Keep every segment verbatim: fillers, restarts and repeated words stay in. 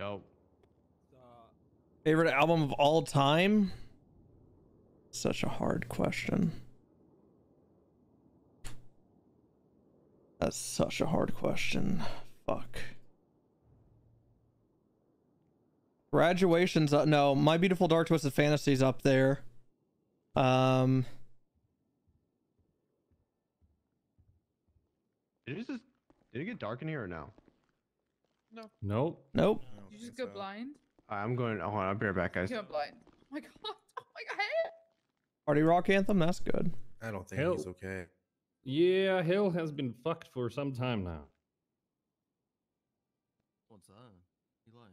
Yo. Favorite album of all time? Such a hard question. That's such a hard question. Fuck. Graduation's up. No, My Beautiful Dark Twisted Fantasy's up there. Um. Did it just? Did it get dark in here or no? No. Nope. Nope. Did you just go so. blind? I'm going. Hold on. I'll be right back, guys. You're blind. Oh my god. Oh my god. Party Rock Anthem. That's good. I don't think Hill. he's okay. Yeah, Hill has been fucked for some time now. What's that? Eli.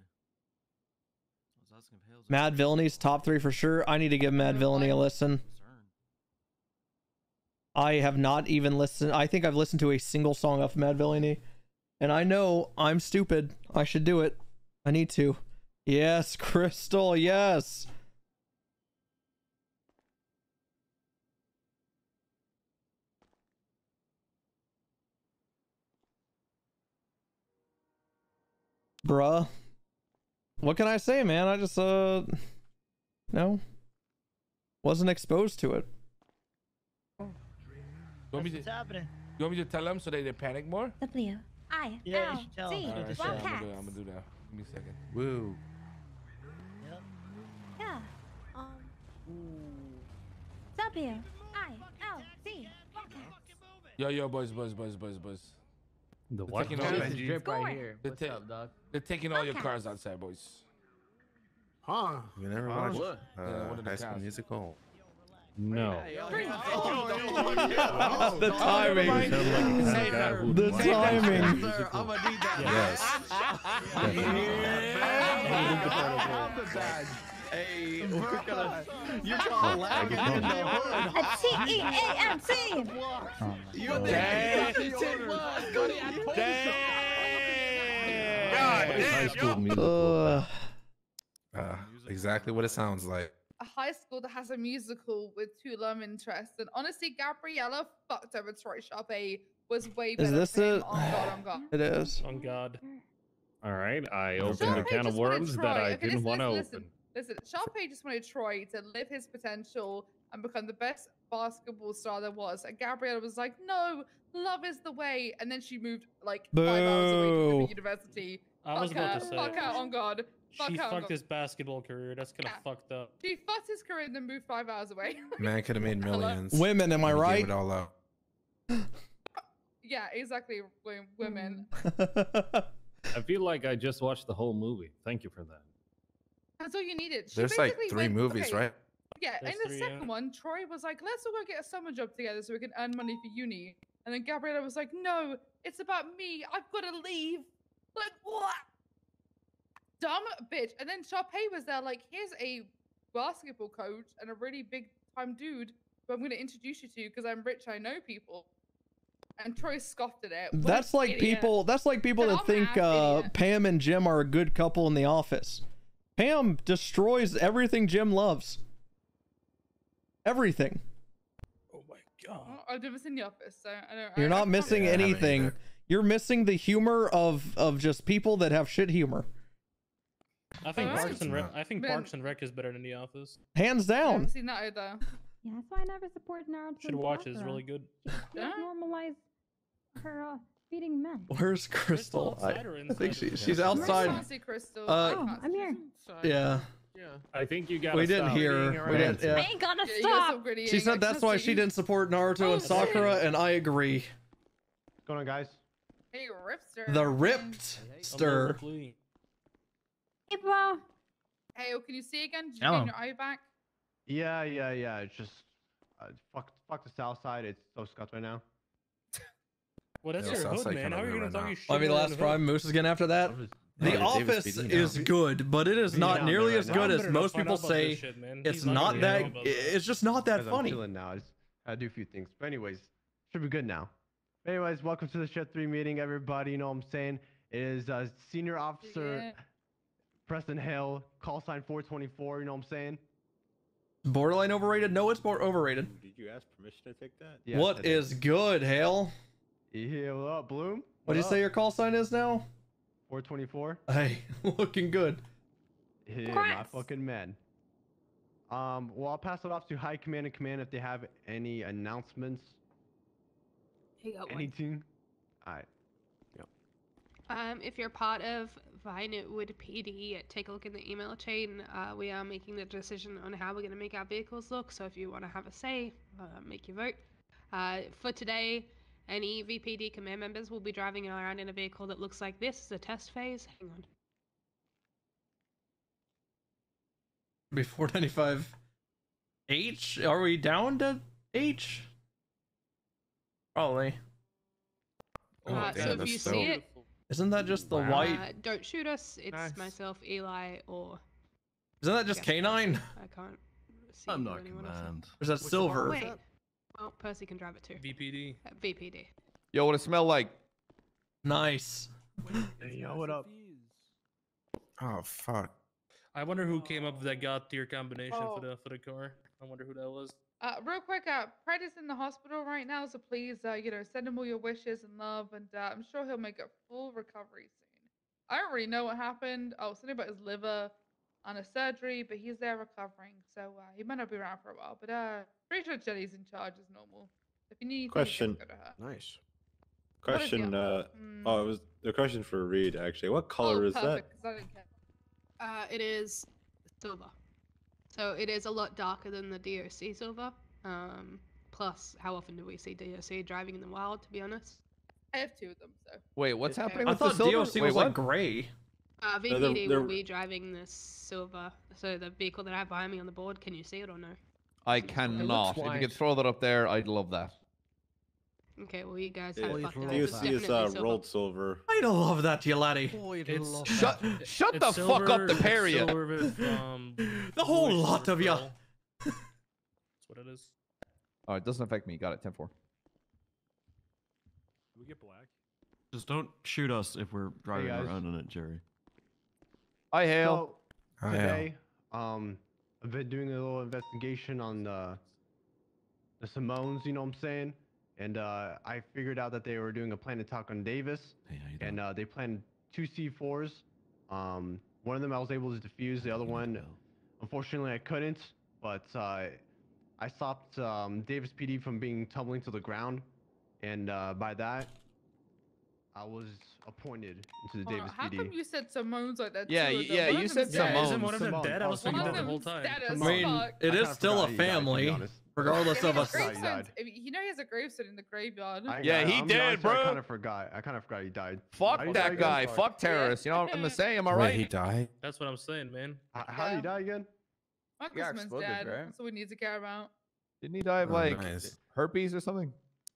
Mad Villainy's top three for sure. I need to give Mad Villainy a listen. I have not even listened. I think I've listened to a single song off of Mad Villainy. And I know I'm stupid. I should do it. I need to. Yes, Crystal. Yes. Bruh. What can I say, man? I just, uh, no, wasn't exposed to it. You want me to, you want me to tell them so they, they panic more? W, I, yeah, L, tell D, right, so I'm gonna do, I'm gonna do that. Give me a second. Woo. Yep. Yeah. Um. Ooh. W, I, L, D, yo, yo, boys, boys, boys, boys, boys. The they're taking, all right here. They're, ta up, they're taking all okay. your cars outside, boys. Huh? We never watched uh, yeah, High School Musical. No. The timing. The timing. I'm gonna need that. Yes. Yeah. I'm the badge. Hey, we're gonna, you're gonna lag it in that word. A T E A M T. You're the head of the team. God damn. God damn. Exactly what it sounds like. A high school that has a musical with two love interests. And honestly, Gabriella fucked over Troy Sharpay was way better. Is this it? On God, on God. It is. On God. All right, I opened a can of worms that I didn't want to open. Listen, Sharpay just wanted Troy to live his potential and become the best basketball star there was. And Gabriella was like, no, love is the way. And then she moved like Boo. five hours away from the university. I fuck was about her, to say fuck her, on God. Fuck she her, fucked on God. his basketball career. That's kind of yeah. fucked up. She fucked his career and then moved five hours away. Man could have made millions. Women, am I right? It all out. Yeah, exactly. Women. I feel like I just watched the whole movie. Thank you for that. That's all you needed. She There's like three went, movies, okay, right? Yeah, There's in the three, second yeah. one, Troy was like, let's all go get a summer job together so we can earn money for uni. And then Gabriella was like, no, it's about me. I've got to leave. Like, what? Dumb bitch. And then Sharpay was there like, here's a basketball coach and a really big time dude who I'm going to introduce you to because I'm rich, I know people. And Troy scoffed at it. What that's like idiot. people, that's like people Dumb that think uh, Pam and Jim are a good couple in The Office. Pam destroys everything Jim loves. Everything. Oh my god. Well, I've never seen The Office, so I don't You're I, not I missing yeah, anything. You're missing the humor of of just people that have shit humor. I think right. Parks and Rec I think ben. Parks and Rec is better than The Office. Hands down. I haven't seen that either. Yeah, that's why I never support Naruto. Should watch it, it's really good. Yeah. Normalize her uh, feeding men. Where's Crystal? Crystal I, I think she, she's outside. Crystal. Uh, oh, I'm here. Yeah. Yeah. I think you got. We didn't stop. hear. Her. We didn't. Yeah. I ain't gonna stop. Yeah, she said like, that's why she didn't support Naruto and Sakura, and I agree. What's going on, guys? Hey, Ripster. The Ripster. Hey, bro. Hey, well, can you see again? Did you get your eye back? Yeah, yeah, yeah. It's just uh, fuck, fuck the South Side. It's so scuffed right now. Well, that's yeah, your hood, like man. How are you gonna right talk your shit? I mean, last prime Moose is gonna after that. The yeah, Office is good, but it is He's not nearly right as now. good as most people say. Shit, it's not, not that. It's just not that funny. I'm now. I, just, I do a few things, but anyways, should be good now. But anyways, welcome to the Shed Three meeting, everybody. You know what I'm saying? It is uh, Senior Officer yeah. Preston Hill, call sign four twenty-four. You know what I'm saying? Borderline overrated? No, it's more overrated. Did you ask permission to take that? Yeah, what is good, Hale? Yeah, what up, Bloom? What, what do you up? say your call sign is now? four twenty-four. Hey, looking good. Yeah, my fucking man. Um, well, I'll pass it off to High Command and Command if they have any announcements. He got one. Anything? Alright. Yep. Um, if you're part of Vinewood P D, take a look in the email chain. Uh, we are making the decision on how we're going to make our vehicles look. So if you want to have a say, uh, make your vote. Uh, for today, any V P D command members will be driving around in a vehicle that looks like this. It's a test phase. Hang on. Be four ninety-five H? Are we down to H? Probably. Oh, uh, damn, so if you so see it, isn't that just the wow. light? Uh, don't shoot us. It's nice. Myself, Eli, or. Isn't that just K nine? I can't. See I'm not command. There's that Which silver. Wait. Oh, Percy can drive it too. V P D. Uh, V P D. Yo, what it smell like? Nice. Hey, yo, what up? Oh fuck. I wonder who came up with that goddamn combination oh. for the for the car. I wonder who that was. Uh, real quick, uh, Pratt is in the hospital right now, so please, uh, you know, send him all your wishes and love, and uh, I'm sure he'll make a full recovery soon. I already know what happened. Oh, something about his liver on a surgery, but he's there recovering, so uh, he might not be around for a while. But uh, pretty sure Jenny's in charge as normal. If you need question, go to her. Nice question. Uh, mm. Oh, it was the question for Reed actually. What color oh, is perfect, that? I didn't care. Uh, it is silver. So it is a lot darker than the D O C silver. Um, plus, how often do we see D O C driving in the wild, to be honest? I have two of them, so... Wait, what's happening with the silver? I thought D O C was like grey. Uh, V P D no, they're, they're... will be driving the silver. So the vehicle that I have behind me on the board, can you see it or no? I cannot. If you could throw that up there, I'd love that. Okay, well you guys have fucked up. D O C is uh, rolled silver. I'd love that, you laddie. Boy, it's, love shut that. shut it's the silver, fuck up, the Perrier. Um, the whole lot of you. That's what it is. Oh, it doesn't affect me. Got it. ten four. Do we get black? Just don't shoot us if we're driving hey around in it, Jerry. I hail. So, today, hail. um, I've been doing a little investigation on the the Simones. You know what I'm saying? And uh, I figured out that they were doing a planned attack on Davis, hey, and uh, they planned two C fours. Um, one of them I was able to defuse, the other one, unfortunately, I couldn't. But uh, I stopped um, Davis P D from being tumbling to the ground, and uh, by that, I was appointed into the oh, Davis how P D. How come you said Simone's like that? Yeah, yeah, you said Simone's. Yeah, isn't one of them Simone. dead? I was thinking that the whole time. I mean, it is still a family. Regardless of us, you know he has a gravestone in the graveyard. I, yeah, he I'm did, bro. I kind of forgot. I kind of forgot he died. Fuck I, that I, guy. I Fuck terrorists. You know, I'm the same. Am I right? Wait, he died. That's what I'm saying, man. Uh, how yeah. did he die again? Fuck this man's dead. Right? That's what we need to care about. Didn't he die of like oh, nice. herpes or something?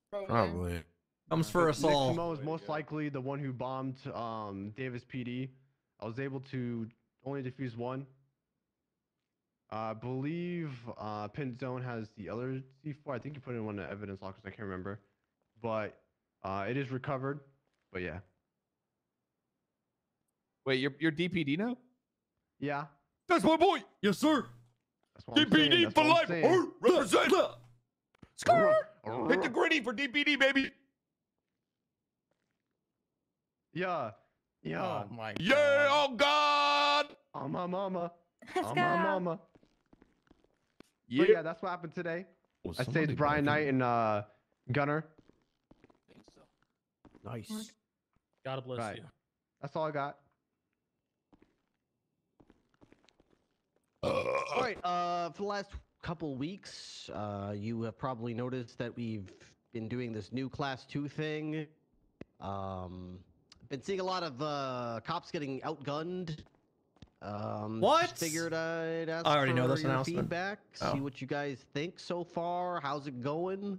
Probably. Probably. Comes for us all. Nick Simone is most likely the one who bombed um, Davis P D. I was able to only defuse one. I uh, believe uh, Pinzone has the other C four. I think you put in one of the evidence lockers. I can't remember. But uh, it is recovered. But yeah. Wait, you're, you're D P D now? Yeah. That's my boy. Yes, sir. That's what D P D That's for what life. Represent. Score. Hit the gritty for D P D, baby. Yeah. Yeah. Oh, my God. Yeah. Oh, God. Oh, my mama. Let's I'm go. my mama. Yeah. yeah, that's what happened today. Well, I saved Brian Knight and uh, Gunner. I think so. Nice. God bless right. you. That's all I got. Uh, all right. Uh, for the last couple weeks, uh, you have probably noticed that we've been doing this new Class Two thing. Um, been seeing a lot of uh, cops getting outgunned. Um, what? Figured I'd ask I already for know this your announcement. feedback, oh. see what you guys think so far. How's it going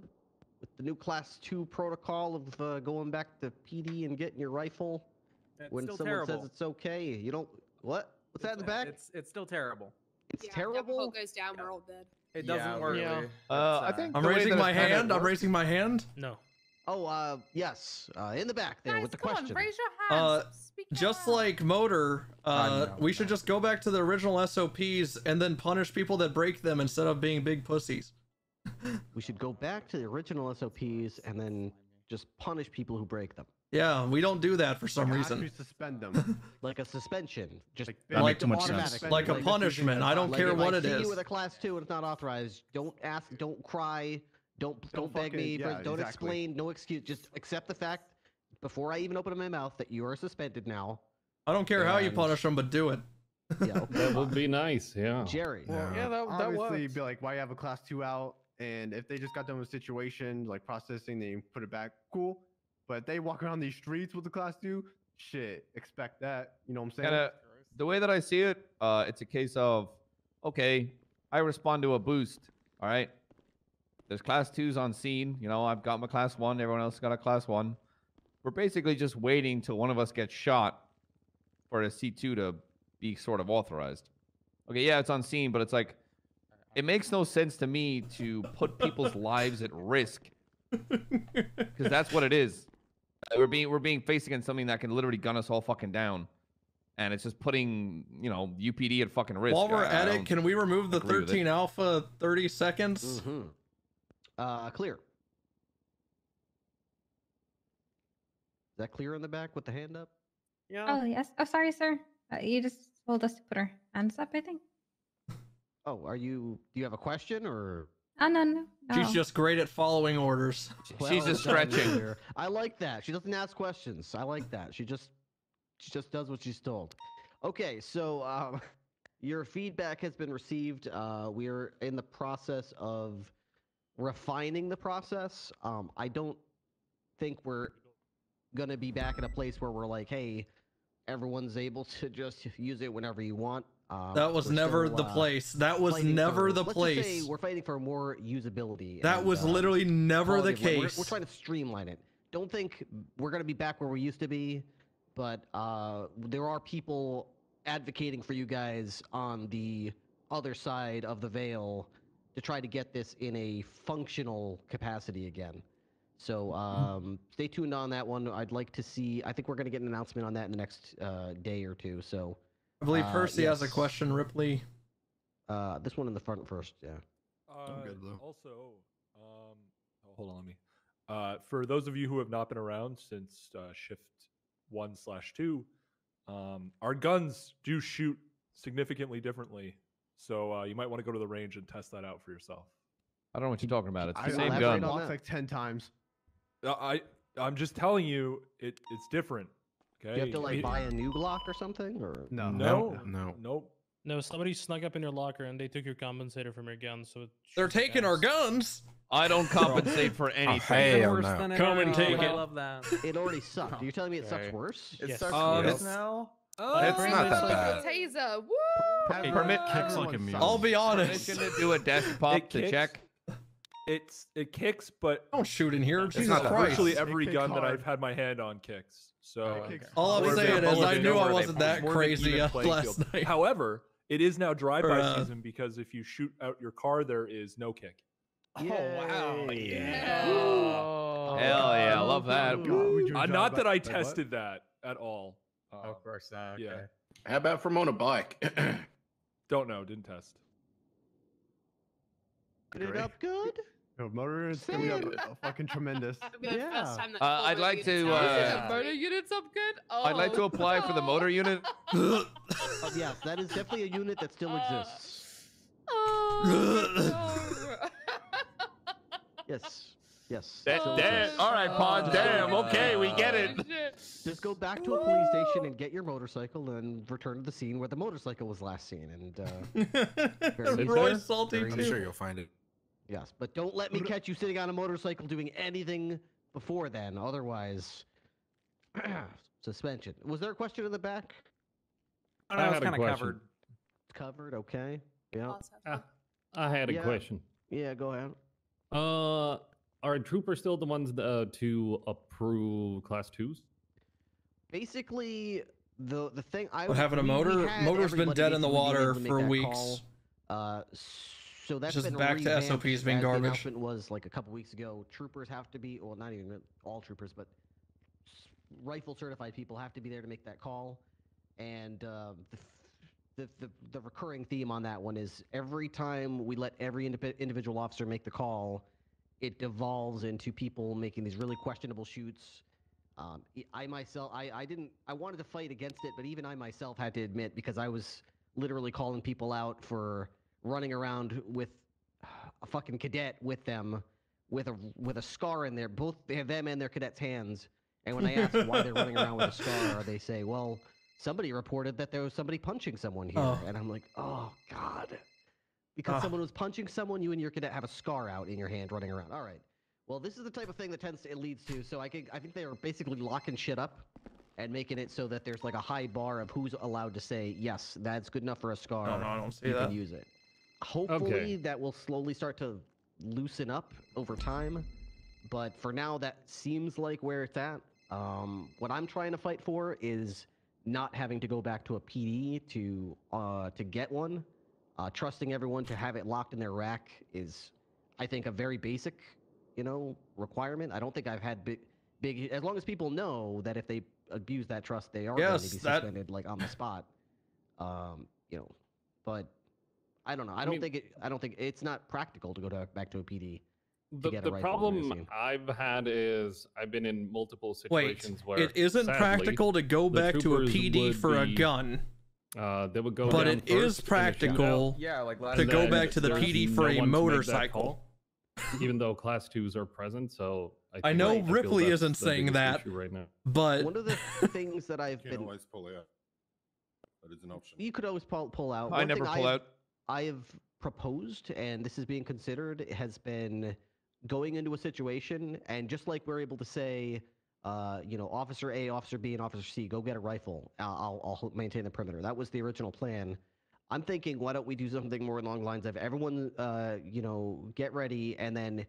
with the new Class Two protocol of uh, going back to P D and getting your rifle? That's when someone terrible. says it's okay, you don't. What? What's it's, that in the back? It's it's still terrible. It's yeah, terrible. Goes down, yeah. we're all dead. It doesn't yeah, work. Yeah. Uh, uh, I think I'm raising my hand. I'm raising my hand. No. Oh, uh, yes. Uh, in the back there guys, with the come question. On, raise your hands. Uh, just out. like Motor, uh, oh, no, we no. should just go back to the original S O Ps and then punish people that break them instead of being big pussies. We should go back to the original S O Ps and then just punish people who break them. Yeah, we don't do that for some you reason. Suspend them. Like a suspension, just like, like, too much sense. like a punishment. I don't like care what I it see is. You with a class two and it's not authorized. Don't ask. Don't cry. Don't don't, don't beg fucking, me. Yeah, don't exactly. explain. No excuse. Just accept the fact before I even open my mouth that you are suspended now. I don't care and... how you punish them, but do it. Yeah, okay. That would be nice. Yeah, Jerry. Well, yeah, yeah that, that obviously you'd be like, why you have a class two out? And if they just got done with a situation like processing, then you put it back. Cool. But if they walk around these streets with a class two, shit, expect that. You know what I'm saying? And, uh, the way that I see it, uh, it's a case of, okay, I respond to a boost. All right. There's class twos on scene. You know, I've got my class one. Everyone else got a class one. We're basically just waiting till one of us gets shot for a C two to be sort of authorized. Okay, yeah, it's on scene, but it's like, it makes no sense to me to put people's lives at risk, because that's what it is. We're being we're being faced against something that can literally gun us all fucking down, and it's just putting, you know, U P D at fucking risk. While we're I, at I it, can we remove the thirteen Alpha thirty seconds? Mm-hmm. Uh, clear. Is that clear in the back with the hand up? Yeah. Oh yes. Oh sorry, sir. Uh, you just told us to put our hands up, I think. Oh, are you? Do you have a question or? Oh, no, no, no. She's just great at following orders. Well, she's just stretching. I like that. She doesn't ask questions. I like that. She just, she just does what she's told. Okay, so um, your feedback has been received. Uh, we are in the process of refining the process. Um, I don't think we're gonna be back in a place where we're like, hey, everyone's able to just use it whenever you want. Um, that was never still, the uh, place. That was never for, the let's place. Just say we're fighting for more usability. That and, was uh, literally never the case. We're, we're trying to streamline it. Don't think we're going to be back where we used to be, but uh, there are people advocating for you guys on the other side of the veil to try to get this in a functional capacity again. So um, stay tuned on that one. I'd like to see. I think we're going to get an announcement on that in the next uh, day or two. So. I believe Percy uh, yes. has a question, Ripley. Uh, this one in the front first, yeah. Uh, I'm good, Lou. Also, um, oh, hold on, let me. Uh, for those of you who have not been around since uh, shift one slash two, um, our guns do shoot significantly differently, so uh, you might want to go to the range and test that out for yourself. I don't know what you're talking about. It's the I, same I'll gun. Walks like ten times. Uh, I I'm just telling you, it it's different. Okay. You have to like buy a new Glock or something, or no, no, no, nope. No, somebody snuck up in your locker and they took your compensator from your gun. So they're taking guns. Our guns. I don't compensate for anything. Oh, hell no. Come and take it. I love that. It already sucked. You're telling me it sucks worse? It yes. sucks um, worse now. Oh, it's not that bad. Taser. Woo! Hey, permit kicks like a mule. I'll be honest. Should it do a death pop to check? It's it kicks, but don't shoot in here. It's not virtually every gun hard. That I've had my hand on kicks. So okay. all I'm saying is I knew I wasn't that crazy last night. However, it is now drive-by uh, season because if you shoot out your car, there is no kick. Yay. Oh wow! Yeah. Oh, hell yeah! I love that. Uh, not that I tested that at all. Uh, oh, of course not. Okay. Yeah. How about from on a bike? Don't know. Didn't test. Did it up good? No, motor is coming up fucking tremendous. Yeah. Uh, I'd like to. Uh, motor units up good. Oh. I'd like to apply oh. for the motor unit. Oh, yes, that is definitely a unit that still exists. Uh, oh. Yes. Yes. That, that, all right, Pod. Oh, damn. God. Okay, we get it. Just go back to a police station and get your motorcycle and return to the scene where the motorcycle was last seen. And uh, very salty too. I'm sure you'll find it. Yes, but don't let me catch you sitting on a motorcycle doing anything before then. Otherwise, suspension. Was there a question in the back? I, I was kind of covered. Covered, okay. Yeah. Uh, I had a yeah. question. Yeah, go ahead. Uh, are troopers still the ones uh, to approve class twos? Basically, the the thing I was having a motor. Motor's been dead in the water for weeks. Call. Uh. So So that's just been back to S O Ps being garbage. The announcement was like a couple weeks ago. Troopers have to be, well, not even all troopers, but rifle certified people have to be there to make that call. And uh, the, the the the recurring theme on that one is every time we let every indi individual officer make the call, it devolves into people making these really questionable shoots. Um, I myself, I, I didn't, I wanted to fight against it, but even I myself had to admit, because I was literally calling people out for running around with a fucking cadet with them, with a with a scar in their, both them and their cadet's hands. And when I ask why they're running around with a scar, they say, well, somebody reported that there was somebody punching someone here. Oh. And I'm like, oh, God. Because oh. someone was punching someone, you and your cadet have a scar out in your hand running around. All right. Well, this is the type of thing that tends to, it leads to, so I, can, I think they are basically locking shit up and making it so that there's like a high bar of who's allowed to say, yes, that's good enough for a scar. No, no, I don't see you that. Can use it. Hopefully okay. that will slowly start to loosen up over time, but for now that seems like where it's at. Um, what I'm trying to fight for is not having to go back to a P D to, uh, to get one. Uh, trusting everyone to have it locked in their rack is, I think, a very basic... you know, requirement. I don't think I've had big, big, as long as people know that if they abuse that trust, they are yes, going to be suspended, that... like on the spot. Um, you know, but I don't know. I, I don't mean, think it, I don't think it's not practical to go to, back to a P D. The, to get the a problem I've had is I've been in multiple situations Wait, where it isn't sadly, practical to go back to a P D for be... a gun. Uh, they would go but it is practical yeah, like last to go back to the P D for no a motorcycle. Even though class twos are present, so I, think I know I Ripley isn't saying that right now. But one of the things that I've you been always pull out. That is an option. You could always pull pull out. I one never pull I've, out. I have proposed, and this is being considered, has been going into a situation, and just like we're able to say, uh, you know, Officer A, Officer B, and Officer C, go get a rifle. I'll, I'll, I'll maintain the perimeter. That was the original plan. I'm thinking, why don't we do something more along the lines of everyone, uh, you know, get ready, and then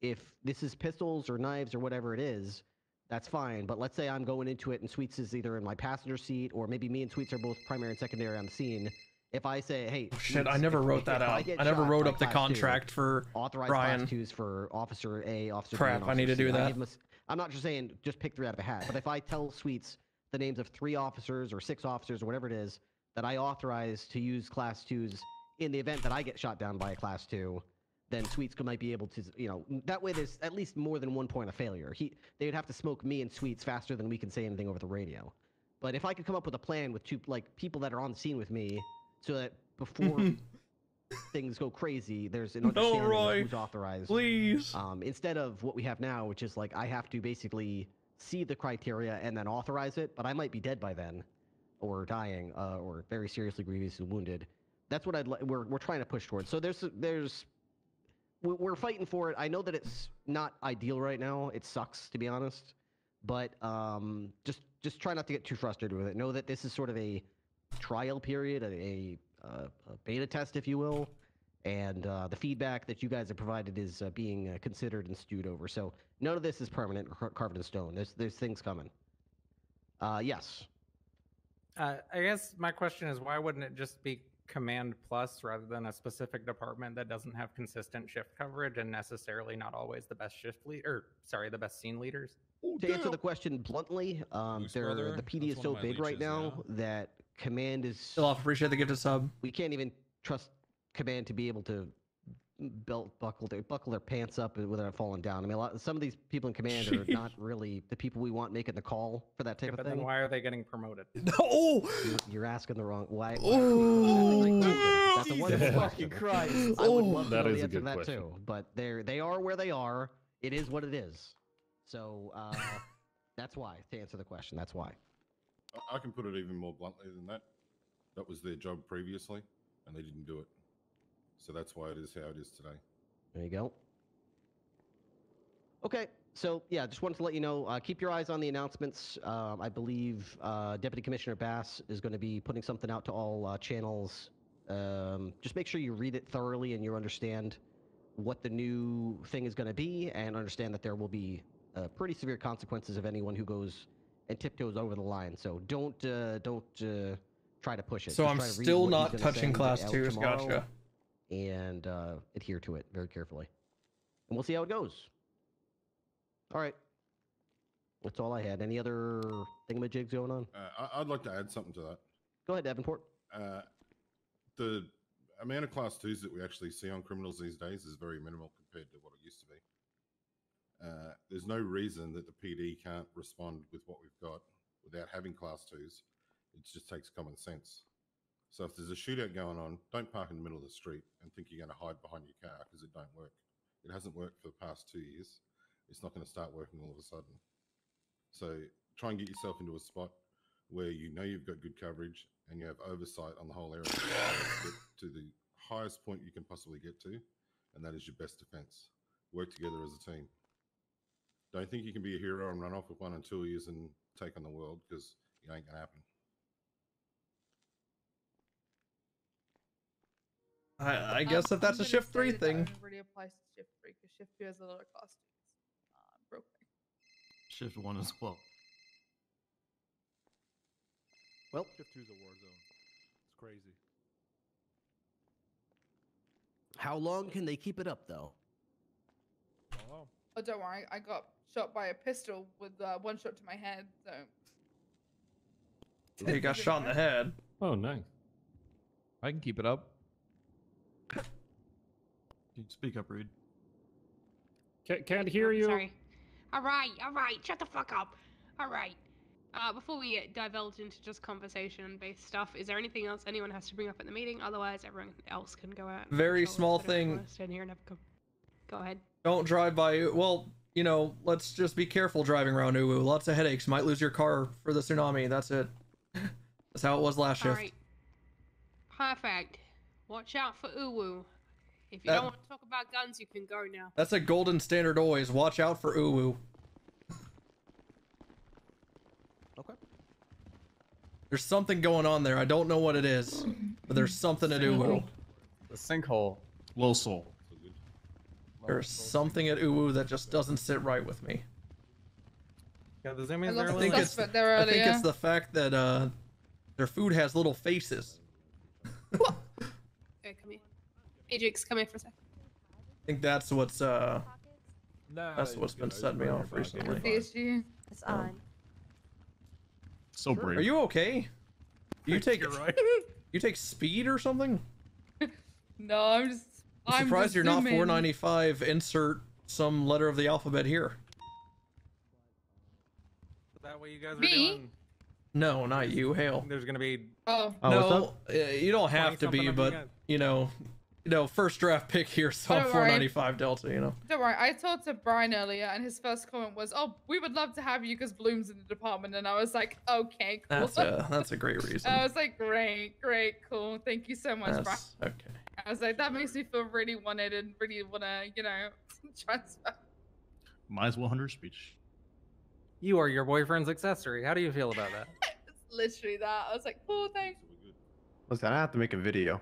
if this is pistols or knives or whatever it is, that's fine. But let's say I'm going into it and Sweets is either in my passenger seat, or maybe me and Sweets are both primary and secondary on the scene. If I say, hey, oh, shit, I never wrote that out. I, I never wrote up the contract two, for authorized Brian. Class twos for Officer A, Officer Crap, B, Crap, I need to do that. A, I'm not just saying just pick three out of a hat, but if I tell Sweets the names of three officers or six officers or whatever it is, that I authorize to use class twos in the event that I get shot down by a class two, then Sweets could might be able to, you know, that way there's at least more than one point of failure. He, they would have to smoke me and Sweets faster than we can say anything over the radio. But if I could come up with a plan with two, like, people that are on the scene with me, so that before things go crazy, there's an understanding no, Roy, of who's authorized. Please. Um, instead of what we have now, which is like, I have to basically see the criteria and then authorize it, but I might be dead by then. Or dying, uh, or very seriously grievously wounded. That's what I'd like. We're we're trying to push towards. So there's there's we're fighting for it. I know that it's not ideal right now. It sucks, to be honest. But um, just just try not to get too frustrated with it. Know that this is sort of a trial period, a, a, a beta test, if you will. And uh, the feedback that you guys have provided is uh, being uh, considered and stewed over. So none of this is permanent or carved in stone. There's there's things coming. Uh, yes. Uh, I guess my question is, why wouldn't it just be command plus rather than a specific department that doesn't have consistent shift coverage and necessarily not always the best shift lead or sorry, the best scene leaders? Ooh, to damn. Answer the question bluntly, um, brother, the P D is so big leeches, right now yeah. that command is. Still off. Appreciate the gift of sub. We can't even trust command to be able to belt buckle their buckle their pants up without falling down. I mean, a lot, some of these people in command are not really the people we want making the call for that type yeah, of but thing. Then why are they getting promoted? No, you're asking the wrong. Why? Oh, that's a wonderful question. Christ. I would love to know the answer to that too, but they're they are where they are. It is what it is. So uh, that's why. To answer the question, that's why. I can put it even more bluntly than that. That was their job previously, and they didn't do it. So that's why it is how it is today. There you go. Okay, so yeah, just wanted to let you know, uh, keep your eyes on the announcements. Uh, I believe uh, Deputy Commissioner Bass is going to be putting something out to all uh, channels. Um, just make sure you read it thoroughly and you understand what the new thing is going to be and understand that there will be uh, pretty severe consequences of anyone who goes and tiptoes over the line. So don't, uh, don't uh, try to push it. So just I'm still not touching class twos, gotcha. And uh, adhere to it very carefully. And we'll see how it goes. All right. That's all I had. Any other thingamajigs going on? Uh, I'd like to add something to that. Go ahead, Davenport. Uh, the amount of class twos that we actually see on criminals these days is very minimal compared to what it used to be. Uh, there's no reason that the P D can't respond with what we've got without having class twos. It just takes common sense. So if there's a shootout going on, don't park in the middle of the street and think you're going to hide behind your car, because it don't work. It hasn't worked for the past two years. It's not going to start working all of a sudden. So try and get yourself into a spot where you know you've got good coverage and you have oversight on the whole area. Get to the highest point you can possibly get to, and that is your best defense. Work together as a team. Don't think you can be a hero and run off with one in two years and take on the world, because it ain't going to happen. I, I guess um, that that's I'm a shift three thing. That really applies to shift three, because shift two has a lot of costumes. Uh, broken. Shift one as well. Well, shift two is a war zone. It's crazy. How long can they keep it up, though? Oh, oh don't worry. I got shot by a pistol with uh, one shot to my head. So you got shot in the head. Oh, nice. I can keep it up. Speak up, Reed. Can't, can't hear you. Sorry. All right, all right. Shut the fuck up. All right. Uh, before we divulge into just conversation-based stuff, is there anything else anyone has to bring up at the meeting? Otherwise, everyone else can go out. Very small thing. Stand here and have a go. Go ahead. Don't drive by. Well, you know, let's just be careful driving around Uwu. Lots of headaches. Might lose your car for the tsunami. That's it. That's how it was last all shift. All right. Perfect. Watch out for Uwu. If you that, don't want to talk about guns, you can go now. That's a golden standard always. Watch out for Uwu. Okay. There's something going on there. I don't know what it is, but there's something at Uwu. The sinkhole. Low soul. There's something at Uwu that just doesn't sit right with me. Yeah, does that mean they're I think, it's, there I think it's the fact that uh, their food has little faces. Okay, come here. Ajax, come here for a second. I think that's what's uh, no, that's what's been setting me off recently. It's on. So brave. Are you okay? Do you take right. You take speed or something? No, I'm just. I'm, I'm surprised just you're zooming. Not four ninety-five. Insert some letter of the alphabet here. That way you guys are Me? Doing. No, not you. Hail. There's gonna be. Oh no, uh, you don't have to be, but you know. You know, first draft pick here saw four ninety-five Delta, you know. Don't worry, I talked to Brian earlier and his first comment was, oh, we would love to have you because Bloom's in the department. And I was like, okay, cool. That's a, that's a great reason. I was like, great, great, cool. Thank you so much, that's, Brian. Okay. I was like, that makes me feel really wanted and really want to, you know, transfer. Might as well Hunter's speech. You are your boyfriend's accessory. How do you feel about that? It's literally that. I was like, cool, thanks. Listen, I have to make a video.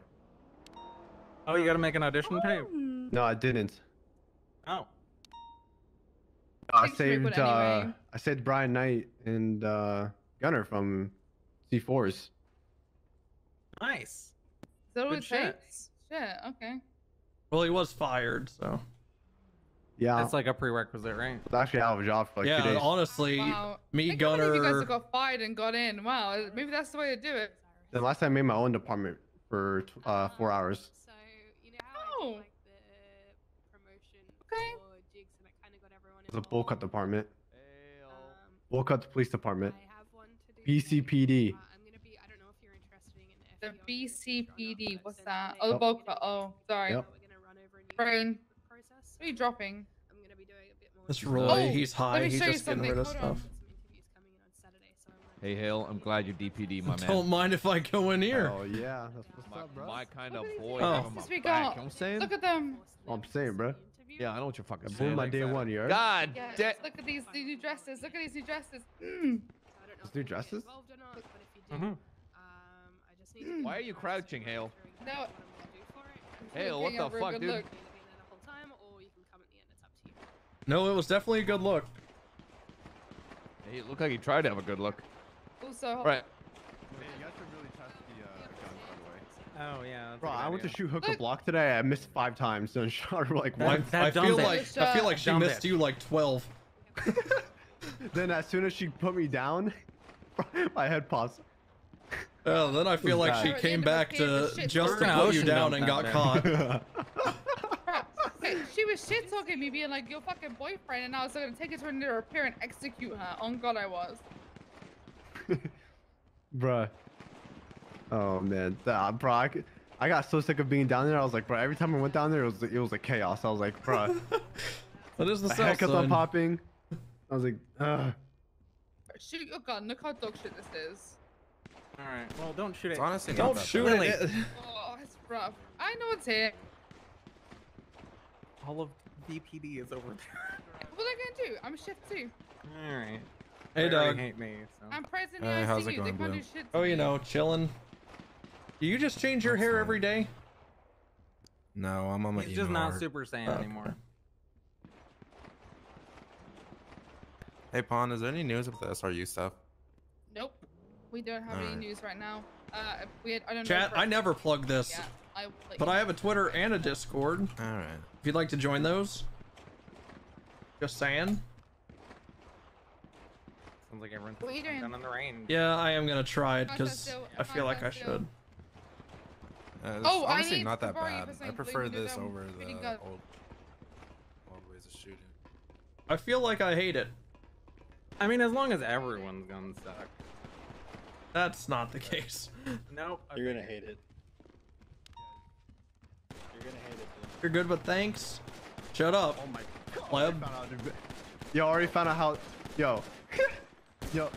Oh, you gotta make an audition tape? No, I didn't. Oh. I saved uh, anyway. I saved Brian Knight and uh, Gunner from C fours. Nice. So good shit. Shit, okay. Well, he was fired, so. Yeah. That's like a prerequisite, right? It's actually out of a job for like yeah, two days. Yeah, honestly, wow. me, I Gunner. I think you guys got fired and got in. Wow, maybe that's the way to do it. The last time I made my own department for uh, four hours. Oh. Like the promotion okay. for jigs and it kind of got everyone involved. The Bullcut Department. Um, Bullcut Police Department. I have one to do B C P D. Uh, I'm gonna be, I don't know if you're interested in an F B O. The B C P D, what's that? Oh, the Bullcut. Oh, sorry. Yep. We're gonna run over a new Brain. Process. What are you dropping? I'm gonna be doing a bit more. That's Roy. Oh, he's high. He's just getting rid of stuff. Hey, Hale, I'm glad you're D P D, my man. Don't mind if I go in here. Oh, yeah. That's what's my, up, bro. My kind of boy. Oh. You know I'm saying? Look at them. Oh, I'm saying, bro. Yeah, I know what you're fucking I saying. I blew my day one, yo. God yeah, damn. Look at these new dresses. Look at these new dresses. Mm. These new dresses? Mm-hmm. Why are you crouching, Hale? No. Hale, what the fuck, dude? Look. No, it was definitely a good look. He looked like he tried to have a good look. Also, right. Yeah, you guys should really test the uh, guns, by the way. Oh yeah. Bro, I went to shoot hook a block today. I missed five times and shot her like once. I feel like I feel like she missed you like twelve. Then as soon as she put me down, my head pops. Oh, then I feel like she came back to just to put you down and got caught. She was was shit talking me, being like, your fucking boyfriend, and I was gonna take it to her repair and execute her. On God, I was. Bruh. Oh man, nah, bro, I, could, I got so sick of being down there. I was like, bro, every time I went down there, it was it was like chaos. I was like, bro, what is the heckathon popping? I was like, ugh. Shoot your gun. Look how dog shit this is. All right. Well, don't shoot it. Honestly, don't shoot it. Oh, it's rough. I know it's here. All of V P D is over there. What are they gonna do? I'm shift two. All right. Hey, dog. Hate me, so. I'm present. Hey, uh, how's it going, Blue? Oh, you know, chilling. Do you just change your That's hair fine. every day? No, I'm on my. He's just not art. Super Saiyan oh. anymore. Hey, Pon, is there any news about the S R U stuff? Nope. We don't have All any right. news right now. Uh, we had, I don't Chat, know I never plug this, yeah, I but I have a Twitter and a Discord. All right. If you'd like to join those. Just saying. Sounds like everyone's down in the rain. Yeah, I am going to try it because I feel like I should. Uh, oh, honestly, I not that bad. I prefer this over the old, old ways of shooting. I feel like I hate it. I mean, as long as everyone's gonna suck. That's not the case. Nope. Okay. You're gonna hate it. You're gonna hate it. Dude. You're good, but thanks. Shut up. Oh my God. Pleb. You already found out how. Yo. Yo.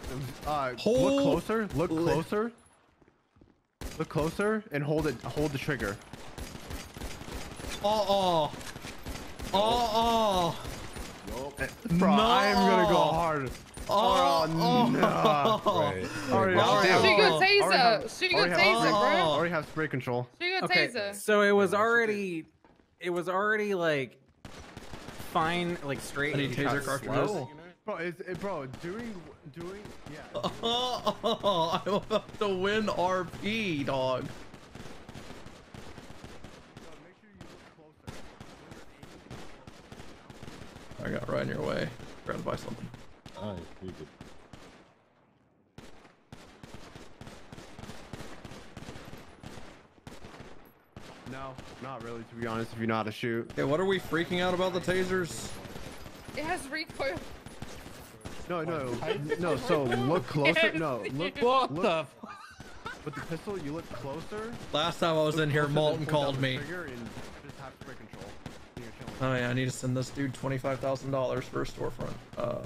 Uh, hold... Look closer. Look closer. Look closer and hold it. Hold the trigger. Oh. Oh. Oh. Oh. Bro, no. I am gonna go hard. Oh, oh no! Wait, wait, already, already, already, shoot your taser! Shoot your taser, bro! I already have spray control. Shoot your okay, taser! So it was already, it was already like fine, like straight. Any taser cartridges? Slow. Bro, it's, it, bro, doing, doing, yeah. Doing. Oh, oh, I'm about to win R P, dog. I got right in your way. Try to buy something. All right, pretty good. No, not really, to be honest, if you know how to shoot. Hey, what are we freaking out about the tasers? It has recoil. No, no, no, so look closer. No, look, look, look. With the pistol, you look closer. Last time I was look in here, Malton called me. Oh yeah, I need to send this dude twenty-five thousand dollars for a storefront. Uh,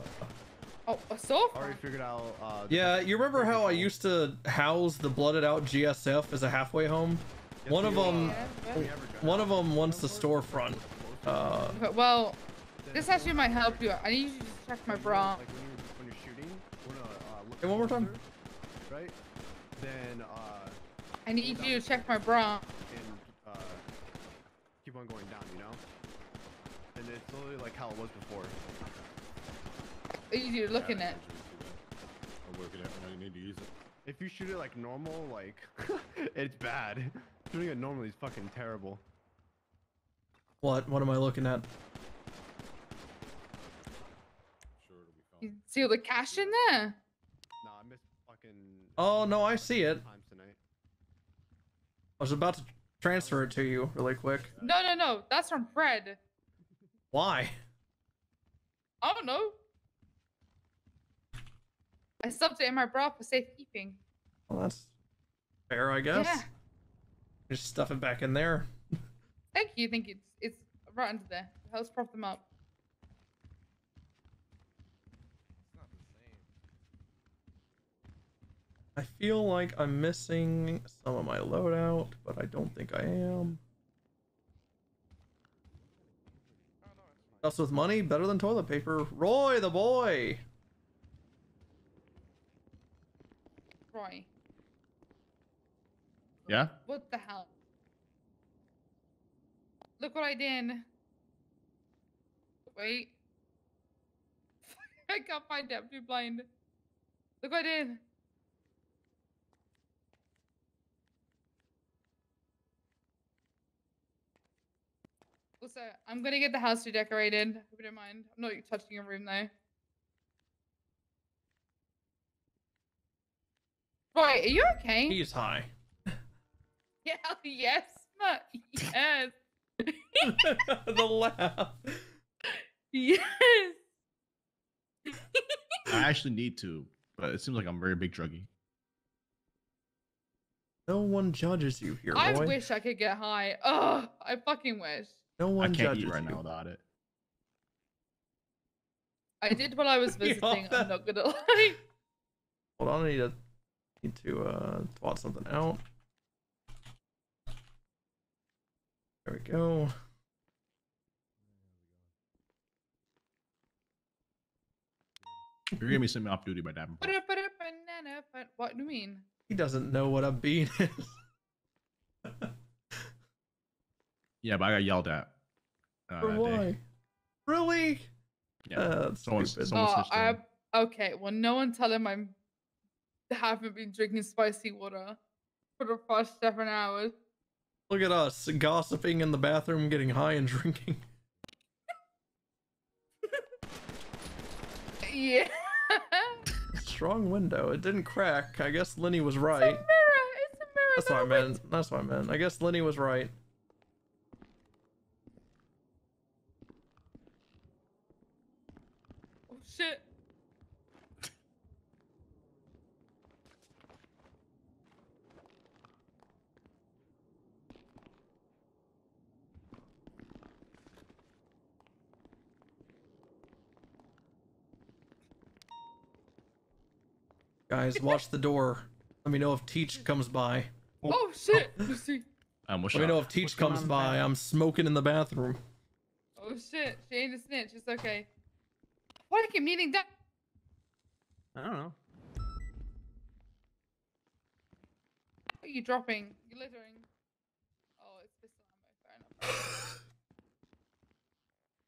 oh, a storefront? I already figured out, uh, yeah, you remember how I used to house the blooded out G S F as a halfway home? Yes, one, of them, yeah, yeah. one of them, one of them wants the storefront. Uh, well, this actually might help you. I need you to check my bra. Like when you're shooting, when, uh, look hey, one more time. Right? Then, uh, I need you to check my bra. And uh, keep on going down, you know? And it's literally like how it was before. You're looking at. I'm looking at. I need to use it. If you shoot it like normal, like it's bad. Shooting it normally is fucking terrible. What? What am I looking at? You see all the cash in there? Nah, I missed fucking. Oh no, I see it. I was about to transfer it to you really quick. No, no, no. That's from Fred. Why? I don't know. I stuffed it in my bra for safekeeping. Well, that's fair, I guess. Yeah. Just stuff it back in there. Thank you. Think it's it's right under there. Let's prop them up. It's not the same. I feel like I'm missing some of my loadout, but I don't think I am. Us with money, better than toilet paper. Roy the boy. Roy. Yeah? What the hell? Look what I did. Wait. I can't find it. I'm too blind. Look what I did. Also, I'm gonna get the house redecorated. Hope you don't mind. I'm not touching your room though. Right, are you okay? He's high. Yeah, yes, but yes. The laugh. Yes. I actually need to, but it seems like I'm a very big druggie. No one judges you here, boy. I wish I could get high. Ugh, I fucking wish. No one I can't judges eat right you. now without it. I did while I was visiting. I'm not gonna lie. Hold on, I need to need to uh, plot something out. There we go. You're gonna be some off duty by that. What do you mean? He doesn't know what a bean is. Yeah, but I got yelled at. Uh, For why? Really? Yeah. Uh, someone's, someone's oh, I, okay, well, no one tell him I haven't been drinking spicy water for the past seven hours. Look at us gossiping in the bathroom, getting high and drinking. Yeah. Strong window. It didn't crack. I guess Lenny was right. It's a mirror. It's a mirror. That's what I meant. That's what I meant. I guess Lenny was right. Shit. Guys, watch the door. Let me know if Teach comes by. Oh, oh shit! Um, Let me know if Teach what's comes by. I'm smoking in the bathroom. Oh shit! She ain't a snitch. It's okay. Why do you keep needing that? I don't know. What are you dropping? You're littering. Oh, it's this time. Fair enough.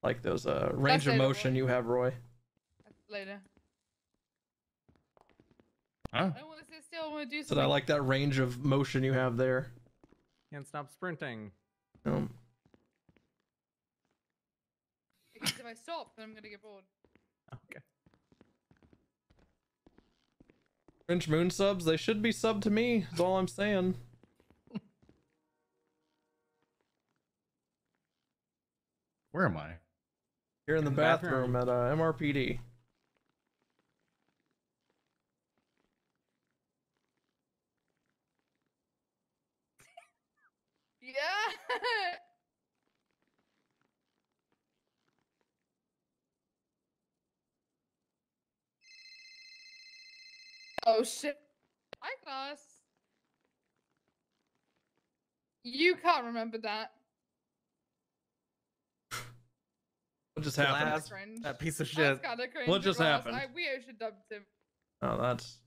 Like those uh, range of motion you have, Roy. That's later. Huh? I don't want to sit still. I want to do something. But I like that range of motion you have there. Can't stop sprinting. Um. Because if I stop, then I'm going to get bored. Okay. French Moon subs, they should be subbed to me, is all I'm saying. Where am I? Here in, in the, the bathroom, bathroom. at uh, M R P D. Yeah! Oh shit. Hi, Class. You can't remember that. What just happened? That piece of shit. What just Class. happened? I, we ocean dumped him. Oh, that's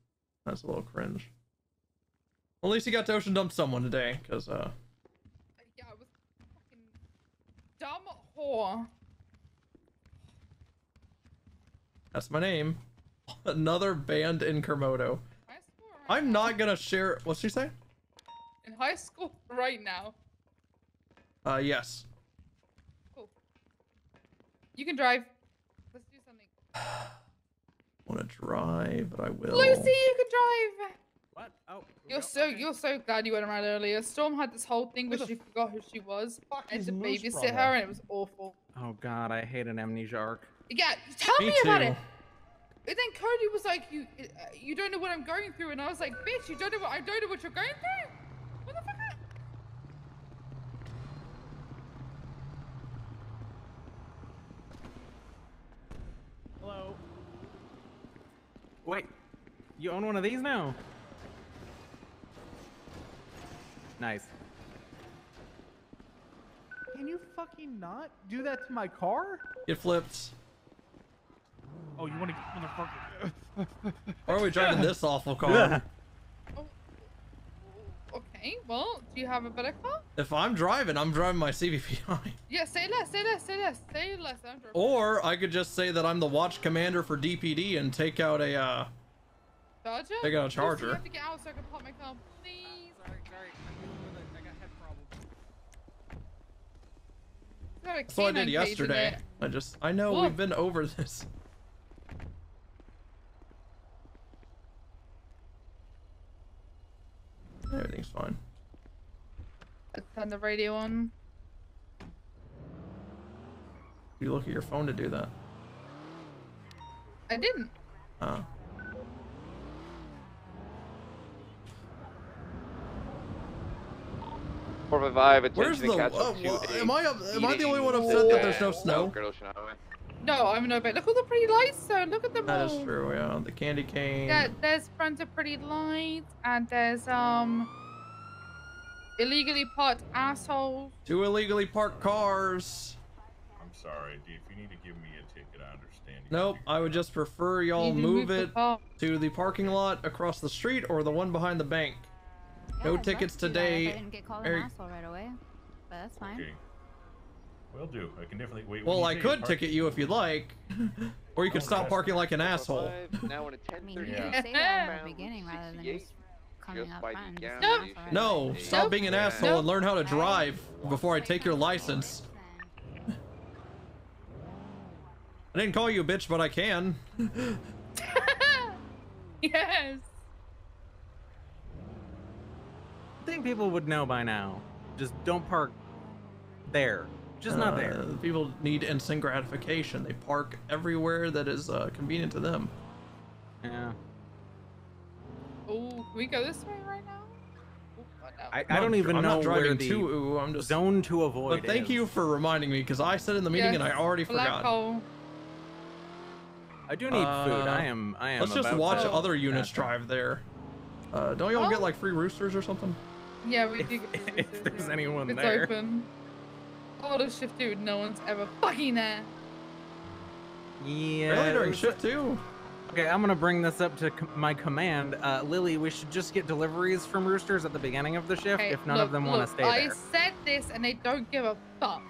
that's a little cringe. Well, at least he got to ocean dump someone today, because, uh. Yeah, I was a fucking dumb whore. That's my name. Another band in Kermodo. I'm not gonna share. What's she say? In high school right now. Uh, yes. Cool. You can drive. Let's do something. Wanna drive, but I will. Lucy, you can drive. What? Oh. You're so okay. you're so glad you went around earlier. Storm had this whole thing where she forgot who she was. I had to babysit her, and it was awful. Oh God, I hate an amnesia arc. Yeah, tell me, me about it. And then Cody was like, you you don't know what I'm going through. And I was like, bitch, you don't know what, I don't know what you're going through? What the fuck? Hello. Wait, you own one of these now? Nice. Can you fucking not do that to my car? It flips. Oh, you want to get motherfucker? Why are we driving this awful car? Oh, okay, well, do you have a better car? If I'm driving, I'm driving my C V P I. Yeah, say less, say less, say less, say less. I'm driving. Or I could just say that I'm the watch commander for D P D and take out a uh. Charger. Take out a Charger. You have to get out so I can pop my car, please. Uh, sorry, sorry, I'm with it. I got head problems. That's what I did yesterday. I just, I know Whoa. we've been over this. Everything's fine. Let's turn the radio on. You look at your phone to do that. I didn't. Oh. four five five, attention the, to catch up to uh, Am I, up, am I the only one upset that there's no snow? No, I'm no bit. Look at all the pretty lights, though. Look at them that all. That is true, yeah. The candy cane. Yeah, there's friends of pretty lights, and there's, um... illegally parked assholes. Two illegally parked cars. I'm sorry, D. If you need to give me a ticket, I understand. Nope, I would just prefer y'all move, move it the to the parking lot across the street or the one behind the bank. No yeah, tickets today. I didn't get called an asshole right away, but that's fine. Okay. Will do. I can definitely wait. Well, I could ticket you if you'd like, or you could stop parking like an asshole. Now I mean, you yeah. can say that in the beginning rather than just coming up front. No, no, stop being an asshole yeah. and learn how to drive before I take your license. I didn't call you a bitch, but I can. Yes. I think people would know by now. Just don't park there. Just uh, not there. People need instant gratification. They park everywhere that is uh, convenient to them. Yeah. Oh, can we go this way right now? Ooh, I, I don't even I'm know not driving where the to, ooh, I'm just, zone to avoid But thank is. you for reminding me, because I said in the meeting yes. and I already Black forgot. Hole. I do need uh, food. I am. I am. Let's just watch to. other units yeah. drive there. Uh, don't y'all oh. get like free roosters or something? Yeah, we do. Get free roosters, if there's yeah. anyone it's there. Open. Oh, the shift two, no one's ever fucking there. Yeah. Really, during shift two? Okay, I'm gonna bring this up to com my command. Uh, Lily, we should just get deliveries from Roosters at the beginning of the shift okay, if none look, of them want to stay I there. I said this and they don't give a fuck.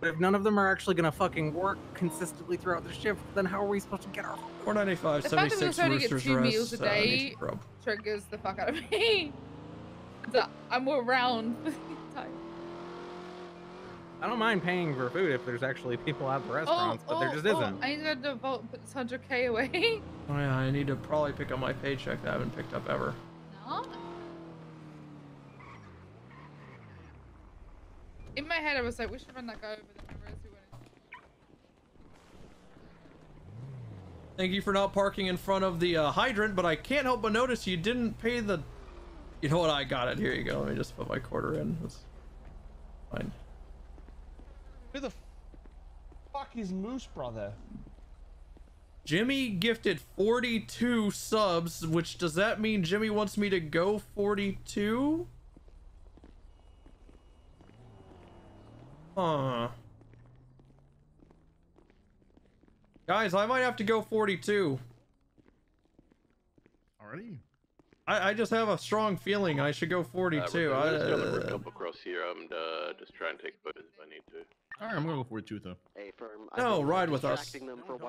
But if none of them are actually gonna fucking work consistently throughout the shift, then how are we supposed to get our four ninety-five, the seventy-six fact that Roosters to get two rest, meals a day uh, triggers the fuck out of me. So I'm more round. I don't mind paying for food if there's actually people at the restaurants, oh, but there just oh, isn't. I need to vote one hundred K away. Oh yeah, I need to probably pick up my paycheck that I haven't picked up ever. No. In my head, I was like, we should run that guy over the numbers who went in. Thank you for not parking in front of the uh, hydrant, but I can't help but notice you didn't pay the... You know what? I got it. Here you go. Let me just put my quarter in. That's fine. Who the fuck is Moose Brother? Jimmy gifted forty-two subs, which does that mean Jimmy wants me to go forty-two? Huh. Guys, I might have to go forty-two. Already? I, I just have a strong feeling I should go forty-two. Uh, there's another road double cross here. I'm uh, just trying to take photos if I need to. All right, I'm gonna go forty-two though. Hey, firm, no, ride with us.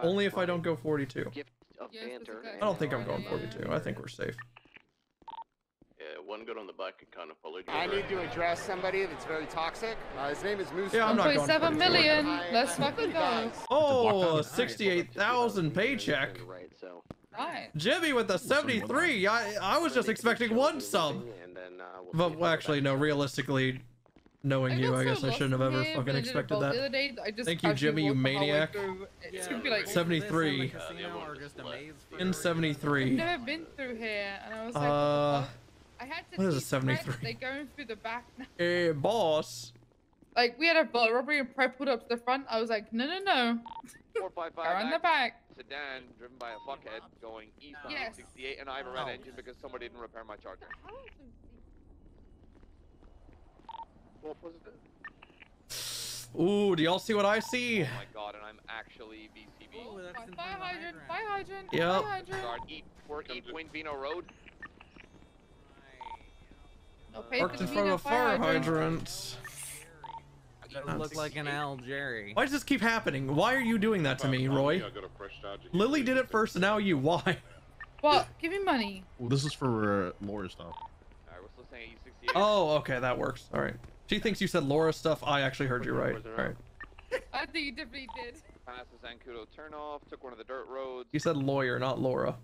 Only if I don't go forty-two. Yes, I don't think I'm going forty-two. I think we're safe. Yeah, one good on the bike and kind of followed you. I need to address somebody that's very toxic. Uh, his name is Moose. Yeah, I'm not going seven million. Let's fucking go. Oh, sixty-eight thousand paycheck. Right, so. Right. Jimmy with the seventy-three. I I was just expecting one sub. But well, actually, no. Realistically. Knowing you, I guess I shouldn't have ever fucking expected that. Thank you, Jimmy, you maniac. seventy-three. In seventy-three. I've never been through here, and I was like, uh, I had to. What is a seventy-three? They're going through the back now. Hey, boss. Like, we had a bar robbery and Prep pulled up to the front. I was like, no, no, no. They're on the back. Sedan driven by a fuckhead going eastbound sixty-eight, and I have a red engine because somebody didn't repair my Charger. Ooh, do y'all see what I see? Oh my god, and I'm actually V C B. Oh, that's fire hydrant, fire hydrant, yep. fire hydrant. Work in Queen Vino Road. Worked in front of a fire hydrant. That looks like an Al Jerry. Why does this keep happening? Why are you doing that to me, Roy? Lily did it first, and now you. Why? What? Give me money. Well, this is for uh, Laura stuff. Alright, we're still saying E sixty-eight. Oh, okay, that works. Alright. She thinks you said Laura stuff. I actually heard you right. All right. I think you definitely did. Passed the Zancudo turnoff. Took one of the dirt roads. You said lawyer, not Laura.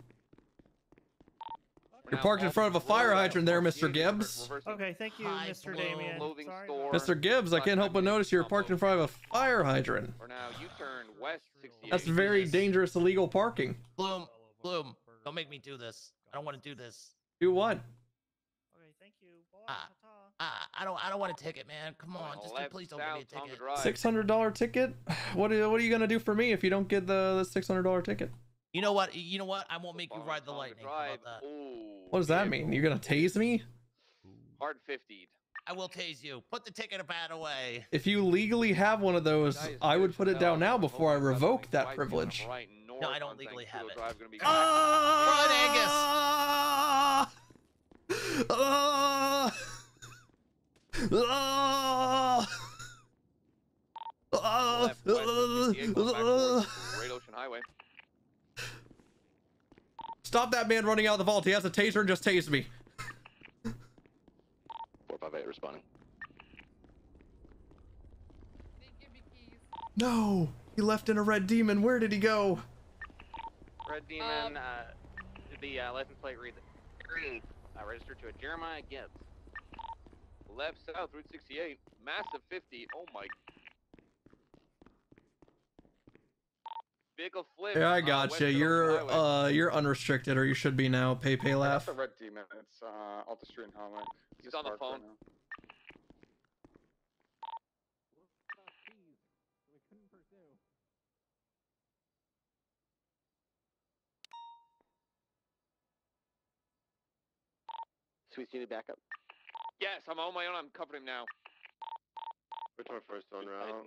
You're parked in front of a fire hydrant there, Mister Gibbs. Okay, thank you, Mister Damien. Mister Gibbs, I can't help but notice you're parked in front of a fire hydrant. That's very dangerous illegal parking. Bloom, Bloom, don't make me do this. I don't want to do this. Do what? Okay, thank you. Ah, ah, I don't, I don't want a ticket, man. Come on, just do, please don't give me a ticket. six hundred dollar ticket? What are, what are you gonna do for me if you don't get the, the six hundred dollar ticket? You know what? You know what? I won't make you ride the lightning. How about that? What does that mean? You're gonna tase me? Hard fiftied. I will tase you. Put the ticket bat away. If you legally have one of those, I would put it down now before I revoke that privilege. No, I don't legally have it. Ah! Run, Angus! Ah! Ah! Ah! Great Ocean Highway. Stop that man running out of the vault. He has a taser and just tased me. four five eight responding. No, he left in a red demon. Where did he go? Red demon, um, uh, the uh, license plate reads green. Uh, registered to a Jeremiah Gibbs. Left south, Route sixty-eight. Massive fifty. Oh my. Vehicle flip. Yeah, I gotcha. Uh, you're uh, you're unrestricted, or you should be now. Pay, pay, laugh. That's the red demon. It's uh, off the street in Homer. He's, He's on the phone. Right Sweet, you need backup. Yes, I'm on my own. I'm covering him now. Which one first on round?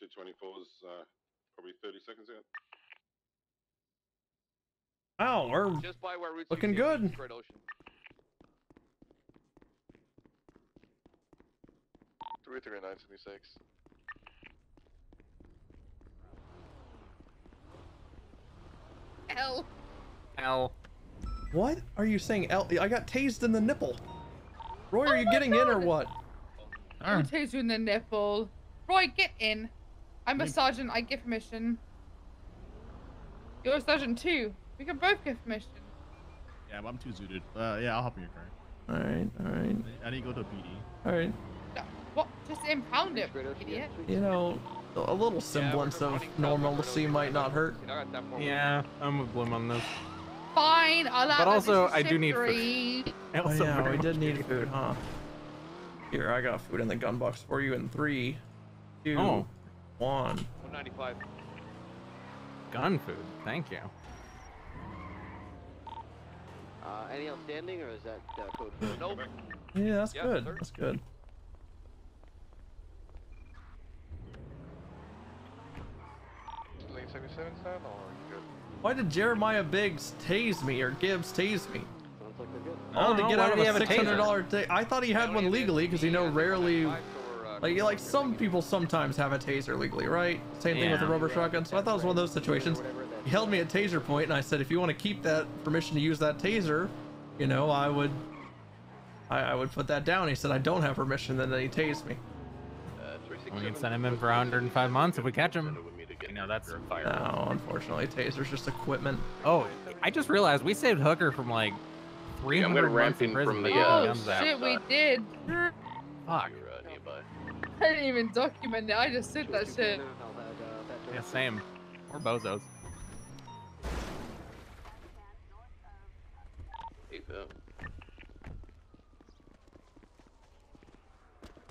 two twenty-four's. Uh... Probably thirty seconds in. Wow, we're just by where looking good. Great Ocean. three three nine seventy-six. L. L. What are you saying? L? I got tased in the nipple. Roy, oh are you getting God. in or what? I was tased in the nipple. Roy, get in. I'm a sergeant, I give permission. You're a sergeant too. We can both give permission. Yeah, but I'm too zooted. Uh, yeah, I'll hop in your car. Alright, alright. I need to go to a P D. Alright. What? Just impound it, idiot. You know, a little semblance yeah, of normalcy might not hurt. Yeah, I'm with Bloom on this. Fine, I'll have But also, I do need food. I also oh, yeah, we did need food, food, huh? Here, I got food in the gun box for you in three, two... Oh. One. one ninety-five. Gun food. Thank you. Uh, any outstanding, or is that uh, code? Nope. Yeah, that's yeah, good. Sir. That's good. Lane seventy-seven time, or good? Why did Jeremiah Biggs tase me or Gibbs tase me? Sounds like they're good. All to know, get out of a six hundred dollar. I thought he had one legally because you know rarely. Like, like some people sometimes have a taser legally, right? Same thing yeah. with a rubber shotgun. So I thought it was one of those situations. He held me at taser point, and I said, if you want to keep that permission to use that taser, you know, I would, I, I would put that down. He said, I don't have permission. Then he tased me. We can send him in for one hundred five months if we catch him. No, that's fire. No, unfortunately, taser's just equipment. Oh, I just realized we saved Hooker from like three hundred months in prison. From the, uh, oh shit, we did. Fuck. I didn't even document it, I just said that shit. Yeah, same. We're bozos.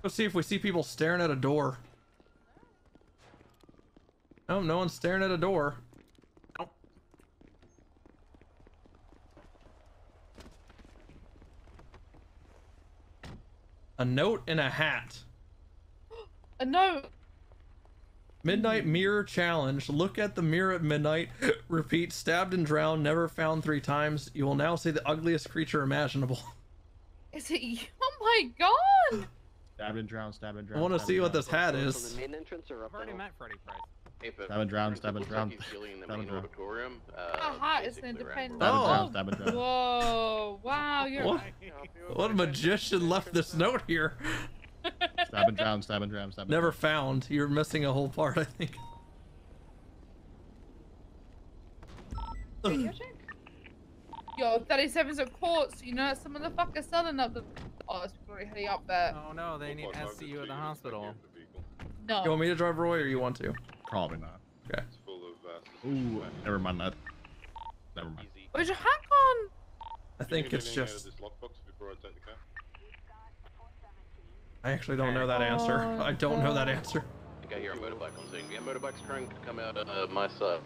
Let's see if we see people staring at a door. No, no one's staring at a door. Nope. A note and a hat. A note. Midnight mirror challenge. Look at the mirror at midnight. Repeat. Stabbed and drowned. Never found three times. You will now see the ugliest creature imaginable. Is it you? Oh my god! Stabbed and drowned. Stabbed and drowned. I want to see what this hat is. I've already met Freddy Price. Stabbed and drowned. Stabbed and drowned. That hat is independent. Oh! Whoa! Wow! You're. What? What magician left this note here? Stab and drown, stab and drown, stab and Never drown. found. You're missing a whole part, I think. Wait, your, Yo, thirty-sevens at Quartz, you know, that's the motherfucker selling up the... Oh, it's probably heading up there. Oh no, they need S C U at the hospital. No. You want me to drive Roy, or you want to? Probably not. Okay. It's full of... Uh, Ooh, never mind that. Never mind. Where's your hack on? I think it's just... I actually don't know that answer. I don't know that answer. I think I hear a motorbike on scene. Yeah, motorbike's trying to come out of my side.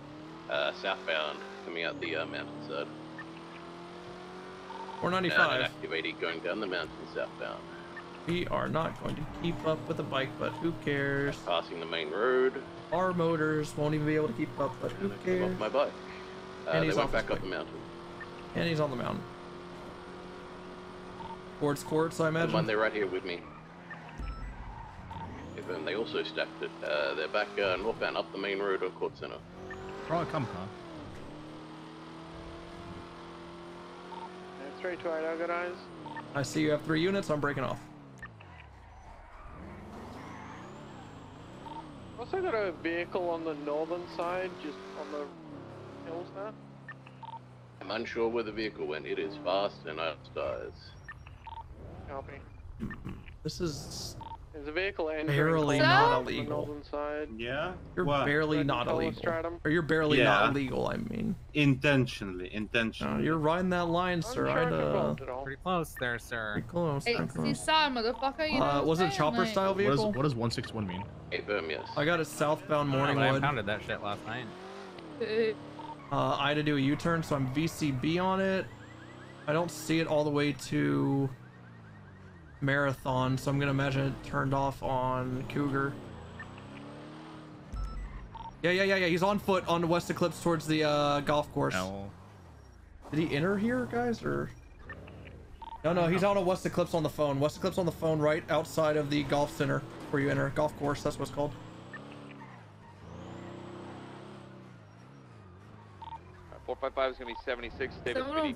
Uh, southbound, coming out the uh, mountain side. We're ninety-five. Activated going down the mountain southbound. We are not going to keep up with the bike, but who cares? That's passing the main road. Our motors won't even be able to keep up, but who cares? Off my bike. Uh, and he's they went back up the mountain. And he's on the mountain. Towards Quartz, I imagine. The one, they're right here with me. And they also stacked it. Uh, they're back uh, northbound up the main road of Quartz Center. Right, come on. That's right, Twilight. I got eyes. I see you have three units. I'm breaking off. Also got a vehicle on the northern side, just on the hills there. I'm unsure where the vehicle went. It is fast and upstairs. Copy. This is. There's a vehicle barely not illegal. Side. Yeah? You're what? Barely not illegal. Stratum? Or you're barely yeah. not illegal, I mean. Intentionally, intentionally. Uh, you're riding that line, I'm sir. Right, uh, pretty close there, sir. Pretty close. Hey, you saw, motherfucker. You uh, was it chopper like... style vehicle? What, is, what does one sixty-one mean? Hey, boom, yes. I got a southbound morning wood. I founded that shit last night. Uh, I had to do a U-turn, so I'm V C B on it. I don't see it all the way to... Marathon, so I'm gonna imagine it turned off on Cougar. Yeah, yeah, yeah, yeah. He's on foot on the West Eclipse towards the uh, golf course. No. Did he enter here, guys, or? No, no, he's out on West Eclipse on the phone. West Eclipse on the phone, right outside of the golf center where you enter golf course. That's what's called. four five five is gonna be seventy-six. Davis P D.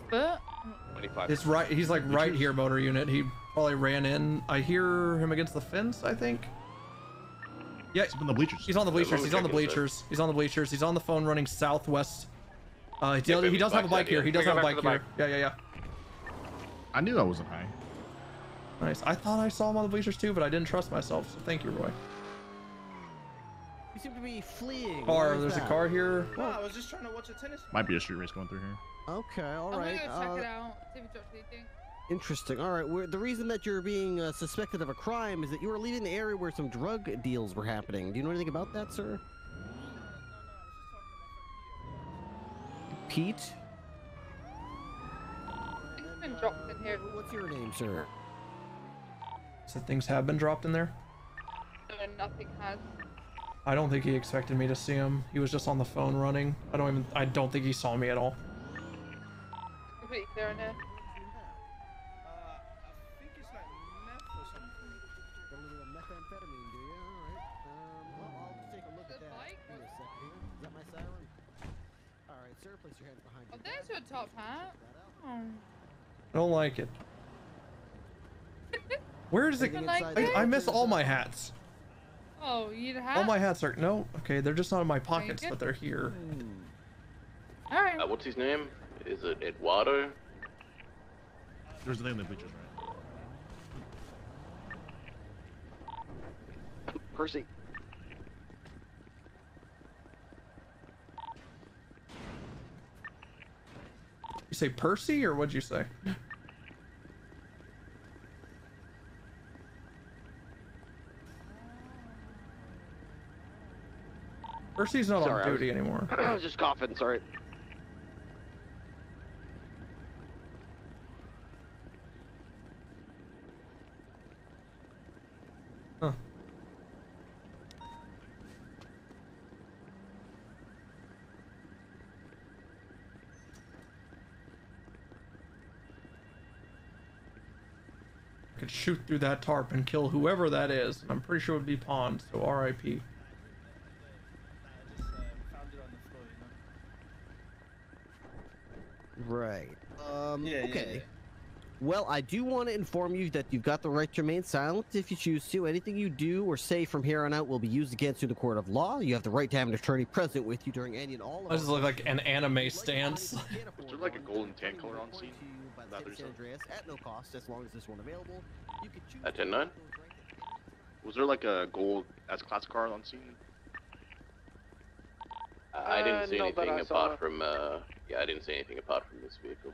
twenty-five. It's right. He's like right here, motor unit. He probably ran in. I hear him against the fence, I think. Yeah, he's on the bleachers. He's on the bleachers. He's on the bleachers. He's on the bleachers. He's on the phone, running southwest. Uh, he does, he does have a bike here. He does have a bike here. Yeah, yeah, yeah. I knew I wasn't high. Nice. I thought I saw him on the bleachers too, but I didn't trust myself. So thank you, Roy. You seem to be fleeing. Car, there's that? A car here. Oh, I was just trying to watch a tennis. Might be a street race going through here. Okay, all right. I'm gonna go check uh, it out. See if it's anything. Interesting. All right. We're, the reason that you're being uh, suspected of a crime is that you were leaving the area where some drug deals were happening. Do you know anything about that, sir? Pete. Things have been dropped in here. What's your name, sir? So things have been dropped in there. No, nothing has. I don't think he expected me to see him. He was just on the phone running. I don't even. I don't think he saw me at all. Pretty clear in here. Oh, there's your top hat. Oh. I don't like it. Where is it? Like I, I miss all my hats. Oh, you have. All my hats are no. Okay, they're just not in my pockets, but they're here. Hmm. All right. Uh, what's his name? Is it Eduardo? There's a name in the bleachers, right? Percy. You say Percy, or what'd you say? Percy's not sorry, on duty was, anymore. I was just coughing, sorry. Huh. Could shoot through that tarp and kill whoever that is. I'm pretty sure it would be Pond, so R I P. Right. Um, yeah, okay. Yeah, yeah. Well, I do want to inform you that you've got the right to remain silent if you choose to. Anything you do or say from here on out will be used against you in the court of law. You have the right to have an attorney present with you during any and all of... I just look like an anime stance. Is there like a golden tan color on scene? San Andreas at no cost, as long as there's one available. You can choose at ten nine? Was there like a gold as class car on scene? Uh, I didn't see uh, anything apart from, uh, yeah, I didn't see anything apart from this vehicle.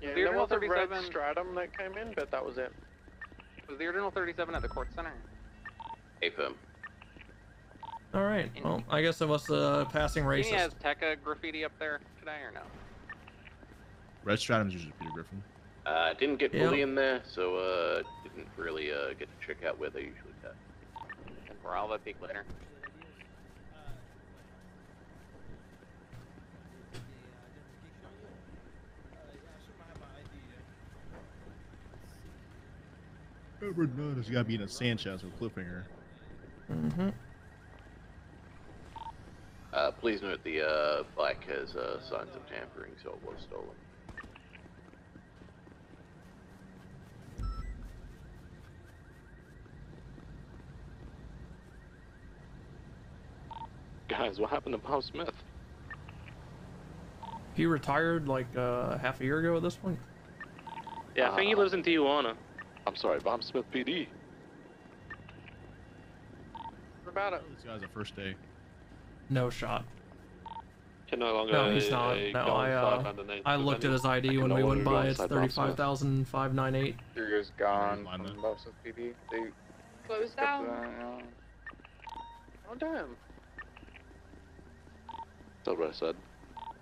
Yeah, there was a red stratum that came in, but that was it. Was the original thirty-seven at the court center? A firm. All right. Well, I guess I was uh, passing racist. He has Tekka graffiti up there today or no? Red stratum's usually Peter Griffin. Uh, didn't get yep. fully in there, so uh, didn't really uh get to check out where they usually cut. We're all a peek later. Whoever knows, you gotta be in a Sanchez or cliffhanger. Mm-hmm. Uh, please note the uh, bike has uh, signs of tampering, so it was stolen. Guys, what happened to Bob Smith? He retired like uh, half a year ago at this point. Yeah, I think uh, he lives in Tijuana. I'm sorry, Bob Smith P D. What about it? This guy's a first day. No shot. Can no longer. No, he's not. A, a no, I. Uh, I looked at his I D when we went by. It's thirty-five thousand five nine eight. Three years gone. Bob Smith P D. They closed down. down. Oh damn. That's what I said.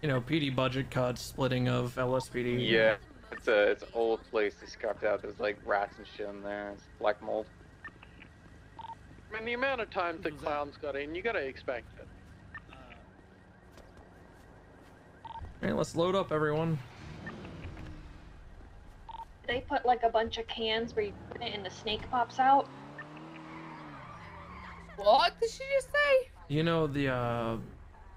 You know, P D budget cuts, splitting of L S P D. Yeah, it's a it's an old place they scuffed out. There's like rats and shit in there. It's black mold. I mean, the amount of time the clowns got in, you gotta expect it. All right, let's load up, everyone. They put like a bunch of cans where you put it and the snake pops out. What did she just say? You know the uh.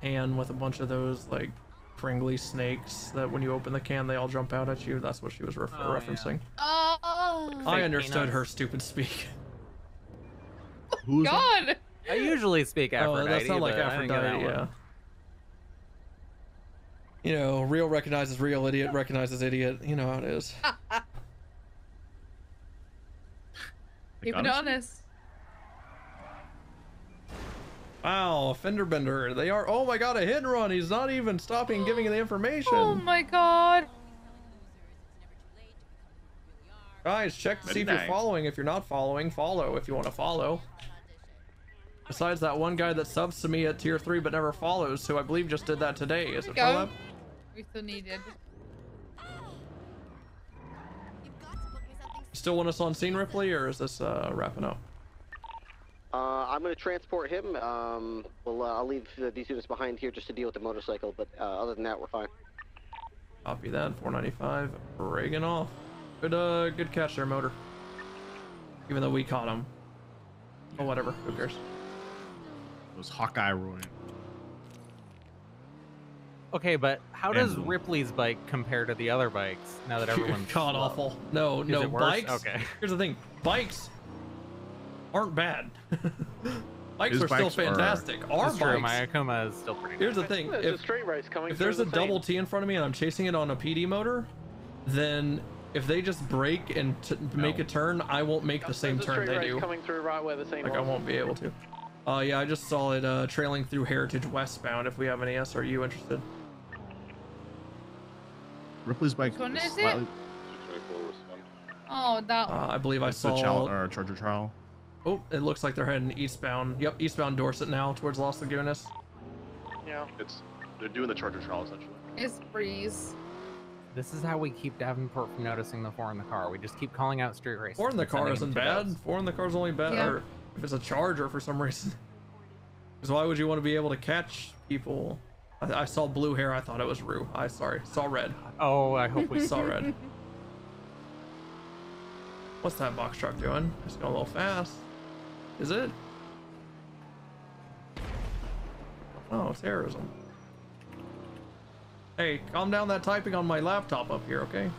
can with a bunch of those like Pringly snakes that when you open the can they all jump out at you. That's what she was refer oh, referencing. Yeah. Oh, I understood her stupid speak. Who's God, I usually speak Aphrodite. Oh, that's not like Aphrodite. Yeah. You know, real recognizes real, idiot recognizes idiot. You know how it is. Keep it honest. Wow, fender bender. They are. Oh my god, a hit and run. He's not even stopping giving the information. Oh my god. Guys, check to see if you're following. If you're not following, follow if you want to follow. Besides that one guy that subs to me at tier three but never follows, who I believe just did that today. Is it Philip? We still need it. Still want us on scene, Ripley, or is this uh, wrapping up? Uh, I'm going to transport him. Um, well, uh, I'll leave uh, these units behind here just to deal with the motorcycle, but uh, other than that, we're fine. Copy that. four ninety-five. Breaking off. Good, uh, good catch there, Motor. Even though we caught him. Oh, whatever. Who cares? It was Hawkeye Roy. Okay, but how does and... Ripley's bike compare to the other bikes now that everyone's caught awful? No, no bikes. Okay. Here's the thing. Bikes aren't bad. Bikes His are bikes still fantastic. Are, Our bikes. My Akuma is still pretty. Here's nice. the thing: if, a race if there's a the double T in front of me and I'm chasing it on a P D motor, then if they just brake and t no. make a turn, I won't make the same turn they do. Coming through right where the same like I won't be able to. Uh, yeah, I just saw it uh, trailing through Heritage westbound. If we have any S R U interested. Ripley's bike. Which one is slightly... it? Oh, that. Uh, I believe That's I saw. The child, or Charger trial. Oh, it looks like they're heading eastbound. Yep, eastbound Dorset now towards Las Lagunas. Yeah. It's they're doing the Charger trial essentially. It's breeze. This is how we keep Davenport from noticing the four in the car. We just keep calling out street race. Four in the car isn't bad. Four in the car's only better yeah. if it's a Charger for some reason. Because why would you want to be able to catch people? I, I saw blue hair. I thought it was Rue. I sorry, saw red. Oh, I hope we saw red. What's that box truck doing? It's going a little fast. Is it? Oh, it's terrorism. Hey, calm down that typing on my laptop up here, okay?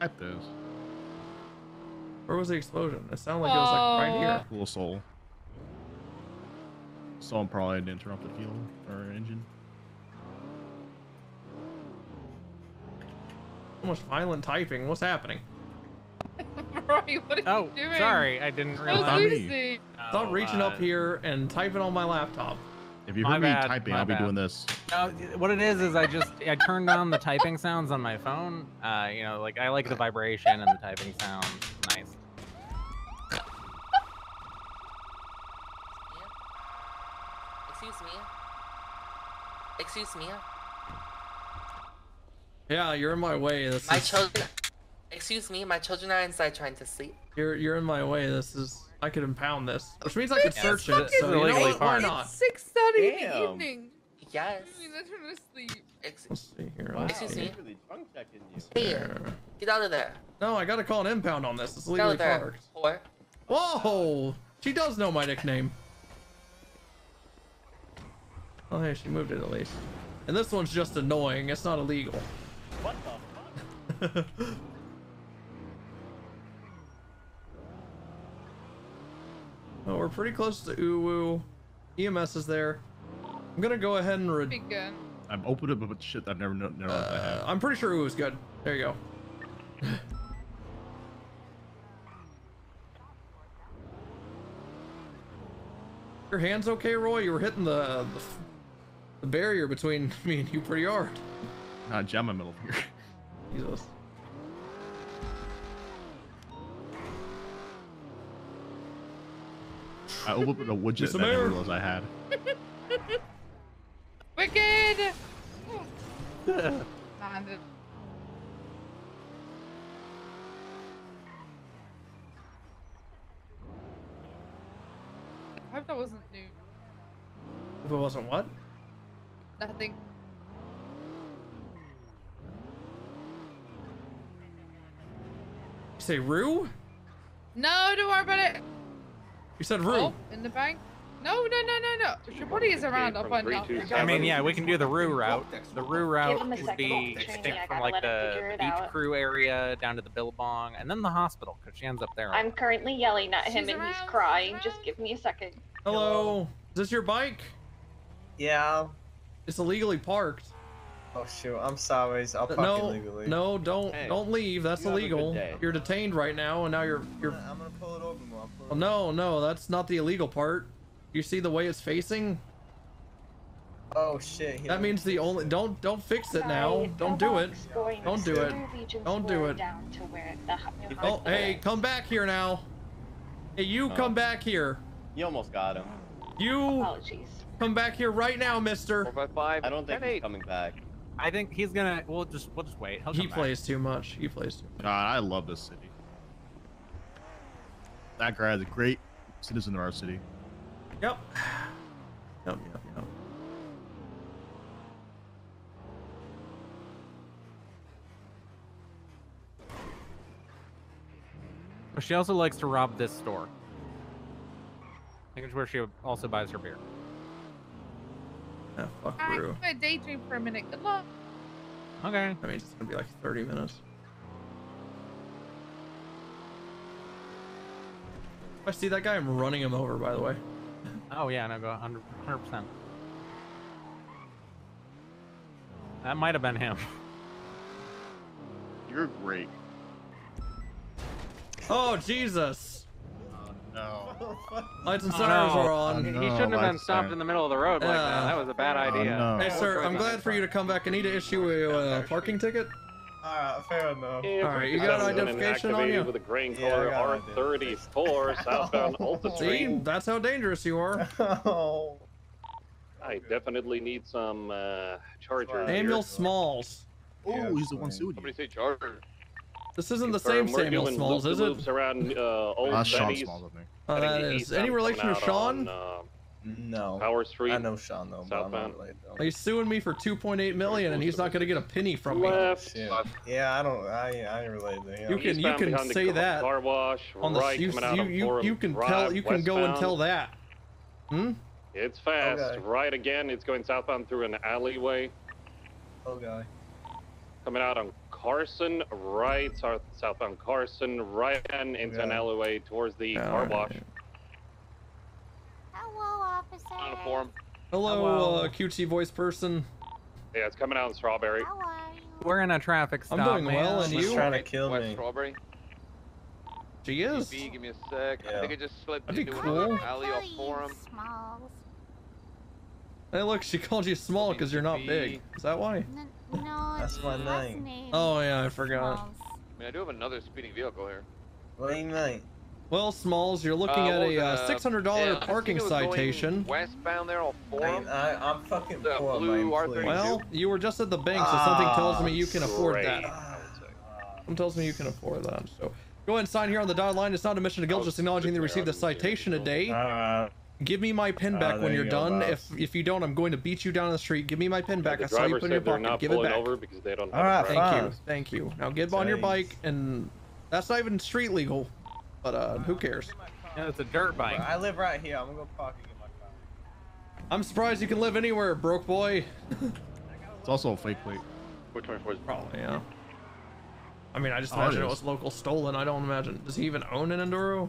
At those. Where was the explosion? It sounded like oh. it was like right here. Little soul. Someone probably had interrupted fuel or engine. So much violent typing. What's happening? Roy, what are oh, you doing? Sorry, I didn't realize. Stop oh, reaching uh, up here and typing on my laptop. If you hear me bad, typing, I'll bad. be doing this. No, what it is is I just I turned on the typing sounds on my phone. Uh, you know, like I like the vibration and the typing sound. Nice. Yep. Excuse me. Excuse me. Yeah, you're in my way. This my is... children. Excuse me, my children are inside trying to sleep. You're you're in my way. This is. I could impound this, which means I could search it. So you know what? Why not? It's six thirty in the evening. Yes. I mean, that's when I sleep. Ex Let's see here. Wow. Excuse me. Here, get out of there. No, I gotta call an impound on this. It's legally parked. Whoa! She does know my nickname. Oh, hey, she moved it at least. And this one's just annoying. It's not illegal. What the fuck? Oh, we're pretty close to Uwu. E M S is there. I'm gonna go ahead and re- I've opened up a bunch of shit that I've never known. Never uh, I'm pretty sure Uwu's good. There you go. Your hand's okay, Roy? You were hitting the, the the barrier between me and you pretty hard. Not a gem in the middle of here. Jesus. I opened up a widget that I never realized I had. Wicked! I hope that wasn't new. If it wasn't what? Nothing. You say Rue? No, don't worry about it. You said Rue. Oh, in the bank? No, no, no, no, no. Your body is around. I'll find out. I mean, yeah, we can do the Rue route. The Rue route would be extinct from like the beach crew area down to the Billabong and then the hospital because she ends up there. I'm currently yelling at him and he's crying. Just give me a second. Hello. Is this your bike? Yeah. It's illegally parked. Oh shoot! I'm sorry. I'll park no, illegally. No, don't, hey, don't leave. That's illegal. You're detained right now, and now you're you're. I'm gonna pull it over more. Well, it no, over. no, that's not the illegal part. You see the way it's facing? Oh shit! That means the only. It. Don't don't fix it now. Right, don't do it. Don't do it. Don't do it. Down to where the oh hey, come back here now. Hey, you oh. come back here. You almost got him. You. Apologies. Come back here right now, Mister. Four by five. I don't think he's coming back. I think he's gonna. We'll just we'll just wait. He'll he plays back. too much. He plays too much. God, I love this city. That guy is a great citizen of our city. Yep. Yep. Yep. Yep. But she also likes to rob this store. I think it's where she also buys her beer. Yeah, fuck I Rue. I'm gonna daydream for a minute. Good luck. Okay. I mean, it's gonna be like thirty minutes. If I see that guy, I'm running him over, by the way. Oh, yeah, no, go one hundred percent. That might have been him. You're great. Oh, Jesus. No. Lights and sirens oh, no. are on. No, he shouldn't have been stopped in the middle of the road like uh, that. That was a bad idea. Uh, no. Hey, sir, I'm glad for you to come back. I need to issue a uh, parking ticket. Alright, uh, fair enough. Yeah, Alright, you got an identification on you? With a green color yeah, R thirty-four southbound Ultra Street. That's how dangerous you are. oh. I definitely need some uh, Charger. Samuel Smalls. Oh, he's the one suited. Somebody say Charger. This isn't the same Samuel Smalls, is it? Around, uh, old uh, Sean Smalls, I think. Uh, that is. Any relation to Sean? On, uh, no. Power Street. I know Sean, though. But I'm not related, though. He's suing me for two point eight million dollars, and he's not going to get a penny from me. Left. Yeah, yeah I don't. I, I ain't related to him. You can, you can say that. Car wash, on the, right, you, you, you, you can, drive, tell, you can go and tell that. Hmm? It's fast. Okay. Right again. It's going southbound through an alleyway. Oh, guy. Coming out on Carson, right, southbound Carson, right and into yeah. an alleyway towards the car right. wash. Hello, officer. On a forum. Hello, Hello. Uh, cutesy voice person. Yeah, it's coming out in Strawberry. How are you? We're in a traffic stop. I'm doing man. well, and you? trying to kill West me. Strawberry. She is. G B, give me a sec. Yeah. I think I just slipped That'd into cool. an alley off Forum. Smalls. Hey, look, she called you small because you're not big. Is that why? N no, that's my name. name. Oh yeah, I forgot. Smalls. I mean, I do have another speeding vehicle here. What do you mean? Well, Smalls, you're looking uh, at a uh, six hundred dollar yeah, parking citation. Westbound there on Forum. I, I'm fucking the poor, blue man, Well, you were just at the bank, so something tells me you can oh, afford great. that. Something tells me you can afford that. So go ahead and sign here on the dotted line. It's not a mission to guilt, just acknowledging they received a citation today. Uh, Give me my pin back uh, when you're you done. Go, if if you don't, I'm going to beat you down the street. Give me my pin back. The I saw you put in your pocket. Give it back. Over because they don't have All right, thank you, thank you. Now get Jeez. on your bike, and that's not even street legal, but uh, who cares? Yeah, it's a dirt bike. I live right here. I'm gonna go parking in my car. I'm surprised you can live anywhere, broke boy. It's also a fake plate. four twenty-four is probably yeah. I mean, I just oh, imagine it, it was local stolen. I don't imagine. Does he even own an Enduro?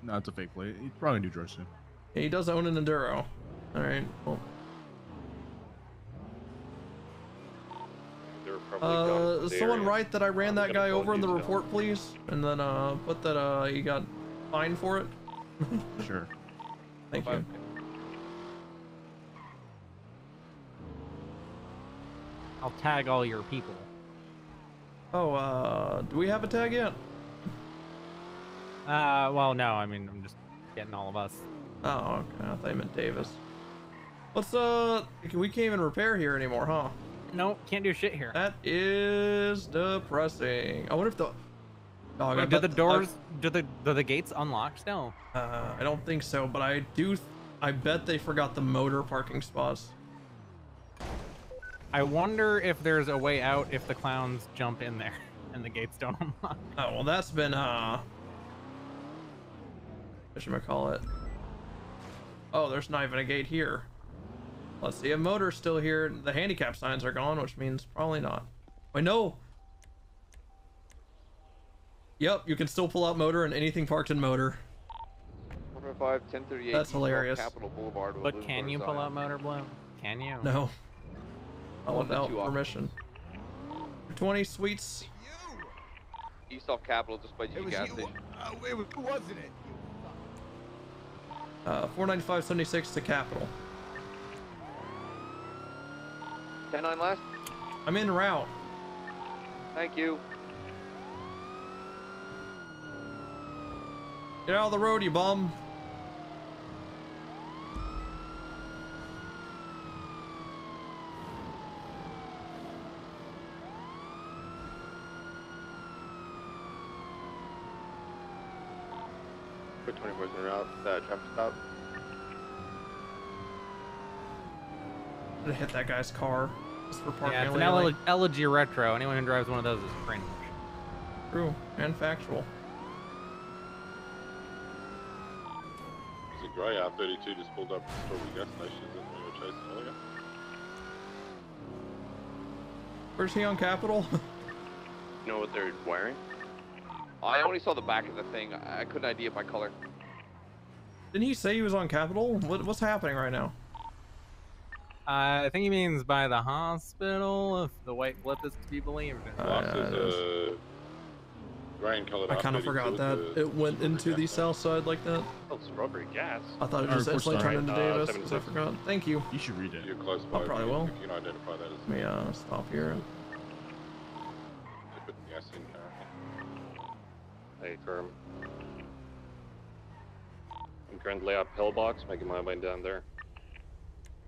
No, it's a fake plate. He's probably in New Jersey. Yeah, he does own an Enduro. Alright, cool. Uh, someone write that I ran that guy over in the report, please. And then, uh, put that, uh, he got fined for it. Sure. Thank you. I'll tag all your people. Oh, uh, do we have a tag yet? Uh, well, no, I mean, I'm just getting all of us. Oh, okay. I thought you meant Davis. What's, uh, we can't even repair here anymore, huh? Nope, can't do shit here. That is depressing. I wonder if the... Oh, Wait, do the doors, I... do, the, do the gates unlock still? Uh, I don't think so, but I do, th I bet they forgot the motor parking spots. I wonder if there's a way out if the clowns jump in there and the gates don't unlock. Oh, well, that's been, uh... What should I call it? Oh, there's not even a gate here. Let's see, a motor's still here. The handicap signs are gone, which means probably not. Wait, no. Yep, you can still pull out motor and anything parked in motor. one oh five, ten thirty-eight. That's hilarious. Capitol Boulevard. But can you pull out motor, Blue? Can you? No. Not without permission. twenty suites. East off Capitol, just by you guys. It was who wasn't it? Uh, four ninety-five seventy-six to Capitol. ten nine left. I'm in route. Thank you. Get out of the road, you bum. twenty-four's in route, uh, traffic stop. I'm gonna hit that guy's car. Just for parking. Yeah, it's an Elegy Retro. Anyone who drives one of those is cringe. True and factual. It's a grey R thirty-two just pulled up to the gas stations and we were chasing earlier. Where's he on Capitol? You know what they're wearing? I only saw the back of the thing. I couldn't I D it by color. Didn't he say he was on Capitol? What, what's happening right now? Uh, I think he means by the hospital, if the white blip is to be believed. Uh, I kind of forgot that. It went into the south side like that. Oh, strawberry gas. I thought it was just instantly turned into Davis, because I forgot. Thank you. You should read it. You're close by. I probably will. You can identify that as... Let me uh, stop here. Hey, Kerm. I'm currently up Pillbox, making my way down there.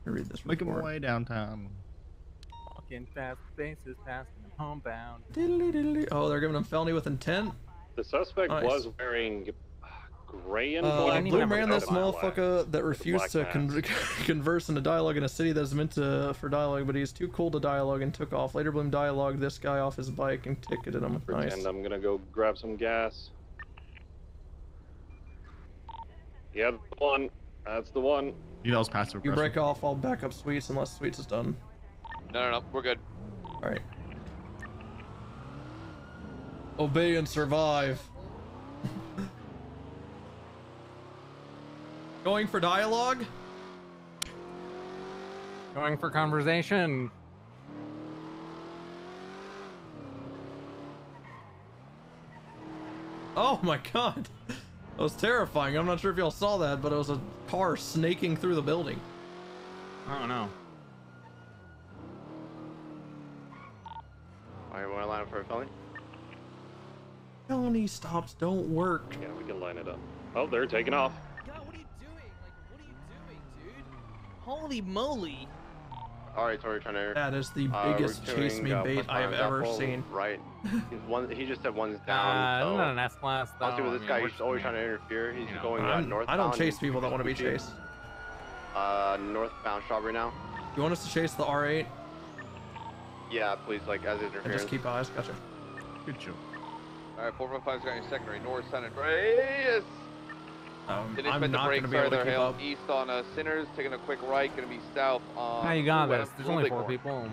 Read this making my way downtown. Walking fast, faces passing homebound. Diddly diddly. Oh, they're giving him felony with intent. The suspect nice. was wearing gray and uh, black. Blue man, this motherfucker that refused to con converse in a dialogue in a city that is meant to, for dialogue, but he's too cool to dialogue and took off. Later, Bloom dialogued this guy off his bike and ticketed him. Nice. And I'm gonna go grab some gas. Yeah, that's the one. That's the one. You know, passive aggressive. You break off, I'll back up Sweets unless Sweets is done. No, no, no, we're good. All right. Obey and survive. Going for dialogue? Going for conversation. Oh my god. That was terrifying. I'm not sure if y'all saw that, but it was a car snaking through the building. I don't know. Alright, wanna line up for a felony? Felony stops don't work. Yeah, we can line it up. Oh, they're taking off. God, what are you doing? Like, what are you doing, dude? Holy moly. Alright, so we're trying to... That is the uh, biggest doing, chase me uh, bait I have ever seen. Right. He's one, he just said one's down. Uh, so. Not an S-class, though. Honestly, with this I mean, guy, he's always trying to interfere. He's you know, going uh, northbound. I don't chase people that want to be chased. Uh, northbound Strawberry now. You want us to chase the R eight? Yeah, please, like, as interference. I just keep eyes, gotcha. Good job. Alright, four one five's got your secondary, north, San Andreas! Um, Didn't I'm not going to be able to keep up. East on uh, Sinners, taking a quick right, going to be south on... Now you got this, there's only four people.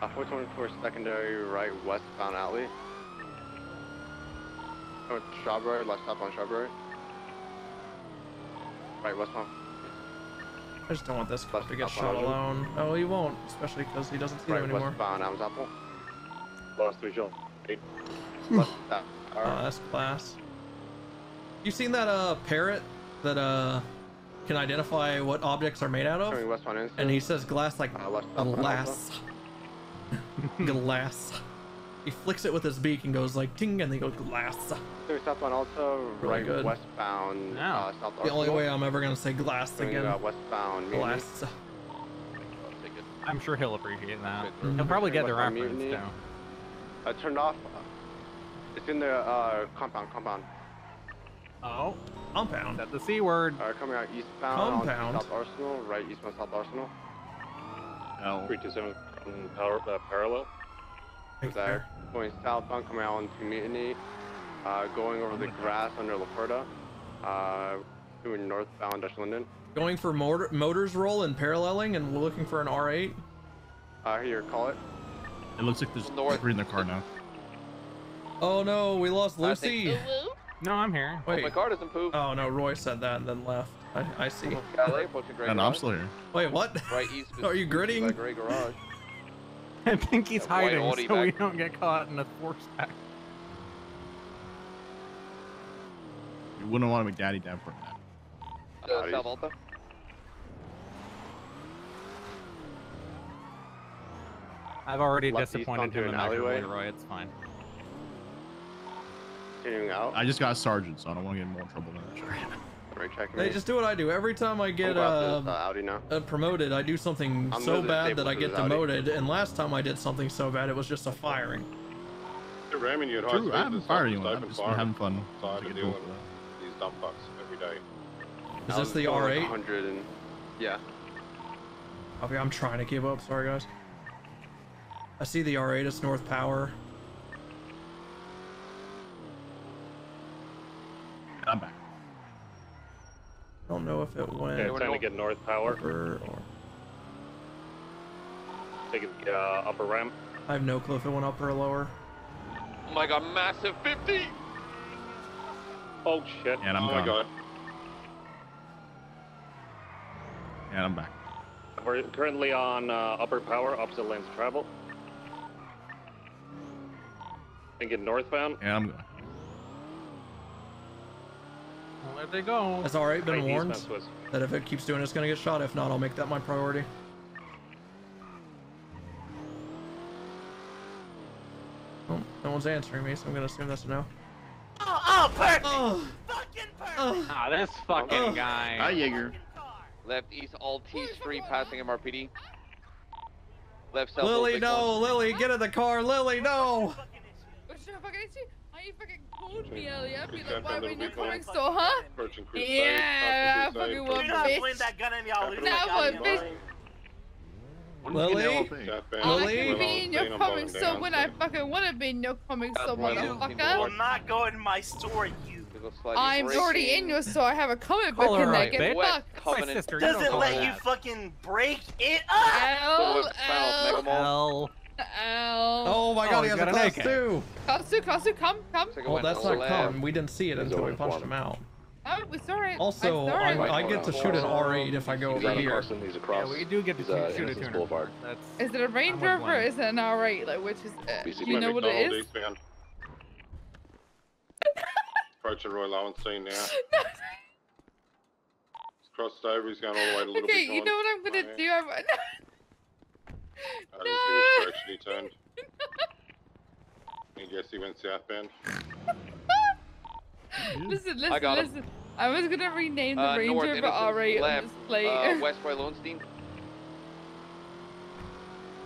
Uh, four twenty-four secondary right, westbound alley. North Strawberry, left stop on Strawberry. Right, westbound. I just don't want this club to get shot alone. Oh, he won't, especially because he doesn't see right, them anymore. Westbound, Adam's Apple. Lost three shot. Eight. Left, that. All right. Oh, that's class. You seen that uh parrot that uh can identify what objects are made out of? Westbound, and he says glass like uh, left, glass. Glass. He flicks it with his beak and goes like ting, and they go glass. There's southbound also, really right good. Westbound. No. Uh, south the only way I'm ever gonna say glass doing, again. Uh, westbound. Glass. Mutiny. I'm sure he'll appreciate that. Mm-hmm. He'll probably get the reference now. I turned off. It's in the uh, compound. Compound. Oh, compound. That's the C word. All right, coming out eastbound. Compound. On South Arsenal, right eastbound South Arsenal. No. Three two seven power uh, parallel. There. Going southbound, coming out onto Mutiny, uh, going over the grass under Laperta, uh, doing northbound Dutch London. Going for motor motors roll and paralleling, and we're looking for an R eight. Uh, here, call it. It looks like there's north. Three in the car now. Oh no, we lost Lucy. No, I'm here. Wait, oh, my car doesn't poop. Oh no, Roy said that and then left. I, I see. And I'm still here. Wait, what? Right east. Are you gritting? By Gray Garage. I think he's hiding so back. We don't get caught in a force act. You wouldn't want to make daddy down for that. Uh, South Alta. I've already Left disappointed him in my alleyway, Roy. It's fine. Continuing out. I just got a sergeant, so I don't want to get in more trouble than that. They just do what I do every time I get uh, this, uh, Audi now. Uh, promoted. I do something I'm so bad that I get demoted, Audi. And last time I did something so bad it was just a firing. You're ramming you at True, I haven't fired anyone. I've just been having fun. Tired of dealing with these dumb fucks every day. Is now this the R eight? Like and... Yeah. Okay, I'm trying to keep up. Sorry, guys. I see the R eight. It's North Power. I'm back. I don't know if it went. Okay, trying to get north power. Upper or... Take the uh, upper ramp. I have no clue if it went up or lower. Oh my god, massive fifty! Oh shit. And I'm oh gone. My god. And I'm back. We're currently on uh, upper power, opposite lanes of travel. And get northbound. And I'm gone. There they go. It's alright, been warned that if it keeps doing it, it's gonna get shot. If not, I'll make that my priority. Oh, no one's answering me, so I'm gonna assume that's a no. Oh, oh, perfect! Oh. Fucking perfect! Ah, oh, this fucking oh. guy. Hi, Jaeger. Left east, all T three, passing M R P D. Left south. Lily, no! One. Lily, get in the car! Lily, no! You fucking called me earlier. I'd be like, why were you coming so, huh? Yeah, I fucking want bitch. That gun in y'all. That one, bitch. Lily? Lily? I can be in your coming so when I fucking want to be in your coming so, motherfucker. You're not going in my store, you. I'm already in your store. I have a comment book in there. Get fucked. My sister doesn't let you fucking break it up. L. L. L. Oh my god, oh, he has a class two! Class Class Two, Class Two, come, come. Well, that's not come. We didn't see it until we punched him out. Oh, we saw it. Also, I, I, I get to shoot an R eight if I go over here. Yeah, we do get to shoot, shoot a tuner. Is it a Range Rover or is it an R eight? Like, which is it? You know what it is? Approach the Royal Island scene now. He's crossed over, he's going all the way to Little Big Island. Okay, you know what I'm going to do? I'm... No! I didn't see which direction he turned. I guess he went southbound. Listen, listen, I listen. Him. I was gonna rename the uh, Ranger for R eight on this plate. Uh, Westway Lowenstein.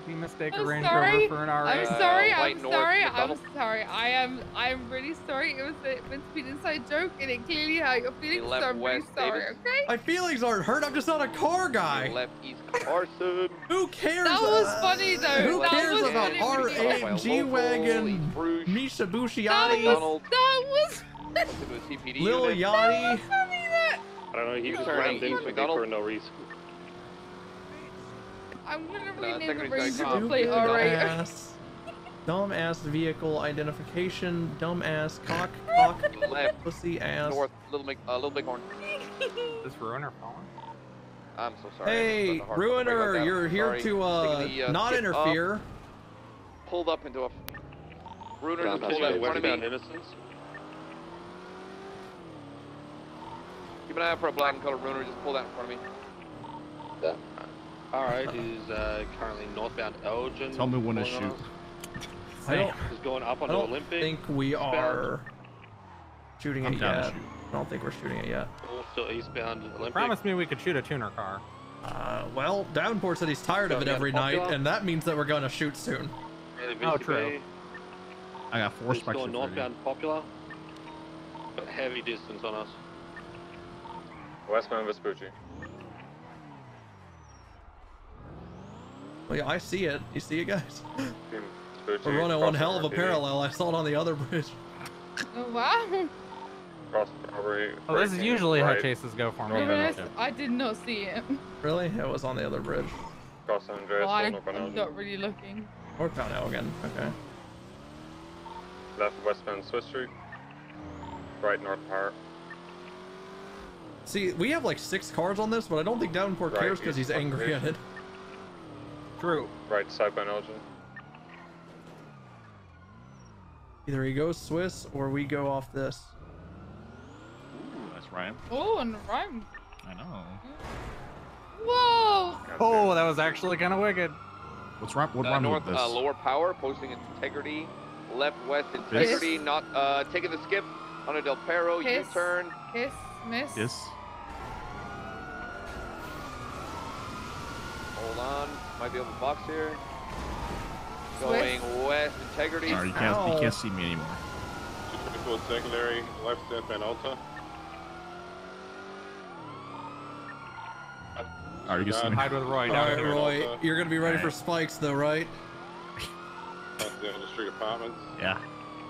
We mistake I'm a Range Rover for an R eight. I'm sorry, uh, I'm sorry, I'm sorry. I am, I'm really sorry. It was a meant to be an inside joke, and it clearly how your feelings are. I'm really sorry, Davis. Okay? My feelings aren't hurt. I'm just not a car guy. Left East Carson. Who cares? That was uh, funny though. Who that cares was about R eight, G-Wagon, Misha Busciati? That was. That was Lil Yachty. I don't know, he was rammed into me for no reason. I'm gonna rename the Ranger to play R eight. Dumb ass vehicle identification, dumb ass cock, cock, left, pussy ass. North, little big, uh, little bighorn. This Ruiner phone. I'm so sorry. Hey, Ruiner, you're here to uh, the, uh not interfere. Up, pulled up into a. Ruiner just pulled out in front of me. Innocence. Keep an eye out for a black and colored Ruiner, just pull that in front of me. Yeah. R eight is uh, currently northbound Elgin. Tell me when to shoot. I don't, going up on I don't Olympic. think we are shooting I'm it yet. Shoot. I don't think we're shooting it yet. Also eastbound Olympic. Promise me we could shoot a tuner car. Uh, well, Davenport said he's tired of it every night, and that means that we're going to shoot soon. Yeah, oh, true. I got four spikes. Going northbound Popular, but heavy distance on us. Westman Vespucci. Well, yeah, I see it. You see it, guys? We're running one hell of a parallel. I saw it on the other bridge. Oh, wow. Cross over. Oh, this is usually right. how chases go for me. Yes, I did not see it. Really? It was on the other bridge. Cross San Andreas. Oh, I'm not really looking. Northbound Elgin. Okay. Left westbound Swiss Street. Right north power. See, we have like six cars on this, but I don't think Davenport cares because he's angry at it. True. Right side by Elgin. Either he goes Swiss or we go off this. Ooh, nice rhyme. Oh, and rhyme. I know. Whoa! Oh, that was actually kind of wicked. What's rhyme? What rhyme with this? Uh, lower power, posting Integrity, left west Integrity, not uh, taking the skip on a Del Perro U-turn. Kiss. Miss. Yes. Hold on, might be open box here. Going Swiss. West Integrity. Sorry, you can't, you can't see me anymore. Typical secondary left step and alta. Are you just hide with Roy? All right, Roy, you're gonna be ready right. for spikes though, right? That's the industry apartments. Yeah.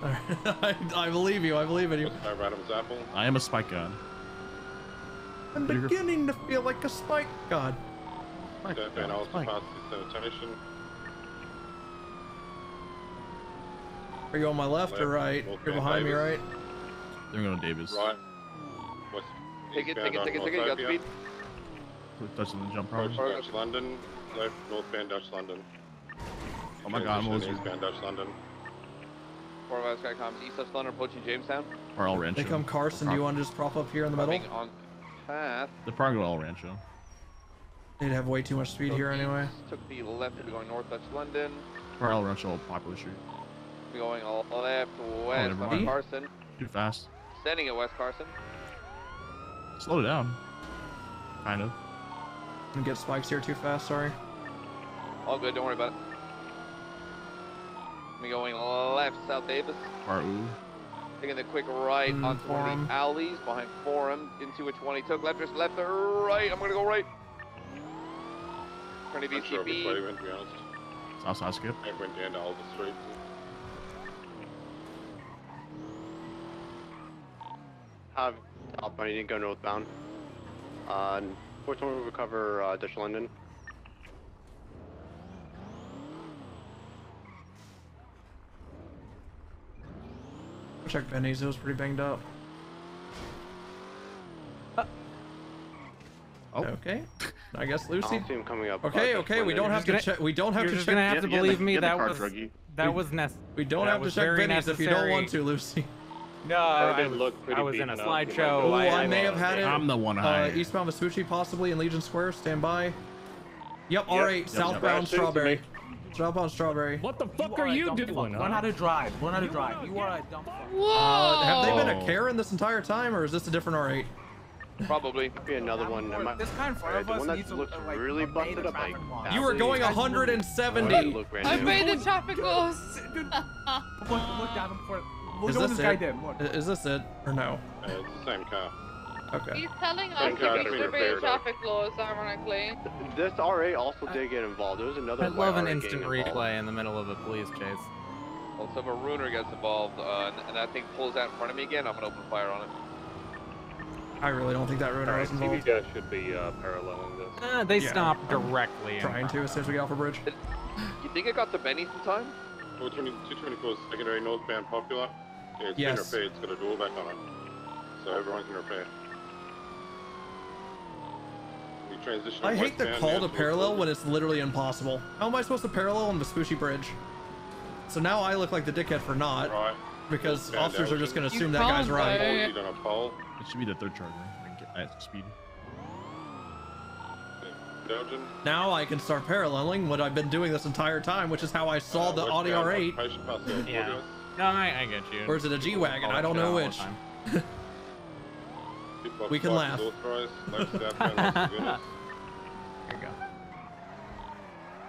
I, I believe you. I believe in you. I am a spike god. I'm beginning to feel like a spike god. Spike god, spike. Are you on my left, left or right? You're behind Davis. me, right? They're going to Davis. Right. West, take it, take it, take it, take it. You got speed. Dutch London jump probably. Dutch London, left northbound Dutch London. Oh my god, I'm always eastbound Dutch London. Four Sky Coms, East of London, approaching Jamestown. Or all Rancho. They come Carson. Do you want to just prop up here in the middle? On path. They're probably going all Rancho. They'd have way too much speed so here east, anyway. Took the left, we're going north, Dutch London. Or all Rancho, Popular Street. We're going all left, west, oh, on Carson. Too fast. Sending it west, Carson. Slow it down. Kind of. Didn't get spikes here too fast, sorry. All good, don't worry about it. We're going left, South Davis. R U. Taking the quick right mm, onto one of the alleys behind Forum. Into which one he took left, just left or right. I'm gonna go right. Turning V T B. Sure to be honest. Southside skip. I went down to all the streets. Have uh, top, but he didn't go northbound. Uh, which one will recover uh, Dutch London? checked Benny's, it was pretty banged up. Uh. Oh. Okay. I guess Lucy. I see him coming up. Okay, okay, we don't, gonna, che we don't have to check. We don't have to check. You're just gonna have to believe me. That was that was necessary. We don't have to check Benny's if you don't want to, Lucy. No, I, I was in a slideshow. Oh, I may have had it. I'm the one high. Uh, eastbound Vespucci, possibly in Legion Square. Stand by. Yep, R eight, southbound Strawberry. Southbound Strawberry. What the fuck are you doing? Learn how to drive. Learn how to drive. You are a dumb fuck. Whoa! Have they been a Karen this entire time, or is this a different R eight? Probably be another one. This kind of one that looks really busted up. You were going one hundred seventy. I made the traffic rules. Look at him for it. Is this, this guy did. Is this it or no? Uh, it's the same car. Okay. He's telling same us to be surveying traffic laws, ironically. This R A also I, did get involved. There was another. I love an instant replay involved. In the middle of a police chase. Well, so if a Ruiner gets involved uh, and, and that thing pulls out in front of me again, I'm gonna open fire on it. I really don't think that Ruiner is involved. T V guys should be uh, paralleling this. Uh, they yeah, stopped I'm directly. Trying to as soon as we get off a bridge. It, you think it got to Benny sometime? two twenty-four secondary northbound popular. Yeah, it's yes. Been repaired, it's got a door back on it. So everyone can repair. We transition. I hate the call to parallel when it's literally impossible. How am I supposed to parallel on Vespucci Bridge? So now I look like the dickhead for not. Right. Because northbound officers are just going to assume that guy's right. It should be the third charger. I can get at speed. Belgium. Now I can start paralleling what I've been doing this entire time, which is how I saw uh, the Audi R eight. Yeah. No, I, I get you. Or is it a G-Wagon? I don't know which. We can laugh. There you go.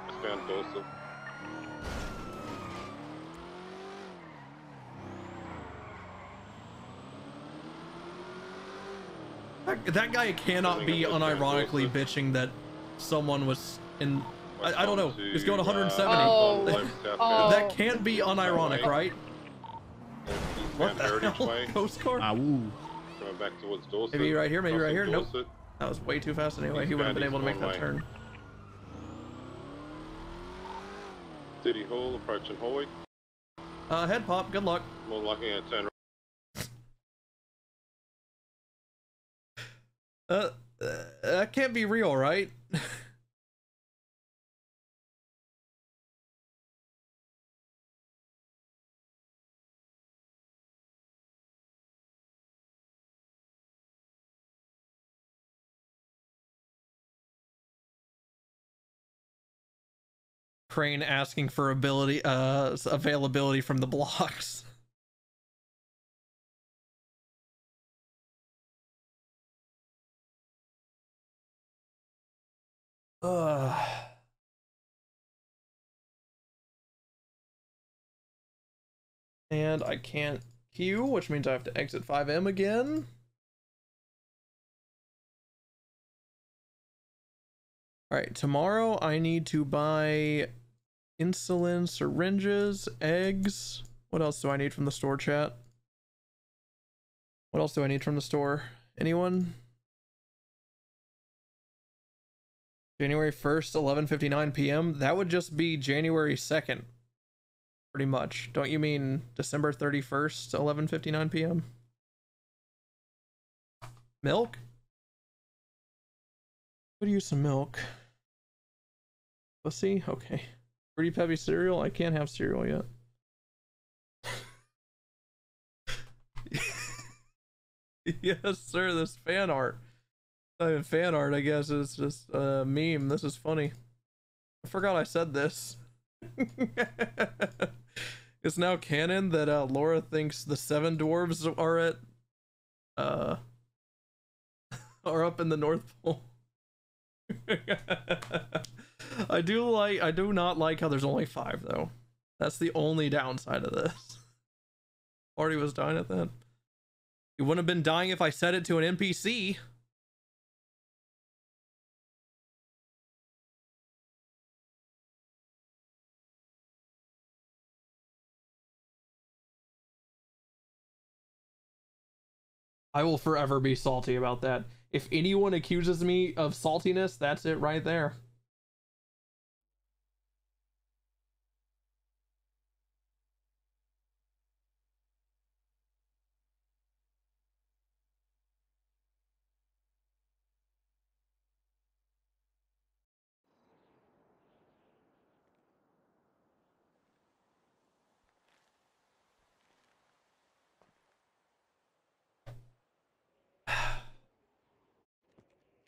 Westbound Dorset. That, that guy cannot be unironically bitching that someone was in... I, I don't know. He's going one hundred seventy. Uh, oh, that, oh. That can't be unironic, right? What the hell? Way. Coast Guard? Ah, woo. Coming back towards Dorset. Maybe right here, maybe Crossing right here. Dorset. Nope. That was way too fast anyway. He's he wouldn't have been able to make that way. Turn. City Hall, approaching hallway. Uh, head pop, good luck. More likely to turn right. uh, uh, that can't be real, right? Crane asking for ability uh availability from the blocks. uh. And I can't queue, which means I have to exit five M again. All right, tomorrow I need to buy insulin, syringes, eggs. What else do I need from the store, chat? What else do I need from the store? Anyone? January first, eleven fifty-nine p m That would just be January second, pretty much. Don't you mean December thirty-first, eleven fifty-nine p m? Milk? Could use some milk. Let's see. Okay. Pretty peppy cereal. I can't have cereal yet. Yes, sir. This fan art. Not even fan art, I guess. It's just a meme. This is funny. I forgot I said this. It's now canon that uh, Laura thinks the seven dwarves are at uh are up in the North Pole. I do like I do not like how there's only five though. That's the only downside of this. Already was dying at that. You wouldn't have been dying if I said it to an N P C. I will forever be salty about that. If anyone accuses me of saltiness, that's it right there.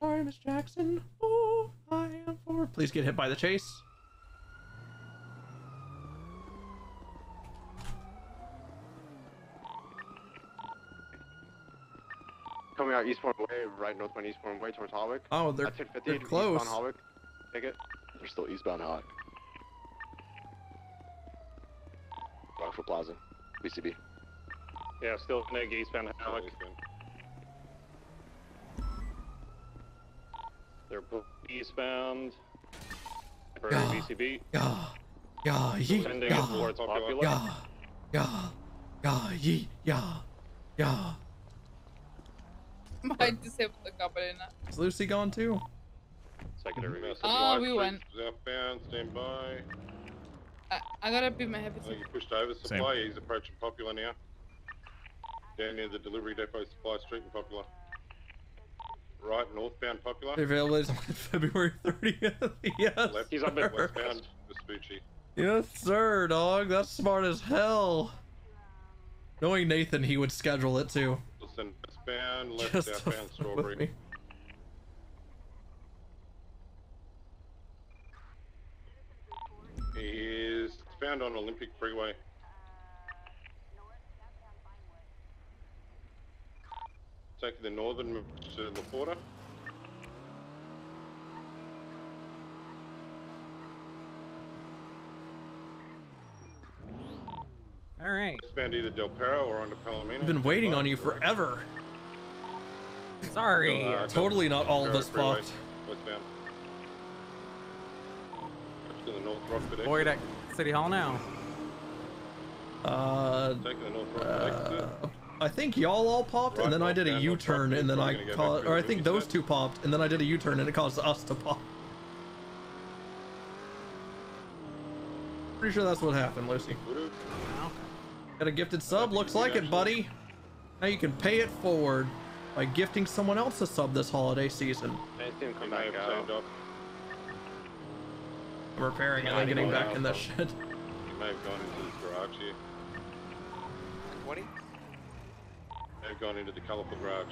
Sorry, Miss Jackson. Oh, I am for. Please get hit by the chase. Coming out Eastbourne Way, right northbound Eastbourne Way towards Hawick. Oh, they're, they're close. Hawick. Take it. They're still eastbound Hawick. Rockford Plaza, B C B. Yeah, still connect eastbound Hawick. They're eastbound. For yeah. B C B. Yeah. Yeah. Ye. Yeah. Yeah. Yeah. Yeah. Ye. Yeah. Yeah. Might disable the car, but not. Is Lucy gone too? Secondary message. Oh, we went. Outbound, stand by. I, I gotta be my heavy. I think you pushed over Supply. Same. He's approaching Popular now. Down near the delivery depot, Supply Street and Popular. Right, northbound Popular. The availability is on February thirtieth. Yes. Left, he's up at westbound Vespucci. Yes, sir, dog. That's smart as hell. Knowing Nathan, he would schedule it too. Listen, westbound, left, just outbound Strawberry. He is found on Olympic Freeway. Taking the northern move to La Porta. All right. Expand either Del Perro or onto Palomino. I've been waiting on you forever. Sorry. Uh, totally not all of us fucked. Boyd at City Hall now. Uh, uh I think y'all all popped, and then I did a U-turn, and then I caught, or I think those two popped, and then I did a U-turn, and it caused us to pop. Pretty sure that's what happened, Lucy. Got a gifted sub, looks like it, buddy. Now you can pay it forward by gifting someone else a sub this holiday season. I'm repairing and then getting back in that shit. You may have gone into this garage here. What? May have gone into the colourful garage.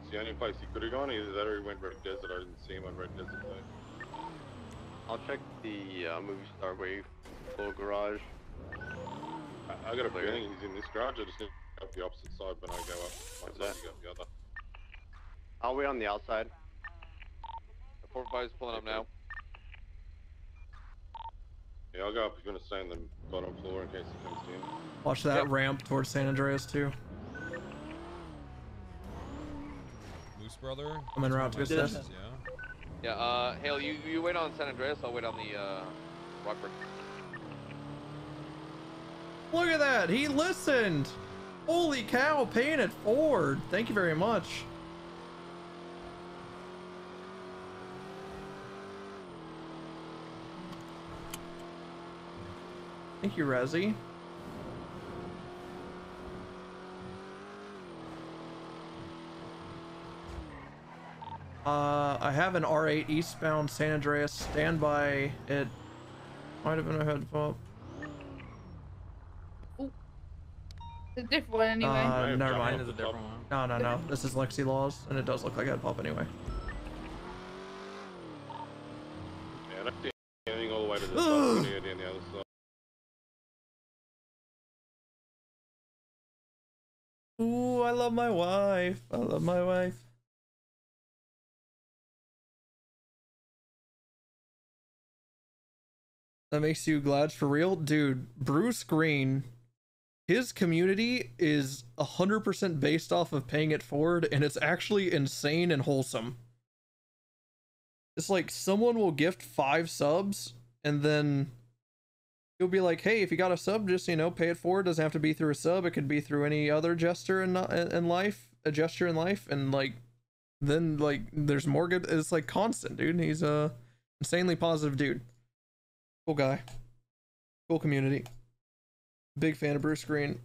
It's the only place he could have gone. Either that or he went Red Desert. I didn't see him on Red Desert though. I'll check the uh, movie star wave little garage. I, I got a feeling he's in this garage. I just need to go up the opposite side when I go up. My side, you go up the other. Are we on the outside? The port body's pulling up now. Yeah, I'll go up. He's gonna stay on the bottom floor in case he comes down. Watch that yep. ramp towards San Andreas too. Loose brother. I'm en route to his desk. Yeah, uh, Hale, you, you wait on San Andreas, I'll wait on the, uh, Rockford. Look at that! He listened! Holy cow, paying it forward! Thank you very much. Thank you, Rezzy. Uh, I have an R eight eastbound San Andreas standby. It might have been a head pop. Ooh. It's a different one anyway. Uh, never mind. It's a different one. No, no, no. This is Lexi Laws, and it does look like a head pop anyway. Yeah, I don't see anything all the way to this side. Video down the other side. Ooh, I love my wife. I love my wife. That makes you glad for real? Dude, Bruce Green, his community is one hundred percent based off of paying it forward, and it's actually insane and wholesome. It's like someone will gift five subs, and then you'll be like, hey, if you got a sub, just, you know, pay it forward. It doesn't have to be through a sub. It could be through any other gesture in, in life, a gesture in life, and like, then like, there's more good. It's like constant, dude. He's a insanely positive dude. Cool guy. Cool community. Big fan of Bruce Green.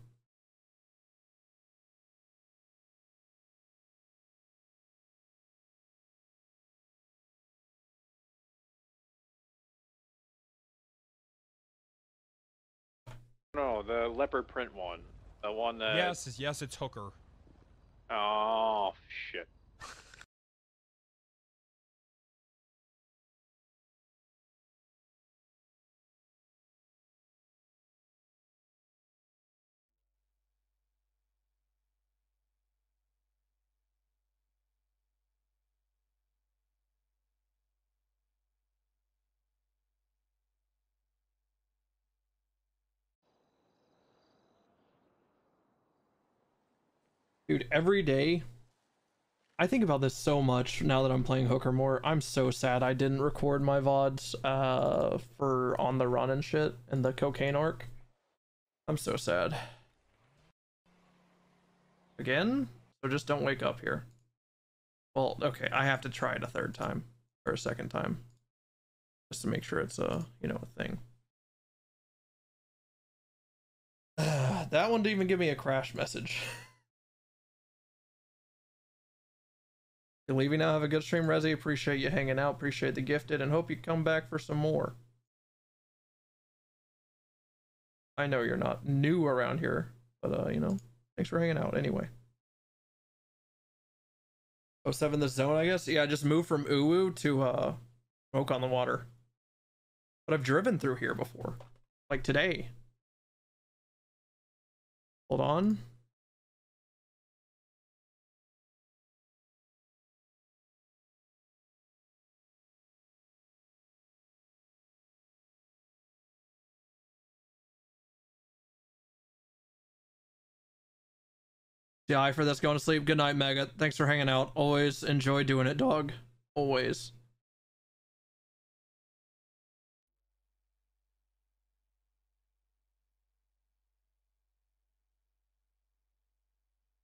No, the leopard print one. The one that... Yes, yes, it's Hooker. Oh, shit. Dude, every day, I think about this so much now that I'm playing Hooker more. I'm so sad I didn't record my V O Ds uh, for On the Run and shit and the cocaine arc. I'm so sad. Again? So just don't wake up here. Well, okay, I have to try it a third time or a second time. Just to make sure it's a, you know, a thing. Uh, that one didn't even give me a crash message. You're leaving now. Have a good stream, Rezzy. Appreciate you hanging out. Appreciate the gifted, and hope you come back for some more. I know you're not new around here, but uh, you know, thanks for hanging out anyway. Oh, seven the zone, I guess. Yeah, I just moved from Uwu to uh, Smoke on the Water, but I've driven through here before, like today. Hold on. D I for this, going to sleep. Good night, Mega. Thanks for hanging out. Always enjoy doing it, dog. Always.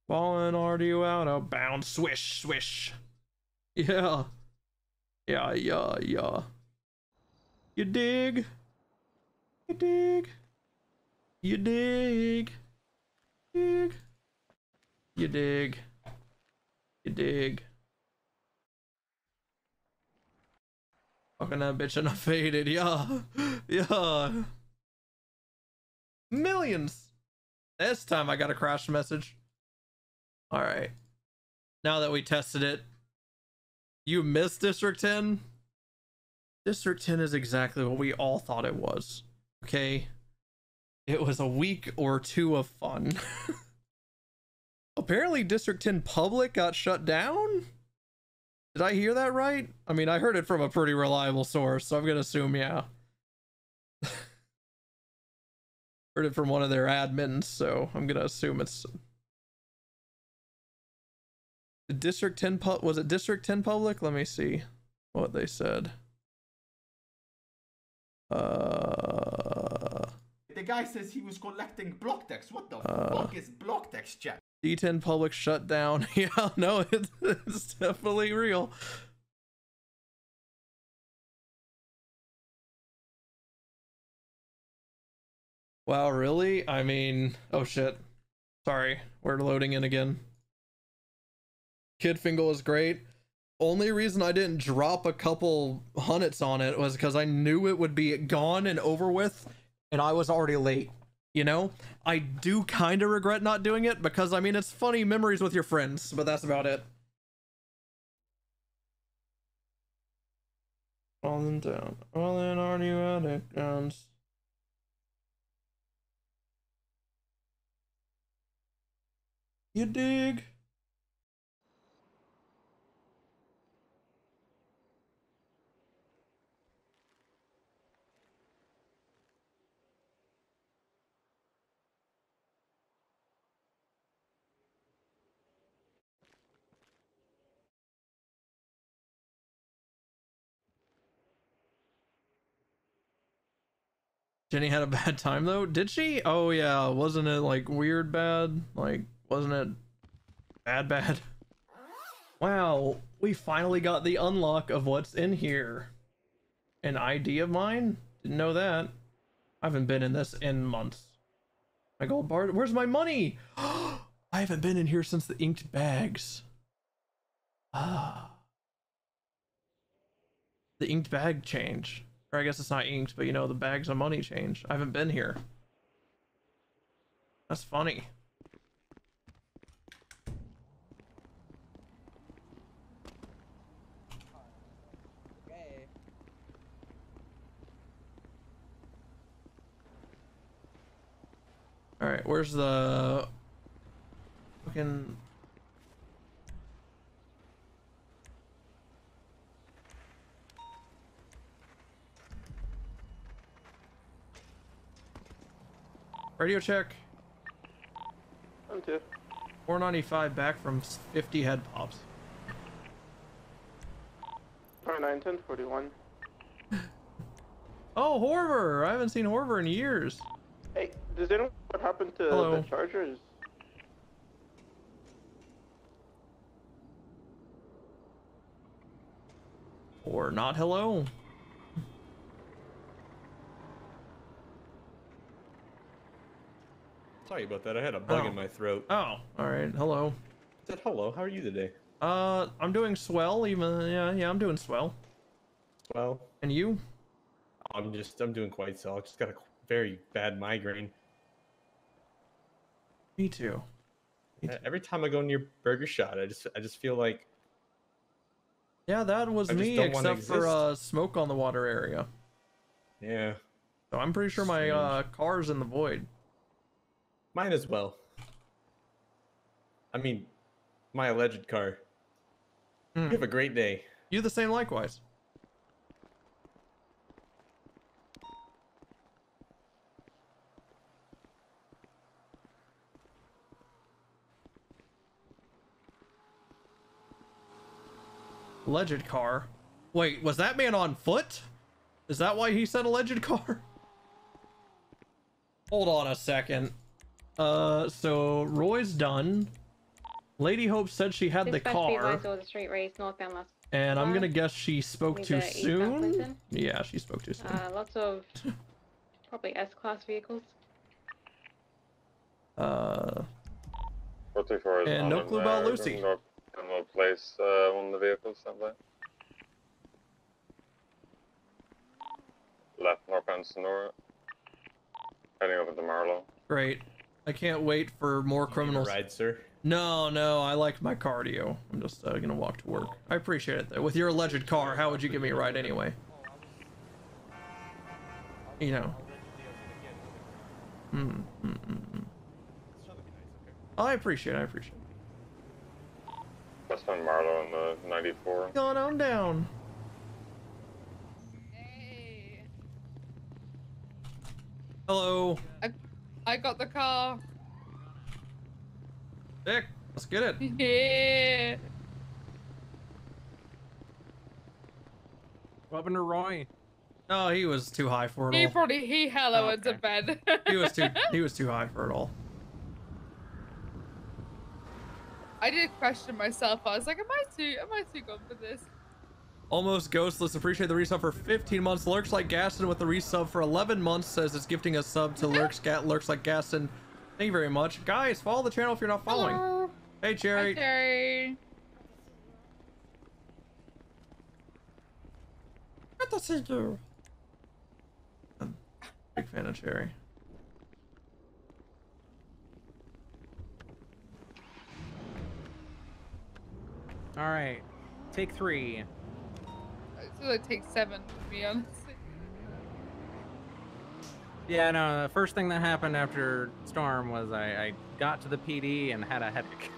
Ballin' R D U out of bounds. Swish, swish. Yeah. Yeah, yeah, yeah. You dig? You dig? You dig? Dig? You dig. You dig. Fucking that bitch and I faded, yeah. Yeah. Millions. This time I got a crash message. Alright. Now that we tested it. You missed District ten? District ten is exactly what we all thought it was. Okay? It was a week or two of fun. Apparently District ten public got shut down? Did I hear that right? I mean, I heard it from a pretty reliable source, so I'm gonna assume, yeah. Heard it from one of their admins, so I'm gonna assume it's... The District ten pub, was it District ten public? Let me see what they said. Uh... The guy says he was collecting block text. What the uh... fuck is block text, chat? D ten public shutdown. Yeah, no, it's, it's definitely real. Wow, really? I mean, oh shit. Sorry, we're loading in again. Kidfingle is great. Only reason I didn't drop a couple hundreds on it was because I knew it would be gone and over with, and I was already late. You know, I do kind of regret not doing it because, I mean, it's funny memories with your friends, but that's about it. Falling down, falling on you out of grounds. You dig? Jenny had a bad time though, did she? Oh yeah, wasn't it like weird bad? Like, wasn't it bad bad? Wow, we finally got the unlock of what's in here. An I D of mine? Didn't know that. I haven't been in this in months. My gold bar, where's my money? I haven't been in here since the inked bags. Ah. The inked bag change. I guess it's not inked, but you know, the bags of money change. I haven't been here. That's funny. All right, where's the fucking? Radio check. Okay. four ninety-five back from fifty head pops. four nine, ten forty-one. Oh, Horver! I haven't seen Horver in years. Hey, does anyone know what happened to Hello. the Chargers? Or not hello. Sorry about that. I had a bug oh. in my throat. Oh, all right. Hello. I said hello. How are you today? Uh, I'm doing swell. Even yeah, yeah, I'm doing swell. Swell. And you? I'm just, I'm doing quite swell. I just got a very bad migraine. Me too. Me too. Every time I go near Burger Shot, I just, I just feel like. Yeah, that was me, except for uh, Smoke on the Water area. Yeah. So I'm pretty sure my uh, car's in the void. Mine as well. I mean, my alleged car. Mm. Have a great day. You the same likewise. Alleged car. Wait, was that man on foot? Is that why he said alleged car? Hold on a second. Uh, so Roy's done. Lady Hope said she had the car. And I'm gonna guess she spoke too soon. Yeah, she spoke too soon. Uh, lots of probably S-class vehicles. Uh. And no clue about Lucy. No place uh, on the vehicle somewhere. Left northbound Sonora. Heading over to Marlow. Great. I can't wait for more criminals. Ride, sir. No, no, I like my cardio. I'm just uh, gonna walk to work. I appreciate it though. With your alleged car, how would you give me a ride anyway? You know. Mm, mm, mm. I appreciate it. I appreciate it. Westbound Marlow on the ninety-four. Going on down. Hey. Hello. I I got the car. Dick, let's get it. Yeah. What happened to Roy? No, he was too high for it all. He probably he hello oh, okay. into bed. he was too he was too high for it all. I did question myself. I was like, am I too am I too gone for this? Almost Ghostless, appreciate the resub for fifteen months. Lurks Like Gaston with the resub for eleven months says it's gifting a sub to Lurks, Lurks Like Gaston. Thank you very much. Guys, follow the channel if you're not following. Hello. Hey, Cherry. Hi, Cherry. What the sister? I'm a big fan of Cherry. All right, take three. So it takes seven, to be honest. Yeah, no, the first thing that happened after Storm was I, I got to the P D and had a headache.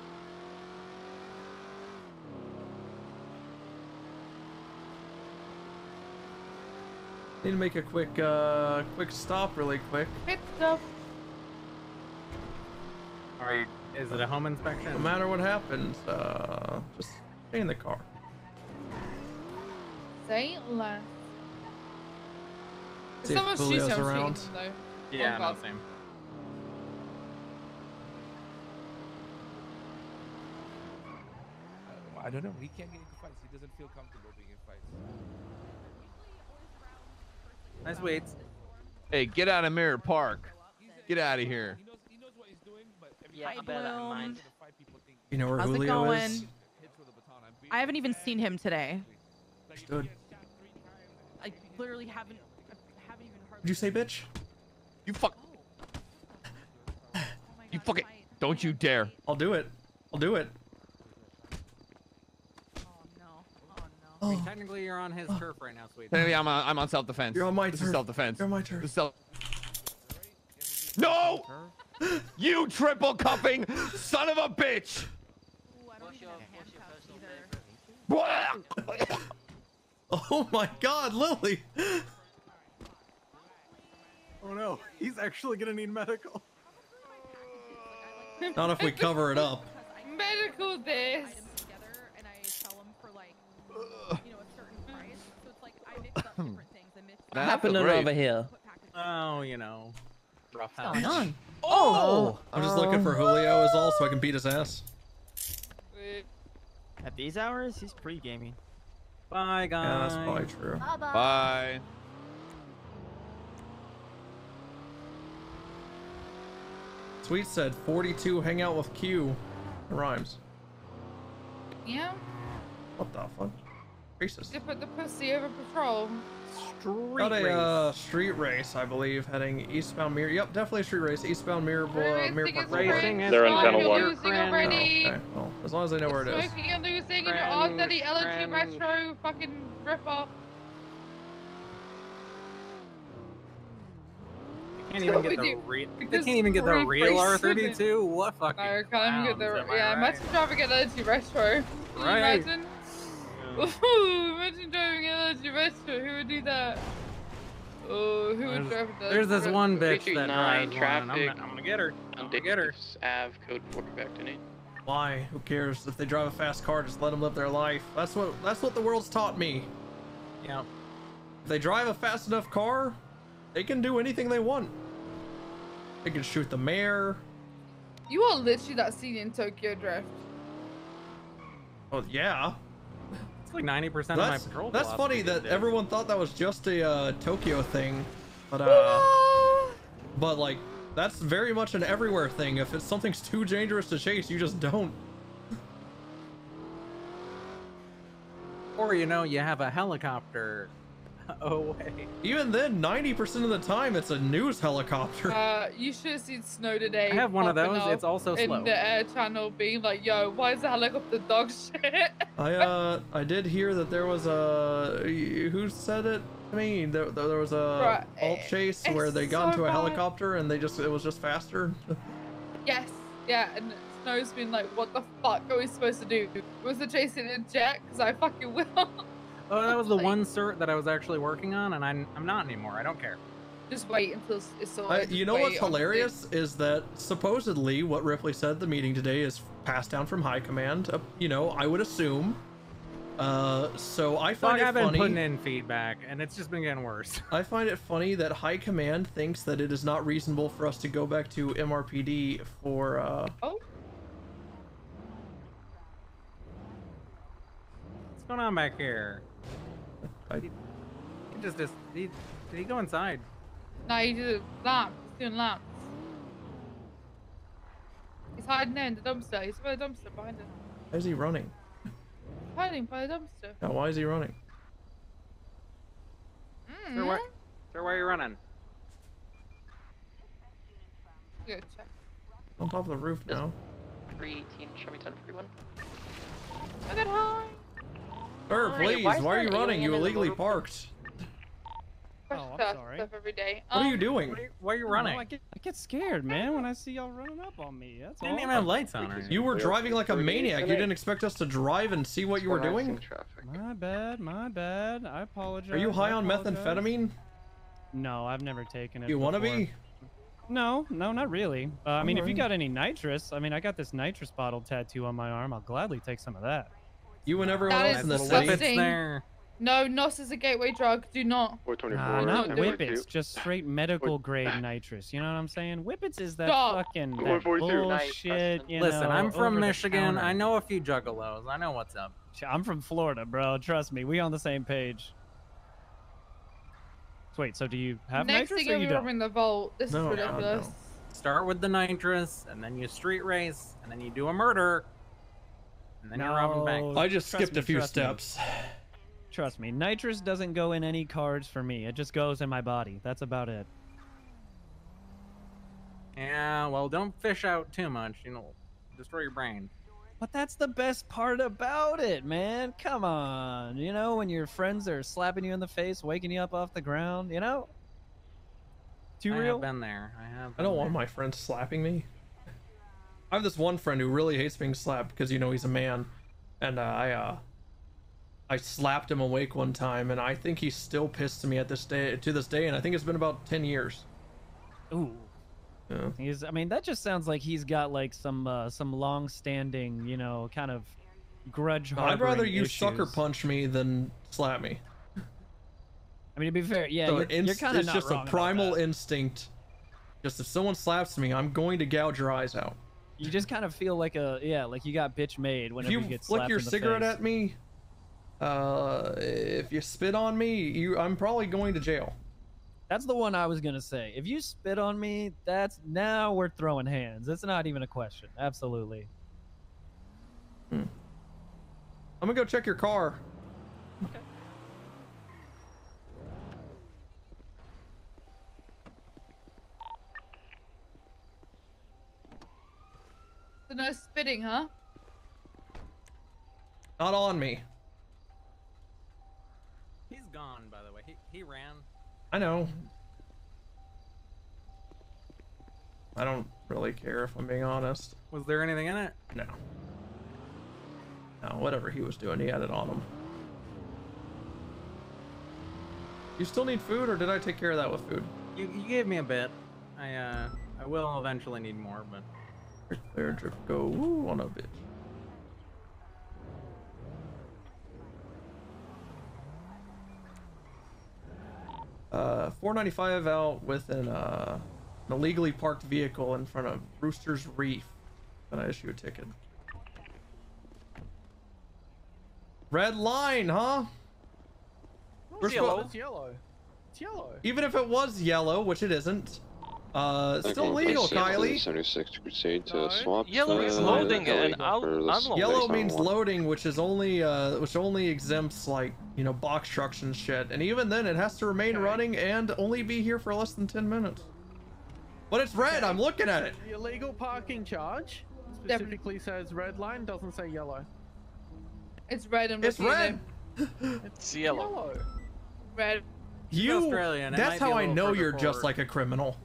Need to make a quick, uh, quick stop really quick. Quick stop. All right, is it a home inspection? No matter what happens, uh, just stay in the car. Saint less. Someone shoots around. Though. Yeah, not same. Uh, I don't know. He can't get into fights. He doesn't feel comfortable being in fights. Nice weights. Hey, get out of Mirror Park. Get out of here. He knows, he knows what he's doing, but every yeah, I bear that in mind. You know where How's Julio is? I haven't even seen him today. Stood. I literally haven't. I haven't even heard. Did you say bitch? You fuck. Oh you fuck it. Might. Don't you dare. I'll do it. I'll do it. Oh no. Oh no. Wait, technically, you're on his oh. turf right now, sweetie. Maybe I'm, I'm on self defense. You're on my this turf. This is self defense. You're on my turf. This is self. No! You triple cuffing son of a bitch! Ooh, I don't even have handcuffs either. Oh my god, Lily! Oh no, he's actually gonna need medical. Not if we cover it up. Medical this! That happened over here. Oh, you know. Rough house. Oh, oh! I'm just um, looking for Julio is all so I can beat his ass. At these hours, he's pre-gaming. Bye, guys. Yeah, that's probably true. Bye. Bye. Bye. Sweet said forty-two hang out with Q. It rhymes. Yeah. What the fuck? Racist. They put the pussy over patrol. Street Got a, race. Uh, street race, I believe, heading eastbound Mirror. Yep, definitely a street race. Eastbound Mirror, uh, Mirror Park. Racing is They're in Channel one. Losing already. Oh, okay. Well, as long as I know it's where it is. Smoking and losing, friends, and you're on the L G Metro fucking ripoff. Can't even get the real. They can't even get the real R thirty-two. What fucking? I can't get the. Yeah, imagine driving an L G Metro. Right. Imagine. Ooh, imagine driving an L G Metro. Who would do that? Oh, who would drive that? There's this one bitch that drives one. I'm gonna get her. I'm gonna get her. Av code four back to me. Why? Who cares? If they drive a fast car, just let them live their life. That's what. That's what the world's taught me. Yeah. If they drive a fast enough car, they can do anything they want. They can shoot the mayor. You are literally that scene in Tokyo Drift. Oh yeah. It's like ninety percent of my patrol. That's funny that day. Everyone thought that was just a uh, Tokyo thing, but uh, but like that's very much an everywhere thing. If it's something's too dangerous to chase, you just don't. Or you know, you have a helicopter. Oh wait. Even then, ninety percent of the time, it's a news helicopter. Uh, you should have seen Snow today. I have one of those. It's also slow. In the air channel being like, yo, why is the helicopter dog shit? I, uh, I did hear that there was a... Who said it? I mean, there, there was a right. alt chase it's where they got so into a helicopter bad. And they just it was just faster. Yes. Yeah, and Snow's been like, what the fuck are we supposed to do? Was the chase in a jet? Because I fucking will. Oh, that was the one cert that I was actually working on, and I'm, I'm not anymore. I don't care. Just wait until it's so. Uh, you know what's hilarious is that supposedly what Ripley said at the meeting today is passed down from high command. Uh, you know, I would assume. Uh, so I find it funny. I've been putting in feedback, and it's just been getting worse. I find it funny that high command thinks that it is not reasonable for us to go back to M R P D for. Uh, oh. What's going on back here? I... He just, just he, did he go inside? No, he did laps. He's doing laps. He's hiding there in the dumpster. He's by the dumpster behind him. Why is he running? Hiding by the dumpster. Now, why is he running? Mm-hmm. Sir, why, sir, why are you running? Good check. On top of the roof now. Three team Chevy ten for one. Look at how. Sir, please, why, why are you running? You illegally parked. Oh, I'm sorry. Stuff every day. Um, what are you doing? Are you, why are you running? No, I, get, I get scared, man, when I see y'all running up on me. That's all. I didn't even have lights on her. You were driving like a maniac. You didn't expect us to drive and see what you were doing? My bad, my bad. I apologize. Are you high on methamphetamine? No, I've never taken it. You want to be? No, no, not really. Uh, I mean, if you got any nitrous, I mean, I got this nitrous bottle tattoo on my arm. I'll gladly take some of that. You and everyone that else in the city. No, N O S is a gateway drug. Do not. Nah, not Whippets. Just straight medical grade nitrous. You know what I'm saying? Whippets is that Stop. fucking that bullshit. You Listen, know, I'm from Michigan. I know a few juggalos. I know what's up. I'm from Florida, bro. Trust me. We on the same page. Wait, so do you have Next nitrous? Next thing you don't? In the vault. This no, is ridiculous. No, no. Start with the nitrous, and then you street race, and then you do a murder. And then no, back. I just trust skipped me, a few trust steps. Me. Trust me, nitrous doesn't go in any cards for me. It just goes in my body. That's about it. Yeah, well, don't fish out too much. You know, destroy your brain. But that's the best part about it, man. Come on. You know, when your friends are slapping you in the face, waking you up off the ground, you know? Two I real? have been there. I have. I don't there. want my friends slapping me. I have this one friend who really hates being slapped because, you know, he's a man, and uh, I uh, I slapped him awake one time, and I think he's still pissed at me at this day to this day, and I think it's been about ten years. Ooh. Yeah. He's. I mean, that just sounds like he's got like some uh, some long-standing, you know, kind of grudge. I'd rather you issues. sucker punch me than slap me. I mean, to be fair, yeah, so you're, you're kind of not wrong. It's just a primal instinct. Just if someone slaps me, I'm going to gouge your eyes out. You just kind of feel like a yeah, like you got bitch made whenever you get slapped in the face. If you flick your cigarette at me, uh, if you spit on me, you, I'm probably going to jail. That's the one I was gonna say. If you spit on me, that's now we're throwing hands. It's not even a question. Absolutely. Hmm. I'm gonna go check your car. Okay. So no spitting, huh? Not on me. He's gone, by the way. He he ran. I know. I don't really care if I'm being honest. Was there anything in it? No. No, whatever he was doing, he had it on him. You still need food, or did I take care of that with food? You, you gave me a bit. I uh, I will eventually need more, but. Player drip go woo on a bitch. Uh, four ninety-five out with an, uh, an illegally parked vehicle in front of Rooster's Reef. Then I issue a ticket. Red line, huh? It's yellow. It's yellow. It's yellow. Even if it was yellow, which it isn't. Uh, it's still legal, Kylie. No. Swap, yellow is uh, loading, uh, and I'll, I'll yellow means loading, which is only uh, which only exempts like you know box trucks and shit. And even then, it has to remain okay. running and only be here for less than ten minutes. But it's red. Okay. I'm looking at it. The illegal parking charge specifically says red line, doesn't say yellow. It's red. I'm it's red. It's yellow. yellow. Red. You. That's how I know you're forward. just like a criminal.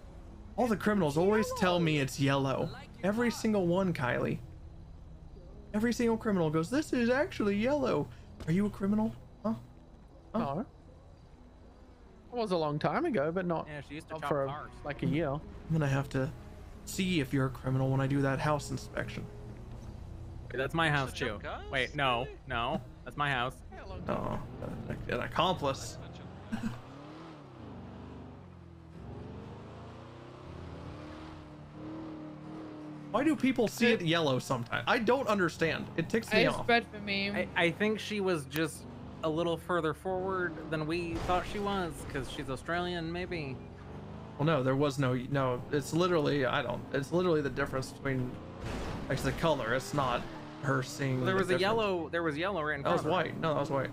All the criminals always tell me it's yellow. Every single one, Kylie. Every single criminal goes, this is actually yellow. Are you a criminal? Huh? huh? No. It was a long time ago, but not, yeah, she used to not for a, like a year. I'm gonna have to see if you're a criminal when I do that house inspection. Wait, that's my house too. Wait, no, no, that's my house. Oh, an accomplice. Why do people see it yellow sometimes? I don't understand. It ticks me off. It's red for me. I, I think she was just a little further forward than we thought she was, because she's Australian, maybe. Well, no, there was no no. It's literally I don't. It's literally the difference between like the color. It's not her seeing. Well, there was the a difference. yellow. There was yellow right in front of her. That was white. No, that was white.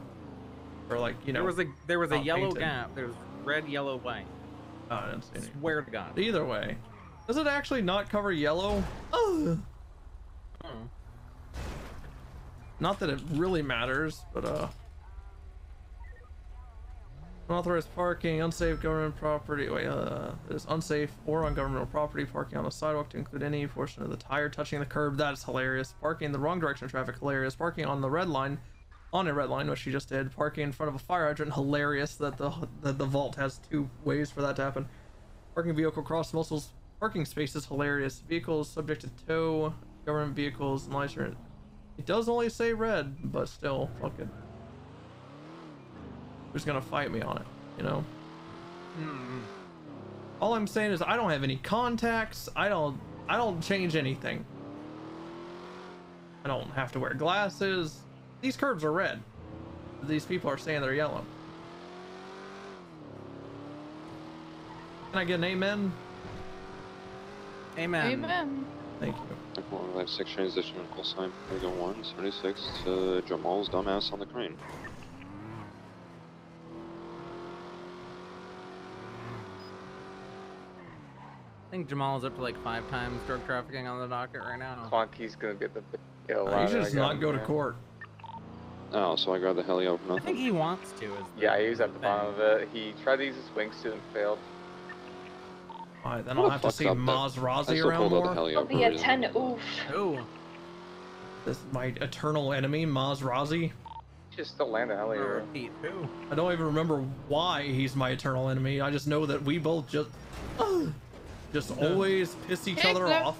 Or like you know. There was a there was a yellow painted. gap. There was red, yellow, white. Oh, I didn't see any. Swear to God. Either way. Does it actually not cover yellow? Ugh. Oh. Not that it really matters, but uh. unauthorized parking, unsafe government property. Wait, uh, it is unsafe or on governmental property. Parking on the sidewalk to include any portion of the tire touching the curb. That is hilarious. Parking in the wrong direction of traffic. Hilarious. Parking on the red line, on a red line, which she just did. Parking in front of a fire hydrant. Hilarious that the that the vault has two ways for that to happen. Parking vehicle cross muscles. Parking space is hilarious. Vehicles subject to tow, government vehicles, and license. It does only say red, but still, fuck it. Who's gonna fight me on it, you know? Mm. All I'm saying is I don't have any contacts. I don't, I don't change anything. I don't have to wear glasses. These curbs are red. These people are saying they're yellow. Can I get an amen? Amen. Amen. Thank you. Life six transition call sign one seventy-six to Jamal's dumbass on the crane. I think Jamal's up to like five times drug trafficking on the docket right now. Clonky's gonna get the hell out of here. You just not go to court. Oh, so I grabbed the heli out of nothing. I think he wants to. Is yeah, he was at the bottom of it. He tried to use his wings to and failed. Alright, then what I'll have to see Maserati around more. I'll be a ten, oof. Ooh. This is my eternal enemy, Maserati. Just still land alley or... I don't even remember why he's my eternal enemy. I just know that we both just... Uh, just no. always piss each hey, other no. off.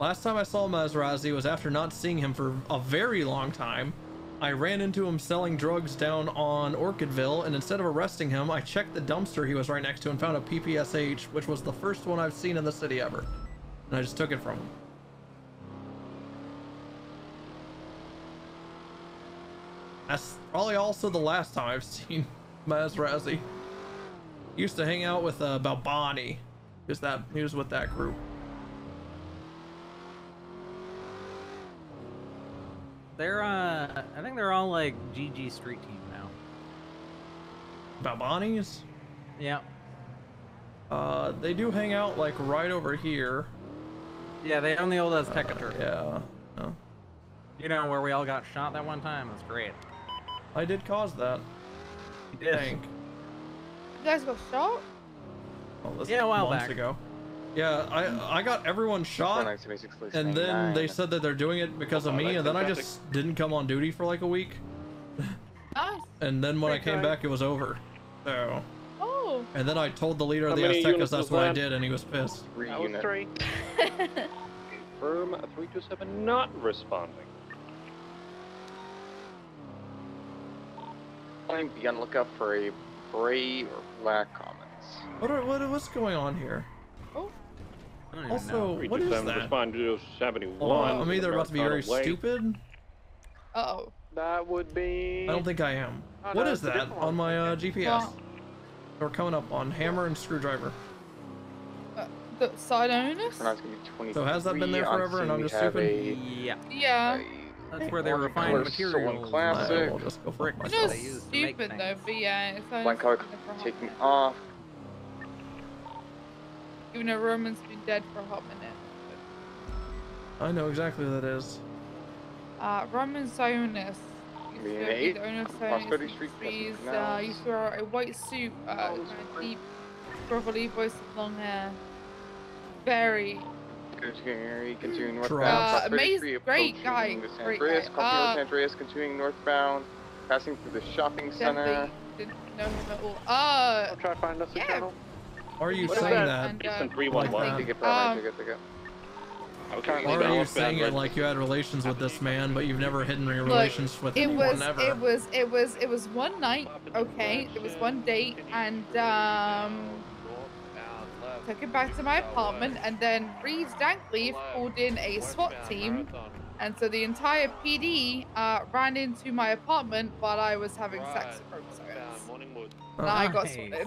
Last time I saw Maserati was after not seeing him for a very long time. I ran into him selling drugs down on Orchidville, and instead of arresting him, I checked the dumpster he was right next to and found a P P S H, which was the first one I've seen in the city ever. And I just took it from him. That's probably also the last time I've seen Maserati. Used to hang out with uh, Balbani. Just that he was with that group. They're, uh, I think they're all like G G Street Team now. Balbani's? Yeah. Uh, they do hang out like right over here. Yeah, they own the old as Tecatur. Uh, yeah. Oh. You know, where we all got shot that one time? That's great. I did cause that. You did. Think. You guys got shot? Oh, this yeah, a while back. Ago. Yeah, I I got everyone shot, and then they said that they're doing it because of me, and then I just didn't come on duty for like a week. And then when I came back, it was over. So. Oh. And then I told the leader of the Aztecas that's what I did, and he was pissed. That was three. Firm three two seven not responding. I'm be on lookout for a gray or black comments. What are, what what's going on here? Oh. Also, what is that? Respond to seventy-one. Uh, I'm either about to be very stupid. Uh oh. That would be. I don't think I am. Oh, what no, is that on my uh, G P S? Well, we're coming up on hammer and screwdriver. Uh, the side onus. So has that been there forever, and I'm just stupid? A, yeah. Yeah. A, That's where they refine material. One classic. I'll just go for it myself. Just stupid though, but yeah. Blank card taking off. Even though Roman's been dead for a hot minute. But... I know exactly what that is. Uh, Roman Sionis. Used to be the owner of Sionis. He's uh, used to wear a white suit, uh, oh, kind of deep, gravelly voice with long hair. Very. Continuing mm. northbound. Uh, amazing. Great guy. San Andreas, great guy. Uh, Andreas continuing northbound, passing through the shopping center. Didn't know him at all. Uh, I'll try to find us a yeah. channel. Are you what saying that? that? And, uh, three one one. Like um, are you saying it like you had relations with this man, but you've never hidden your relations Look, with it anyone was, ever? It was, it was, it was one night, okay? It was one date, and um, took him back to my apartment, and then Reeves Dankleaf called in a SWAT team, and so the entire P D uh, ran into my apartment while I was having sex with Rome's. And I got swatted.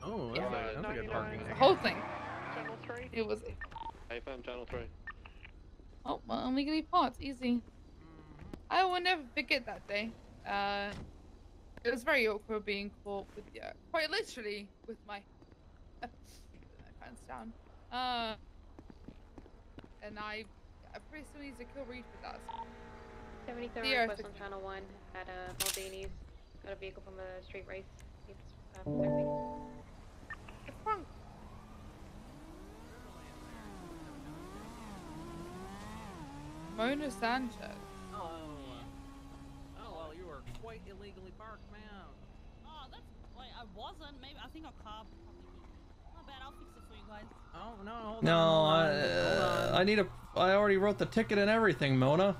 Oh, that's, yeah. a, that's a good parking. The whole thing. Channel three. It was. A F M Channel three. Oh, well, only gonna be parts. Easy. I will never forget that day. Uh, it was very awkward being caught with, yeah, quite literally with my pants down. Uh, and I, I pretty soon need to kill Reed with that. seventy-third request on Channel one at uh, Maldini's. Got a vehicle from a street race. Keeps uh, protecting. Mona Sanchez. Oh, oh, well, you were quite illegally parked, man. Oh, that's wait, I wasn't. Maybe I think our car. Not bad. I'll fix it for you guys. Oh no, hold no, on. No, uh, I need a. I already wrote the ticket and everything, Mona.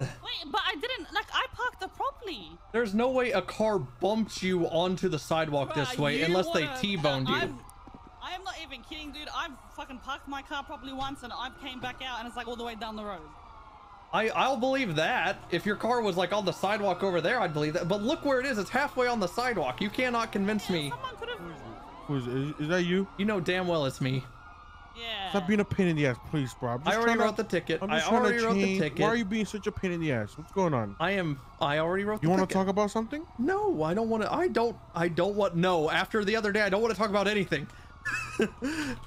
Wait, but I didn't. Like, I parked it properly. There's no way a car bumped you onto the sidewalk Bro, this way unless wanna, they T-boned uh, you. I'm, I'm not even kidding, dude. I've fucking parked my car properly once, and I came back out, and it's like all the way down the road. I I'll believe that. If your car was like on the sidewalk over there, I'd believe that. But look where it is. It's halfway on the sidewalk. You cannot convince yeah, me. Someone could have... Who's, is, is that you? You know damn well it's me. Yeah. Stop being a pain in the ass, please, bro. I already wrote to, the ticket. I already wrote the ticket. Why are you being such a pain in the ass? What's going on? I am. I already wrote. You the want ticket. to talk about something? No, I don't want to. I don't. I don't want. No. After the other day, I don't want to talk about anything. What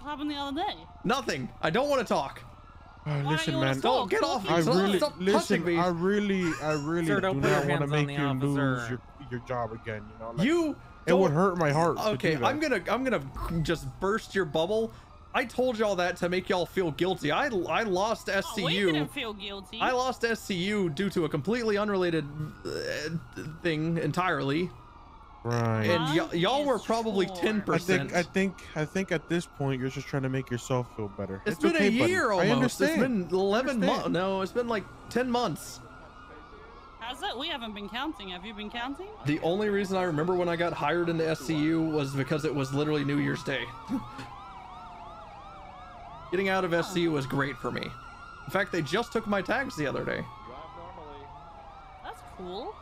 happened the other day? Nothing. I don't want to talk. Uh, listen, man. Don't get off. I really. Stop, stop listen. Me. I really. I really Sir, do not want to make you officer. lose your your job again, you know? Like, you it would hurt my heart. Okay, I'm gonna I'm gonna just burst your bubble. I told y'all that to make y'all feel guilty. I I lost S C U. Oh, we didn't feel guilty. I lost S C U due to a completely unrelated uh, thing entirely. Right. And y'all were probably ten percent. I think I think at this point you're just trying to make yourself feel better. It's, it's been okay, a year buddy. Almost. I understand. It's been eleven months. No, it's been like ten months. How's that? We haven't been counting. Have you been counting? The only reason I remember when I got hired into S C U was because it was literally New Year's Day. Getting out of S C U was great for me. In fact, they just took my tags the other day. That's cool.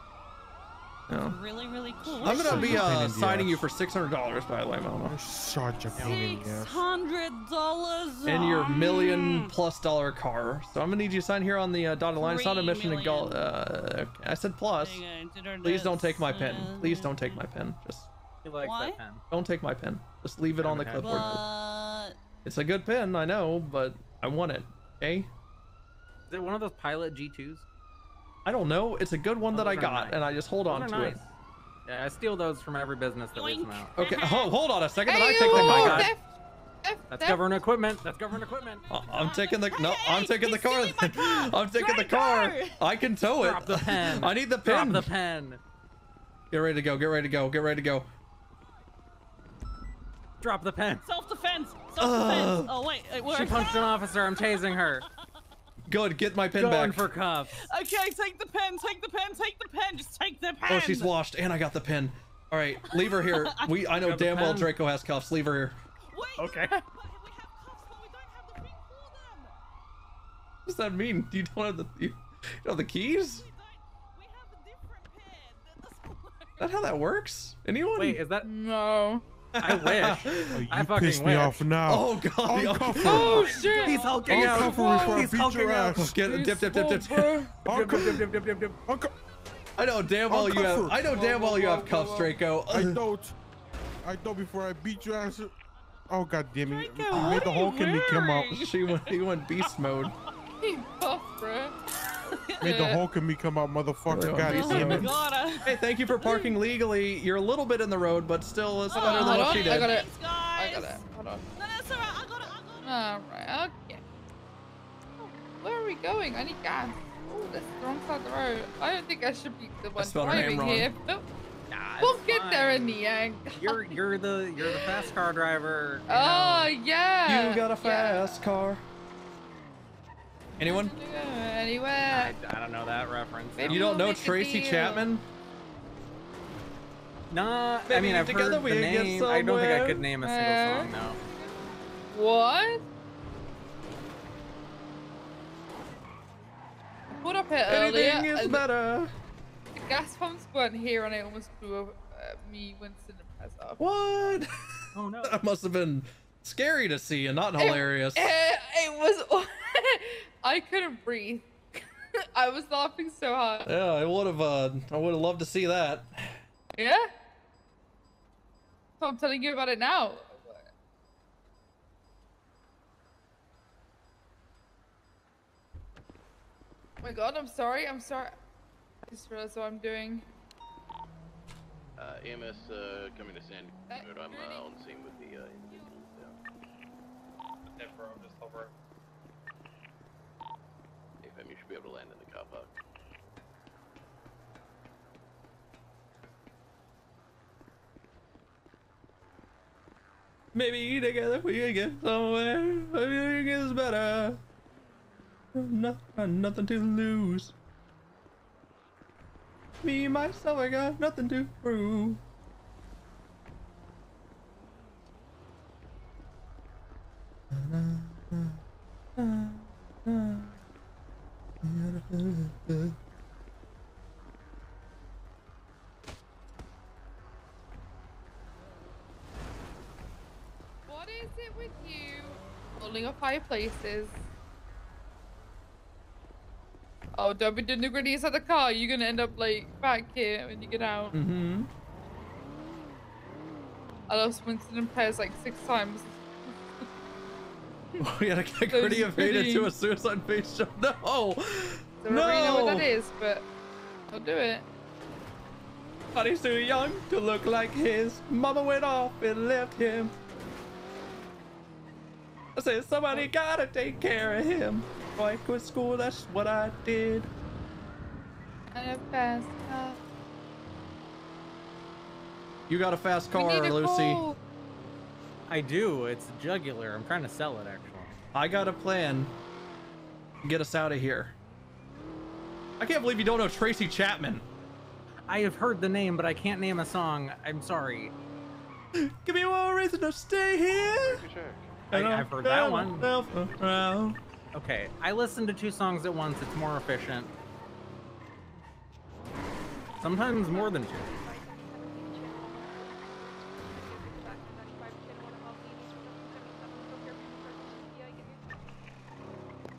No. Really, really cool. I'm gonna be uh, signing you for six hundred dollars, by the way, Mama. Such a six hundred dollars. And your million-plus dollar car. So I'm gonna need you to sign here on the uh, dotted line. It's not a mission to go. Uh, I said plus. Please don't take my pen. Please don't take my pen. Just. Why? Don't take my pen. Just leave it on the clipboard. But... It's a good pen, I know, but I want it. Okay. Is it one of those Pilot G twos? I don't know. It's a good one that I got, and I just hold on to it. Yeah, I steal those from every business that leaves them out. Okay, oh, hold on a second. Hey, I take the car. That's government equipment. That's government equipment. I'm taking the no. I'm taking the car. I'm taking the car. I can tow it. Drop the pen. I need the pen. Drop the pen. Get ready to go. Get ready to go. Get ready to go. Drop the pen. Self-defense. Self-defense. Oh wait, she punched an officer. I'm chasing her. Good, get my pen back. Going for cuffs. Okay, take the pen, take the pen, take the pen, just take the pen. Oh, she's washed, and I got the pen. All right, leave her here. We, I know damn well Draco has cuffs. Leave her here. Wait, okay. But we have cuffs, but we don't have the ring for them. What does that mean? You don't have the, you don't have the keys? We, don't, we have a different pen. That doesn't work. Is that how that works? Anyone? Wait, is that no? I wish. Oh, you I fucking pissed me wish. Off now. Oh god. I'll oh shit. He's hulking I'll out. Before He's hulking out. Ass. Get him. Dip, dip, dip, dip, dip. Dip, dip, dip, dip. I know damn well you have. I know damn well you have cuffs, Draco. I don't. I don't before I beat your ass. Oh god damn it. I made the Hulk in me come out. She went. He went beast mode. He buffed, bro. Made the Hulk and me come out, motherfucker. God, God. Hey, thank you for parking legally. You're a little bit in the road, but still, it's oh, better than what she did. I got it. I got it. Hold on. No, that's all right. I got it. I got it. All right. Okay. Where are we going? I need gas. Oh, that's the wrong side of the road. I don't think I should be the one driving here. Nope. Nah, we'll get fine. There in the end. You're you're the you're the fast car driver. Oh know. Yeah. You got a fast yeah. car. Anyone? Anywhere. I, I don't know that reference. Maybe you don't know Tracy Chapman? Nah, Maybe I mean I've together heard we the name. I don't think I could name a single uh, song now. What? Put up here earlier. Anything is better. The gas pumps weren't here, and I almost blew up uh, me, Winston, and Pez off. What? Oh no! That must have been scary to see and not hilarious. It, it, it was. I couldn't breathe. I was laughing so hard. Yeah, I would have. Uh, I would have loved to see that. Yeah. So I'm telling you about it now. Oh my god, I'm sorry. I'm sorry. I just realized what I'm doing. Uh, A M S uh, coming to San Diego. I'm uh, on scene with the. Uh, yeah, bro, I'm just over. You should be able to land in the car park. Maybe together we can get somewhere. Maybe it gets better. Not, nothing to lose. Me, myself, I got nothing to prove. What is it with you holding up high places? Oh, don't be doing the gritty inside the car. You're gonna end up like back here when you get out. Mm-hmm. I lost Winston and Pez like six times. We had a gritty of hate into a suicide face show. No! So no! I don't really know what that is, but I'll do it. but he's too young to look like his mama went off and left him. I said, somebody gotta take care of him. If I quit school, that's what I did. And a fast car. You got a fast car, a Lucy. Call. I do. It's a Jugular. I'm trying to sell it, actually. I got a plan. Get us out of here. I can't believe you don't know Tracy Chapman. I have heard the name, but I can't name a song. I'm sorry. Give me one reason to stay here. I, I've heard that one. Around. Okay, I listen to two songs at once. It's more efficient. Sometimes more than two.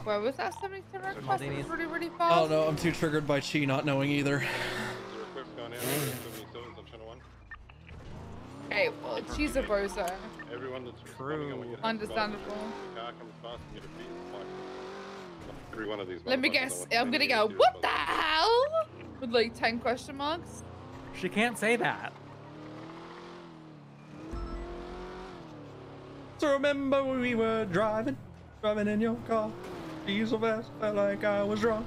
What was that seventy-seven request? It's pretty, pretty fast. Oh no, I'm too triggered by Chi not knowing either. Hey, well, she's a bozo. Everyone that's true. Understandable. Let me guess, I'm gonna go, what the hell? With like ten question marks. She can't say that. So remember when we were driving, driving in your car. You so fast, felt like I was drunk.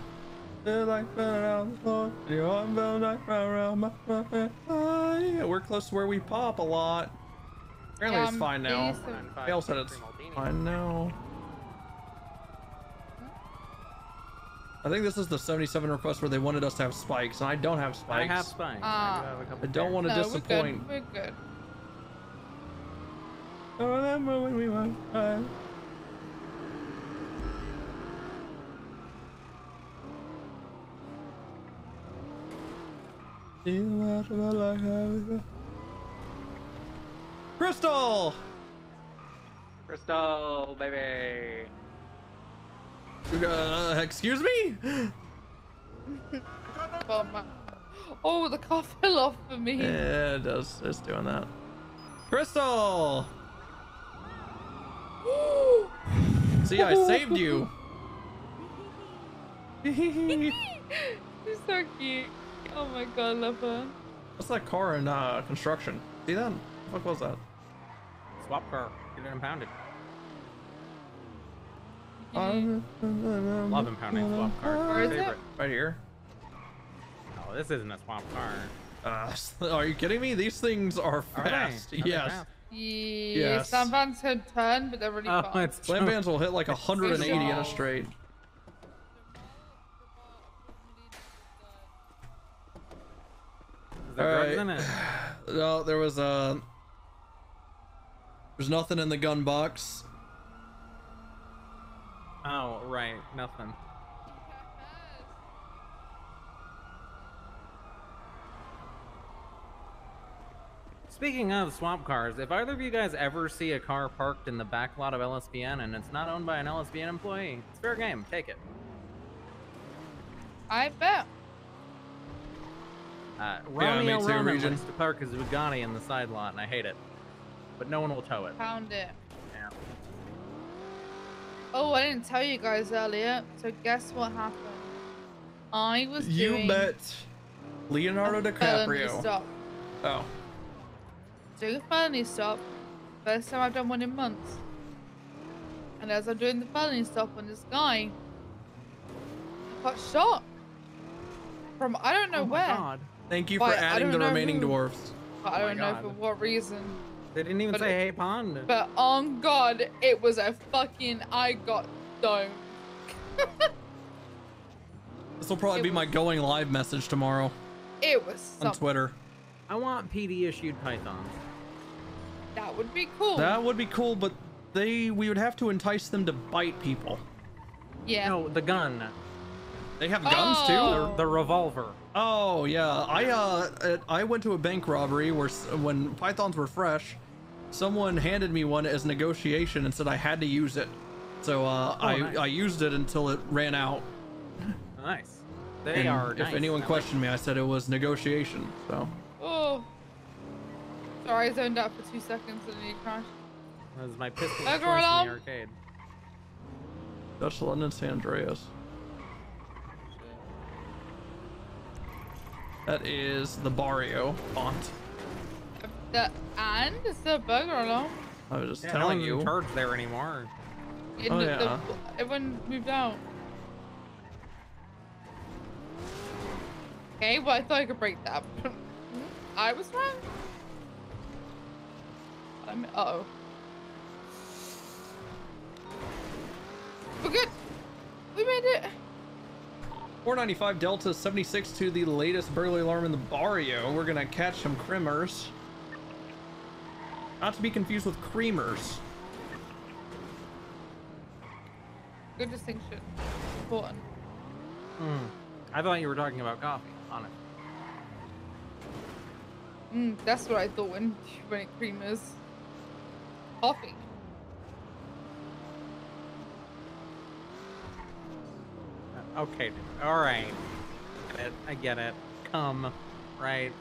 Felt like fell on the floor. Your arm felt like right around my, my, my, my. Yeah, we're close to where we pop a lot. Apparently um, it's fine now. They all said it's fine now. I think this is the seventy-seven request where they wanted us to have spikes, and I don't have spikes. I have spikes. Uh, I, have I don't want to no, disappoint. We're good. We're good. I remember when we went. Uh, Crystal! Crystal, baby! Uh, excuse me? Oh, my. Oh, the car fell off for me. Yeah, it does. It's doing that. Crystal! See, I saved you. You're so cute. Oh my god, love her. What's that car in uh, construction? See that? What was that? Swap car. Get it impounded. Mm-hmm. Love impounding swap car. Where is it? Right here. Oh, this isn't a swap car. Uh, are you kidding me? These things are fast. Are they? Are yes. They fast? Yes. Some vans hit ten, but they're really oh, fast. Slam vans will hit like one hundred eighty in a straight. All right. In it? No, there was a. Uh, there's nothing in the gun box. Oh right, nothing. Speaking of swamp cars, if either of you guys ever see a car parked in the back lot of L S B N and it's not owned by an L S B N employee, it's fair game. Take it. I bet. Uh, Romeo yeah, Roman region. wants to park his Bugatti in the side lot, and I hate it. But no one will tow it. Found it. Yeah. Oh, I didn't tell you guys earlier. So guess what happened? I was you doing. You bet. Leonardo a DiCaprio. Stop. Oh. Doing a felony stop. First time I've done one in months. And as I'm doing the felony stop on this guy, I got shot from I don't know oh where. God. Thank you for but adding the remaining who, dwarfs. I don't oh know God. for what reason. They didn't even but say, it, hey, Pond. But on God, it was a fucking, I got domed. This will probably it be was, my going live message tomorrow. It was something. On Twitter. I want P D issued pythons. That would be cool. That would be cool, but they we would have to entice them to bite people. Yeah. No, the gun. They have guns oh. too. The, the revolver. Oh yeah, I uh, I went to a bank robbery where when pythons were fresh, someone handed me one as negotiation and said I had to use it. So uh, oh, I nice. I used it until it ran out. Nice. They and are. If nice. anyone questioned me, I said it was negotiation. So. Oh. Sorry, I zoned out for two seconds and then you crashed. That was my pistol choice in the arcade. Dutch London, San Andreas. That is the Barrio font. The and is the bug or no? I was just yeah, telling no one's you. In charge there anymore. It, oh, the, yeah. the, everyone moved out. Okay, well I thought I could break that. I was wrong. I'm. Uh oh. We're good. We made it. four ninety-five Delta seventy-six to the latest burglary alarm in the Barrio. We're gonna catch some crimmers. Not to be confused with creamers. Good distinction. Important. Mm. I thought you were talking about coffee, honestly. Mm, that's what I thought when when it creamers. Coffee. Okay, all right. I get it. I get it. Come, right?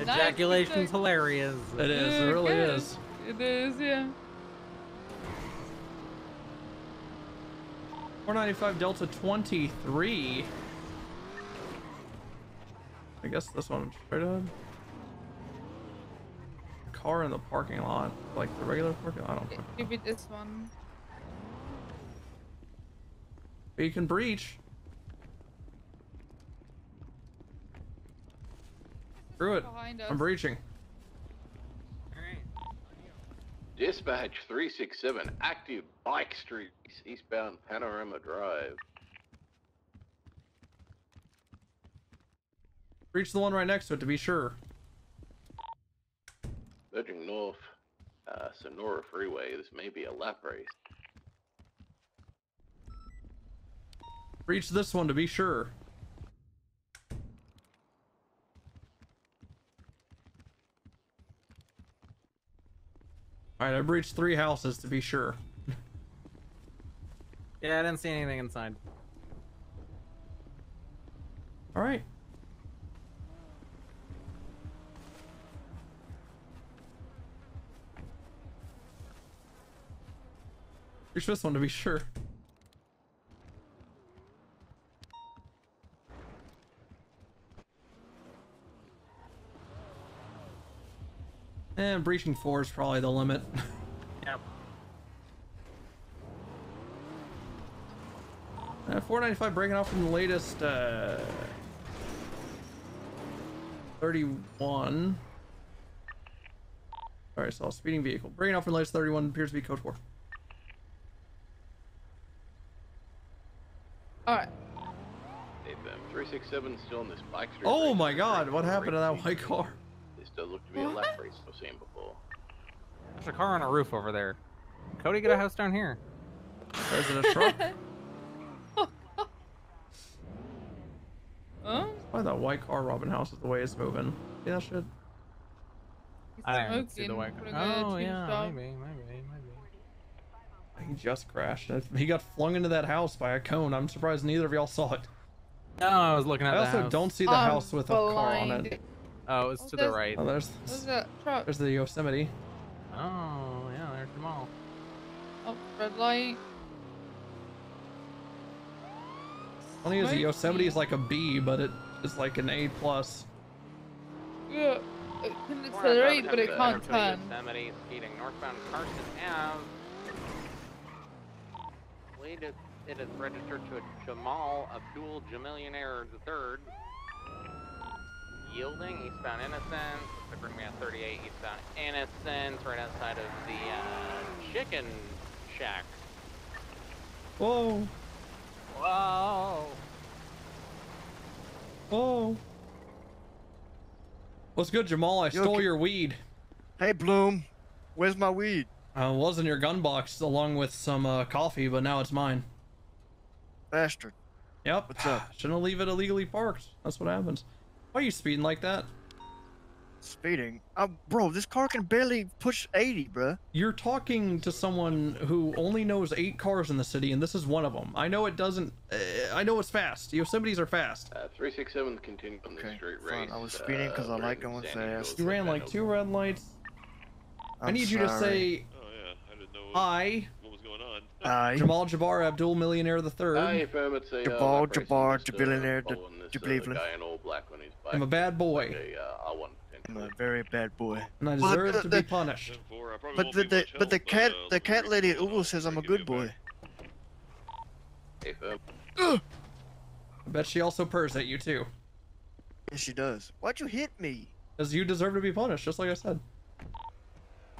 Ejaculation's nice. Hilarious. It is. It really it is. is. It is. Yeah. four ninety-five Delta twenty-three. I guess this one straight up. Car in the parking lot, like the regular parking lot. I don't know. Maybe this one. You can breach. Screw it. I'm breaching. Alright. Dispatch three six seven, active bike streets, eastbound Panorama Drive. Breach the one right next to it to be sure. Merging north, uh, Sonora Freeway. This may be a lap race. Reach this one to be sure. All right, I've reached three houses to be sure. Yeah, I didn't see anything inside. All right. Reach this one to be sure. And breaching four is probably the limit. Yep. Uh, four ninety-five breaking off from the latest uh, thirty-one. All right, so speeding vehicle. Breaking off from the latest thirty-one appears to be code four. All right. three six seven still in this bike street. Oh my God! What happened to that white car? Does look to be a lap race I've seen before. There's a car on a roof over there. Cody, get a house down here. There's a truck. Huh? Why that white car robbing houses the way it's moving? Yeah, that shit. I didn't see the white car. Oh yeah, maybe, maybe, maybe. He just crashed. He got flung into that house by a cone. I'm surprised neither of y'all saw it. No, I was looking at that house. I also don't see the um, house with a car on it. Oh, it's oh, to the right. Oh, there's, the truck. There's the Yosemite. Oh, yeah, there's the mall. Oh, red light. Funny is the Yosemite is like a B, but it is like an A plus. Yeah, it can accelerate, but it can't turn. Yosemite speeding northbound Carson Avenue. It is registered to a Jamal Abdul Jamillionaire the Third. Yielding eastbound Innocence. They bring me at thirty-eight eastbound Innocence, right outside of the uh, chicken shack. Whoa! Whoa! Whoa! What's good, Jamal? I Yo, stole your weed. Hey, Bloom. Where's my weed? Uh, it was in your gun box along with some uh, coffee, but now it's mine. Bastard. Yep. What's up? Shouldn't leave it illegally parked. That's what happens. Why are you speeding like that? Speeding? Uh, bro, this car can barely push eighty, bro. You're talking to someone who only knows eight cars in the city, and this is one of them. I know it doesn't... Uh, I know it's fast. Yosemites are fast. Uh, three six seven continued on okay, the straight race. I was speeding because uh, I like going fast. You ran like two red lights. I'm I need sorry. you to say... Oh, yeah. I didn't know I... What was going on. I... Jamal Jabbar Abdul Millionaire the Third. I affirm it's a... Jabbar uh, Jabbar Jabillionaire the you believe me? I'm a bad boy. I'm a very bad boy. And I deserve but, uh, to the, be punished. But the, the but the cat uh, the cat lady at Uwu says I'm a good boy. I bet she also purrs at you too. Yes, she does. Why'd you hit me? Because you deserve to be punished, just like I said.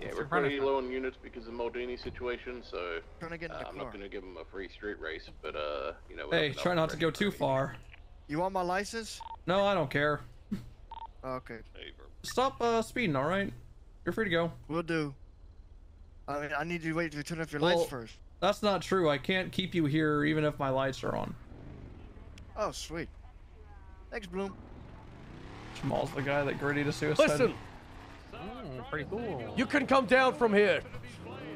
Yeah, What's we're pretty low on units because of the Maldini situation, so uh, I'm car. not going to give him a free street race, but uh, you know. Hey, try not to go too far. You want my license? No, I don't care. Okay. Stop uh, speeding, all right? You're free to go. Will do. I mean, I need you to wait to turn off your well, lights first. That's not true. I can't keep you here even if my lights are on. Oh, sweet. Thanks, Bloom. Jamal's the guy that gritty to suicide. Listen. Oh, pretty cool. You can come down from here.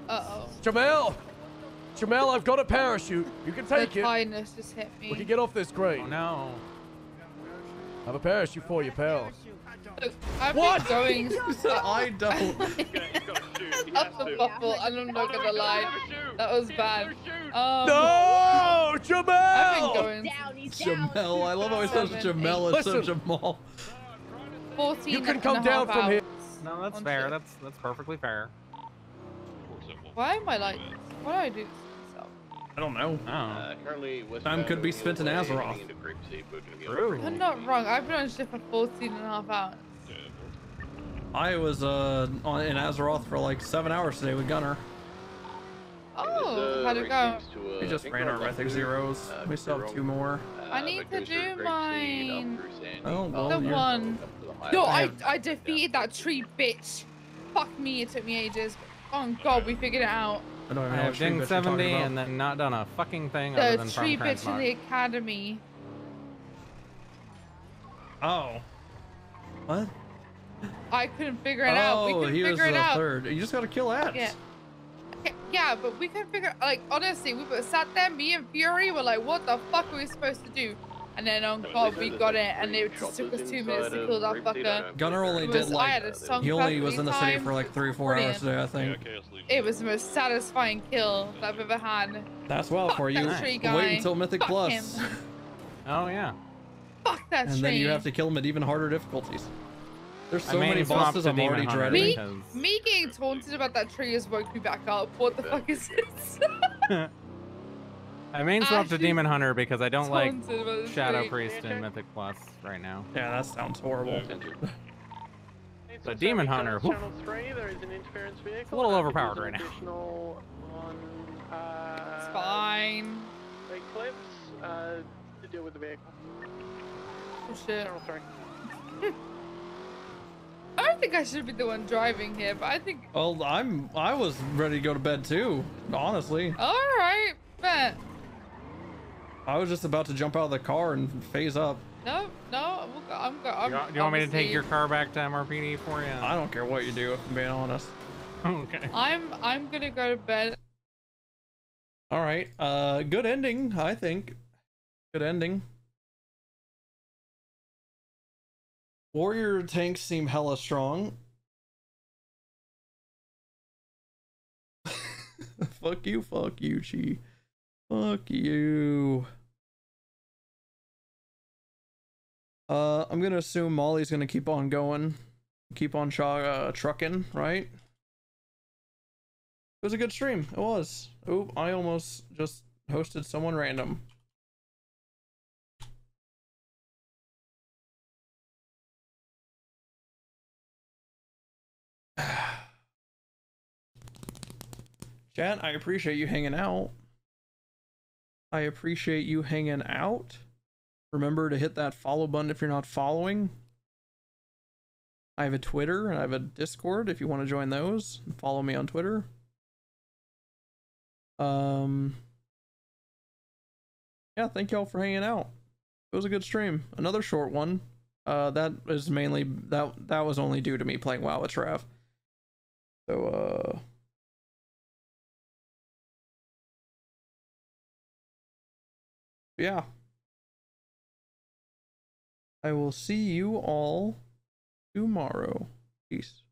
Uh-oh. Jamal! Jamal, I've got a parachute. You can take the it. Kindness just hit me. We can get off this grate. Oh, no. I have a parachute for you, pal. Look, I've what? Been going so I don't. Up the bubble, and I'm not gonna lie. That was bad. Um, no, Jamal! I've been going. Down, he's down. Jamal, I love how he says Jamal instead of Jamal. fourteen you can come down from here. No, that's fair. Six. That's that's perfectly fair. Why am I like? Why do I do this to myself? I don't know. Oh. Uh, currently time could be spent in Azeroth. I'm not wrong. I've been on shift for fourteen and a half hours. I was uh on in Azeroth for like seven hours today with Gunner. Oh, how'd it go? We just ran our Mythic Zeros. We still have two more. I need to do mine. Oh, well, the one. No, I, I defeated that tree, bitch. Fuck me, it took me ages. Oh, God, we figured it out. I don't even know what tree bitch you're talking about. And then not done a fucking thing other than farm crime. The tree bitch in the academy. Oh. What? I couldn't figure it out. We couldn't figure it out. Oh, he was the third. You just gotta kill apps. Yeah. Yeah, but we couldn't figure out. Like, honestly, we were sat there, me and Fury were like, what the fuck are we supposed to do? And then on God we got it, and it just took us two minutes to kill that fucker. Gunner only did like he only was in the city for like three or four hours today, I think. It was the most satisfying kill that I've ever had. That's well for you. Wait until Mythic Plus. Oh yeah. Fuck that shit. And then you have to kill him at even harder difficulties. There's so many bosses I'm already dreading. Me, me getting taunted about that tree has woke me back up. What the fuck is this? I main swapped to Demon Hunter because I don't like Shadow Priest in Mythic Plus right now. Yeah, that sounds horrible. So Demon Hunter, whoo, it's a little overpowered right now. It's fine. Eclipse to deal with the vehicle. Oh shit. I don't think I should be the one driving here, but I think. Well, I'm. I was ready to go to bed too, honestly. All right, bet. I was just about to jump out of the car and phase up. No, no, I'm. Go, I'm do you, do you want me to take your car back to M R P D for you? I don't care what you do, if I'm being honest. Okay. I'm. I'm gonna go to bed. All right. Uh, good ending, I think. Good ending. Warrior tanks seem hella strong. Fuck you, fuck you, Chi. Fuck you. Uh, I'm gonna assume Molly's gonna keep on going. Keep on tra uh, trucking, right? It was a good stream. It was. Oop, I almost just hosted someone random. Chat, I appreciate you hanging out. I appreciate you hanging out. Remember to hit that follow button if you're not following. I have a Twitter and I have a Discord if you want to join those. Follow me on Twitter. Um, yeah, thank y'all for hanging out. It was a good stream. Another short one. Uh, that is mainly that that was only due to me playing WoW with Trav. So, uh. Yeah. I will see you all tomorrow. Peace.